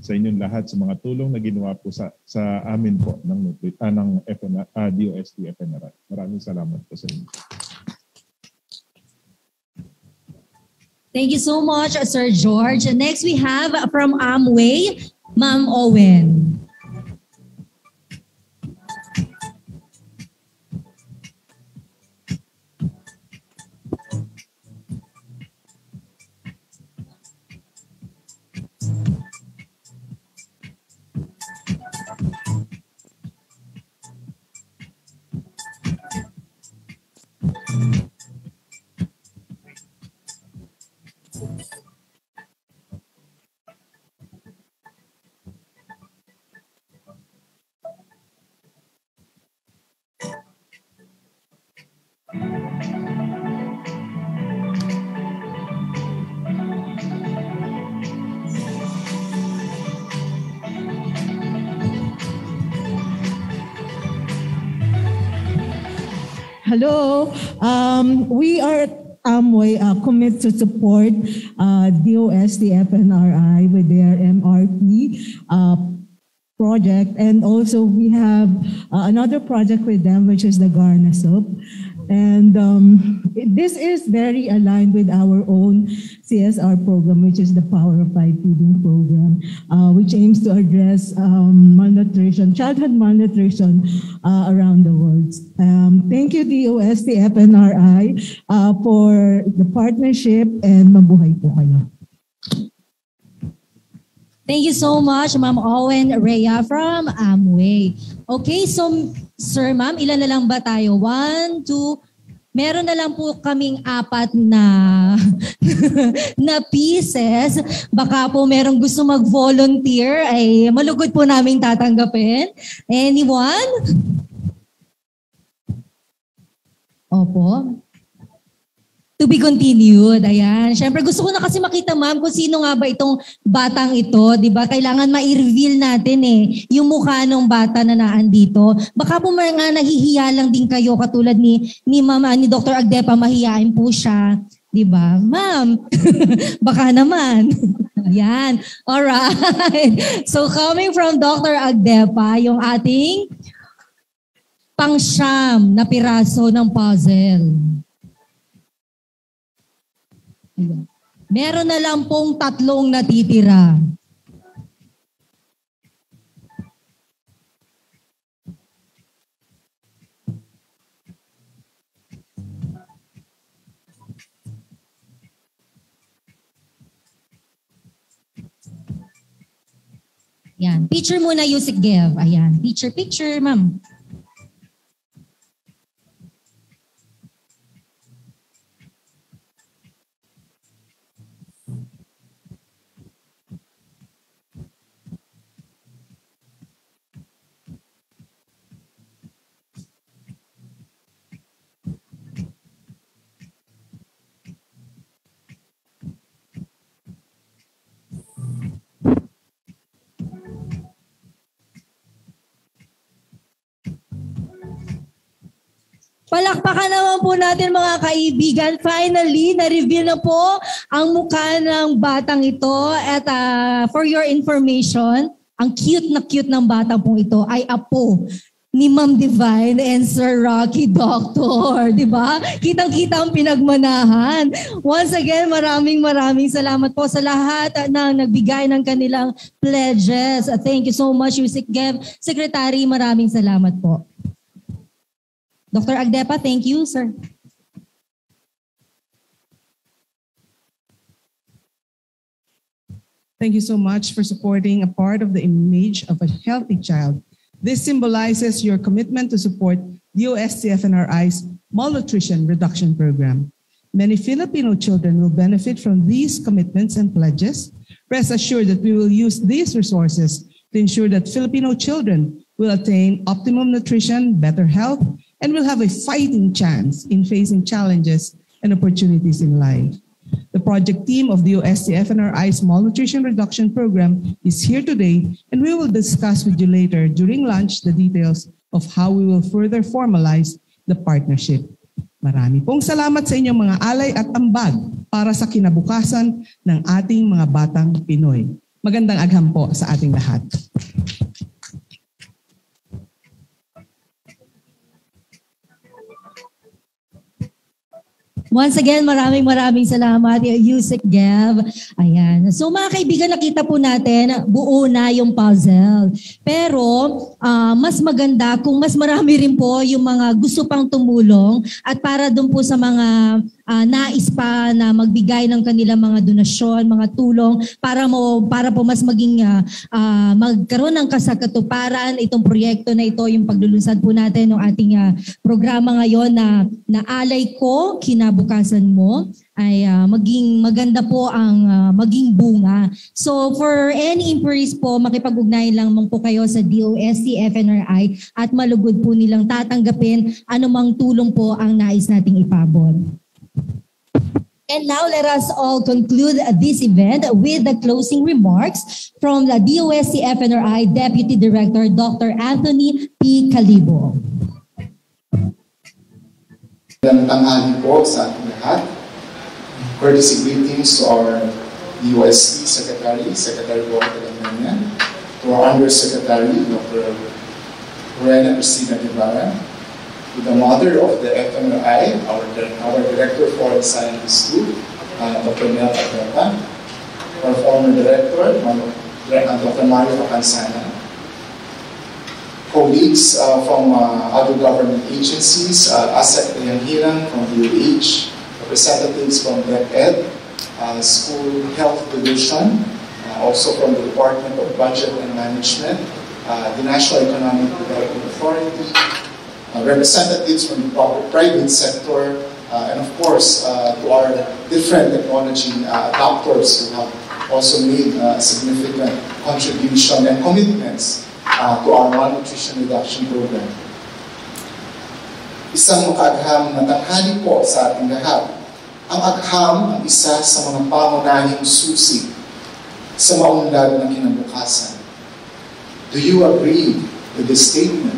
sa inyong lahat sa mga tulong na ginawa po sa, sa amin po ng, uh, ng uh, DOST-F N R I. Maraming salamat po sa inyo. Thank you so much, Sir George. Next we have from Amway, Ma'am Owen. Hello, um, we are at Amway uh, commit to support uh, DOST-F N R I with their M R P uh, project, and also we have uh, another project with them, which is the Garna Soap. And um, this is very aligned with our own C S R program, which is the Power of Five Feeding Program, uh, which aims to address um, malnutrition, childhood malnutrition uh, around the world. Um, thank you, D O S T F N R I, uh, for the partnership, and mabuhay po kayo. Thank you so much, Ma'am Owen Rea from Amway. Okay, so sir, ma'am, ilan na lang ba tayo? One, two, meron na lang po kaming apat na na pieces. Baka po merong gusto mag-volunteer, ay malugod po naming tatanggapin. Anyone? Opo. To be continued. Ayan. Siyempre gusto ko na kasi makita, ma'am, kung sino nga ba itong batang ito. Diba? Kailangan ma-reveal natin eh yung mukha ng bata na naandito. Baka po mga nahihiya lang din kayo katulad ni ni mama, ni Doctor Agdeppa, mahihiyain po siya. Diba? Ma'am, baka naman. Ayan. Alright. So coming from Doctor Agdeppa, yung ating pang-siyam na piraso ng puzzle. Meron na lang pong tatlong natitira. Ayan. Picture muna you si Gev. Ayan. Picture, picture, ma'am. Palakpakan naman po natin mga kaibigan. Finally, na-reveal na po ang mukha ng batang ito. At uh, for your information, ang cute na cute ng bata po ito ay apo ni Ma'am Divine and Sir Rocky Doctor. Diba? Kitang-kita ang pinagmanahan. Once again, maraming maraming salamat po sa lahat na nagbigay ng kanilang pledges. Thank you so much, Yusik Gev. Secretary, maraming salamat po. Doctor Agdeppa, thank you, sir. Thank you so much for supporting a part of the image of a healthy child. This symbolizes your commitment to support D O S T F N R I's malnutrition reduction program. Many Filipino children will benefit from these commitments and pledges. Rest assured that we will use these resources to ensure that Filipino children will attain optimum nutrition, better health, and will have a fighting chance in facing challenges and opportunities in life. The project team of the D O S T F N R I's Malnutrition Reduction Program is here today, and we will discuss with you later during lunch the details of how we will further formalize the partnership. Marami pong salamat sa inyong mga alay at ambag para sa kinabukasan ng ating mga batang Pinoy. Magandang agham po sa ating lahat. Once again, maraming maraming salamat, Yusik Gev. Ayan. So mga kaibigan, nakita po natin, buo na yung puzzle. Pero uh, mas maganda kung mas marami rin po yung mga gusto pang tumulong at para dun po sa mga uh, nais pa na magbigay ng kanilang mga donasyon, mga tulong para, mo, para po mas maging uh, uh, magkaroon ng kasakatuparan itong proyekto na ito, yung paglulunsad po natin ng ating uh, programa ngayon na naalay ko, kinabukasan bukasan mo ay uh, maging maganda po ang uh, maging bunga. So for any inquiries po, makipag-ugnayan lang po kayo sa D O S T F N R I at malugod po nilang tatanggapin anumang tulong po ang nais nating ipabot. And now let us all conclude this event with the closing remarks from the D O S T F N R I Deputy Director Doctor Anthony P. Calibo. Magandang tanghali po sa ating lahat. Courtesy greetings to our D O S T Secretary, Secretary Roque de la Peña, to our Undersecretary, Doctor Rowena Christina L. Guevara, the mother of the F M R I, our, our Director for Science Group, uh, Doctor Nel Agdeppa, our former Director, Doctor Mario V. Capanzana, colleagues uh, from uh, other government agencies, uh, ASEC Dayang-Girang from D O H, representatives from DepEd, uh, School Health Division, uh, also from the Department of Budget and Management, uh, the National Economic Development Authority, uh, representatives from the private sector, uh, and of course uh, to our different technology uh, adopters who have also made uh, significant contribution and commitments Uh, to our malnutrition reduction program. Isang makagham na tanghali po sa ating lahat. Ang agham ang isa sa mga pangunahing susi sa maunlad na kinabukasan. Do you agree with this statement?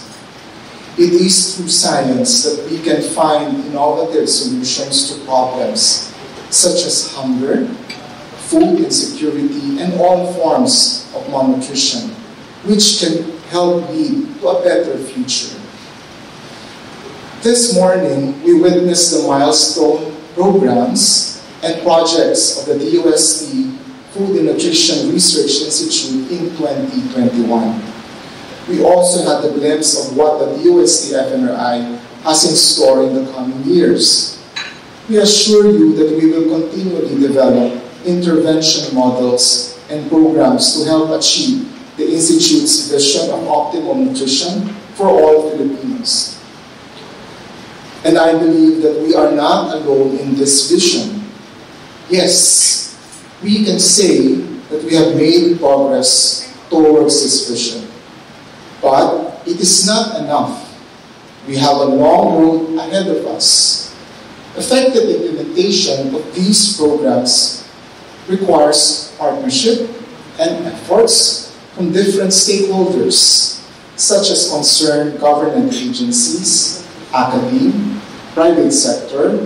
It is through science that we can find innovative solutions to problems such as hunger, food insecurity, and all forms of malnutrition, which can help lead to a better future. This morning, we witnessed the milestone programs and projects of the D O S T Food and Nutrition Research Institute in twenty twenty-one. We also had a glimpse of what the D O S T F M R I has in store in the coming years. We assure you that we will continually develop intervention models and programs to help achieve the Institute's vision of optimal nutrition for all Filipinos. And I believe that we are not alone in this vision. Yes, we can say that we have made progress towards this vision. But it is not enough. We have a long road ahead of us. Effective implementation of these programs requires partnership and efforts from different stakeholders, such as concerned government agencies, academia, private sector,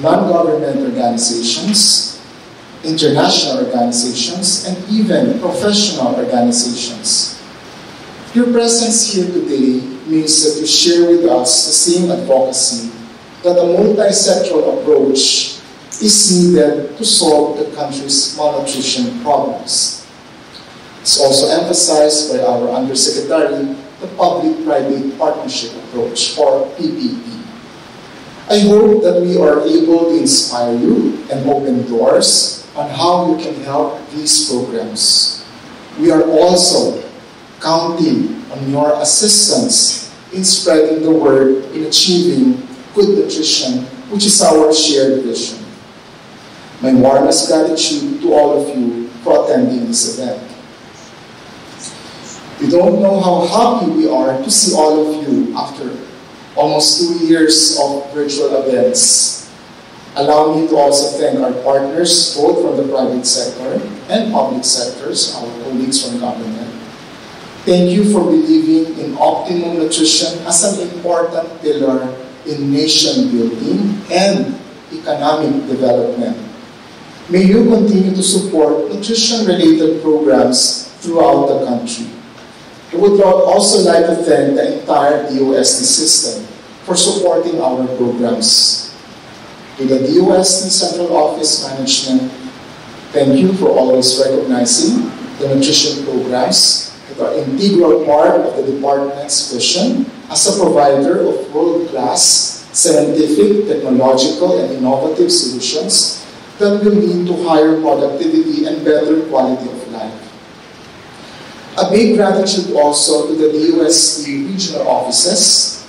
non-government organizations, international organizations, and even professional organizations. Your presence here today means that you share with us the same advocacy that a multi-sectoral approach is needed to solve the country's malnutrition problems. It's also emphasized by our Undersecretary, the Public-Private Partnership Approach, or P P P. I hope that we are able to inspire you and open doors on how you can help these programs. We are also counting on your assistance in spreading the word in achieving good nutrition, which is our shared vision. My warmest gratitude to all of you for attending this event. We don't know how happy we are to see all of you after almost two years of virtual events. Allow me to also thank our partners, both from the private sector and public sectors, our colleagues from government. Thank you for believing in optimum nutrition as an important pillar in nation building and economic development. May you continue to support nutrition-related programs throughout the country. I would also like to thank the entire D O S T system for supporting our programs. To the D O S T Central Office Management, thank you for always recognizing the nutrition programs that are an integral part of the department's vision as a provider of world-class scientific, technological, and innovative solutions that will lead to higher productivity and better quality of life. A big gratitude also to the D O S T regional offices,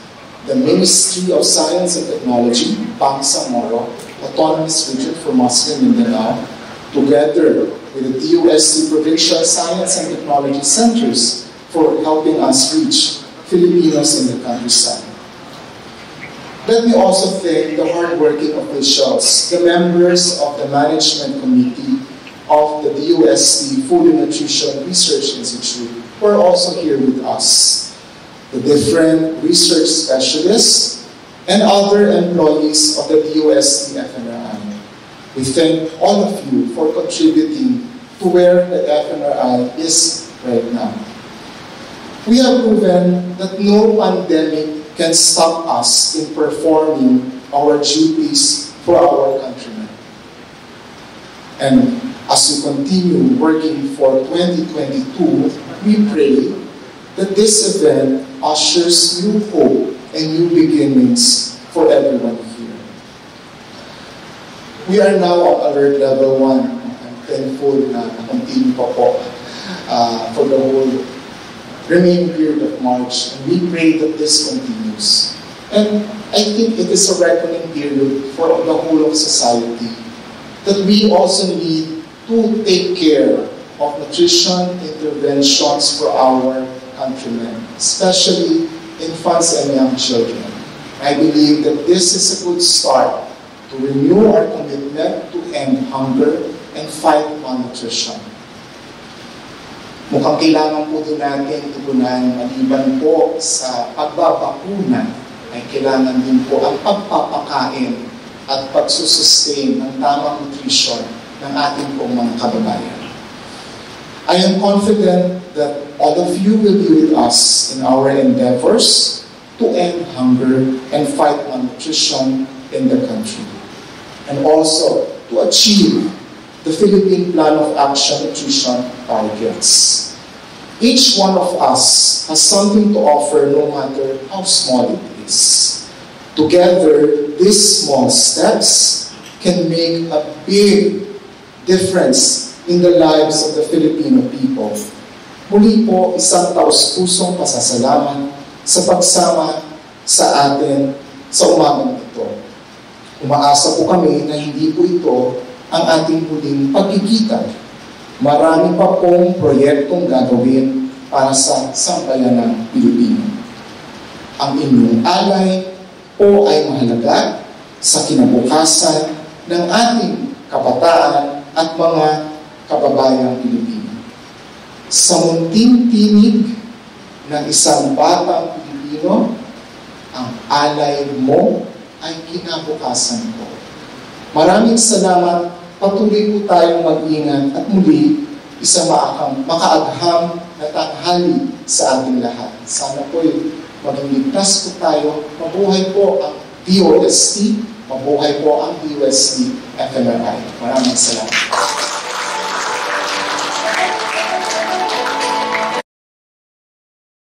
the Ministry of Science and Technology, Bangsamoro, Autonomous Region for Muslim Mindanao, together with the D O S T Provincial Science and Technology Centers for helping us reach Filipinos in the countryside. Let me also thank the hardworking officials, the members of the management committee of the D O S T Food and Nutrition Research Institute, who are also here with us, the different research specialists, and other employees of the D O S T F N R I. We thank all of you for contributing to where the F N R I is right now. We have proven that no pandemic can stop us in performing our duties for our countrymen. And as we continue working for twenty twenty-two, we pray that this event ushers new hope and new beginnings for everyone here. We are now on alert level one. I'm thankful na continue pa po uh, for the whole remaining period of March, and we pray that this continues. And I think it is a reckoning period for the whole of society that we also need to take care of nutrition interventions for our countrymen, especially infants and young children. I believe that this is a good start to renew our commitment to end hunger and fight malnutrition. Mukhang kailangan po din natin tugunan maliban po sa pagbabakuna ay kailangan din po ang pagpapakain at pagsusustain ng tamang nutrition ng ating pong mga kababayan. I am confident that all of you will be with us in our endeavors to end hunger and fight malnutrition in the country, and also to achieve the Philippine Plan of Action Nutrition Targets. Each one of us has something to offer no matter how small it is. Together, these small steps can make a big difference in the lives of the Filipino people. Muli po, isang taus-pusong pasasalamat sa pagsama sa atin sa umagang ito. Umaasa po kami na hindi po ito ang ating huling pagkikita. Marami pa pong proyektong gagawin para sa sambayan ng Pilipino. Ang inyong alay o ay mahalaga sa kinabukasan ng ating kabataan at mga kababayang Pilipino. Sa munting tinig ng isang batang Pilipino, ang alay mo ay kinabukasan ko. Maraming salamat. Patuloy po tayong mag-ingat at muli isang maakam, makaagham na tanghali sa ating lahat. Sana po'y maging ligtas po tayo. Mabuhay po ang D O S T, mabuhay po ang D O S T F N R I. Maraming salamat.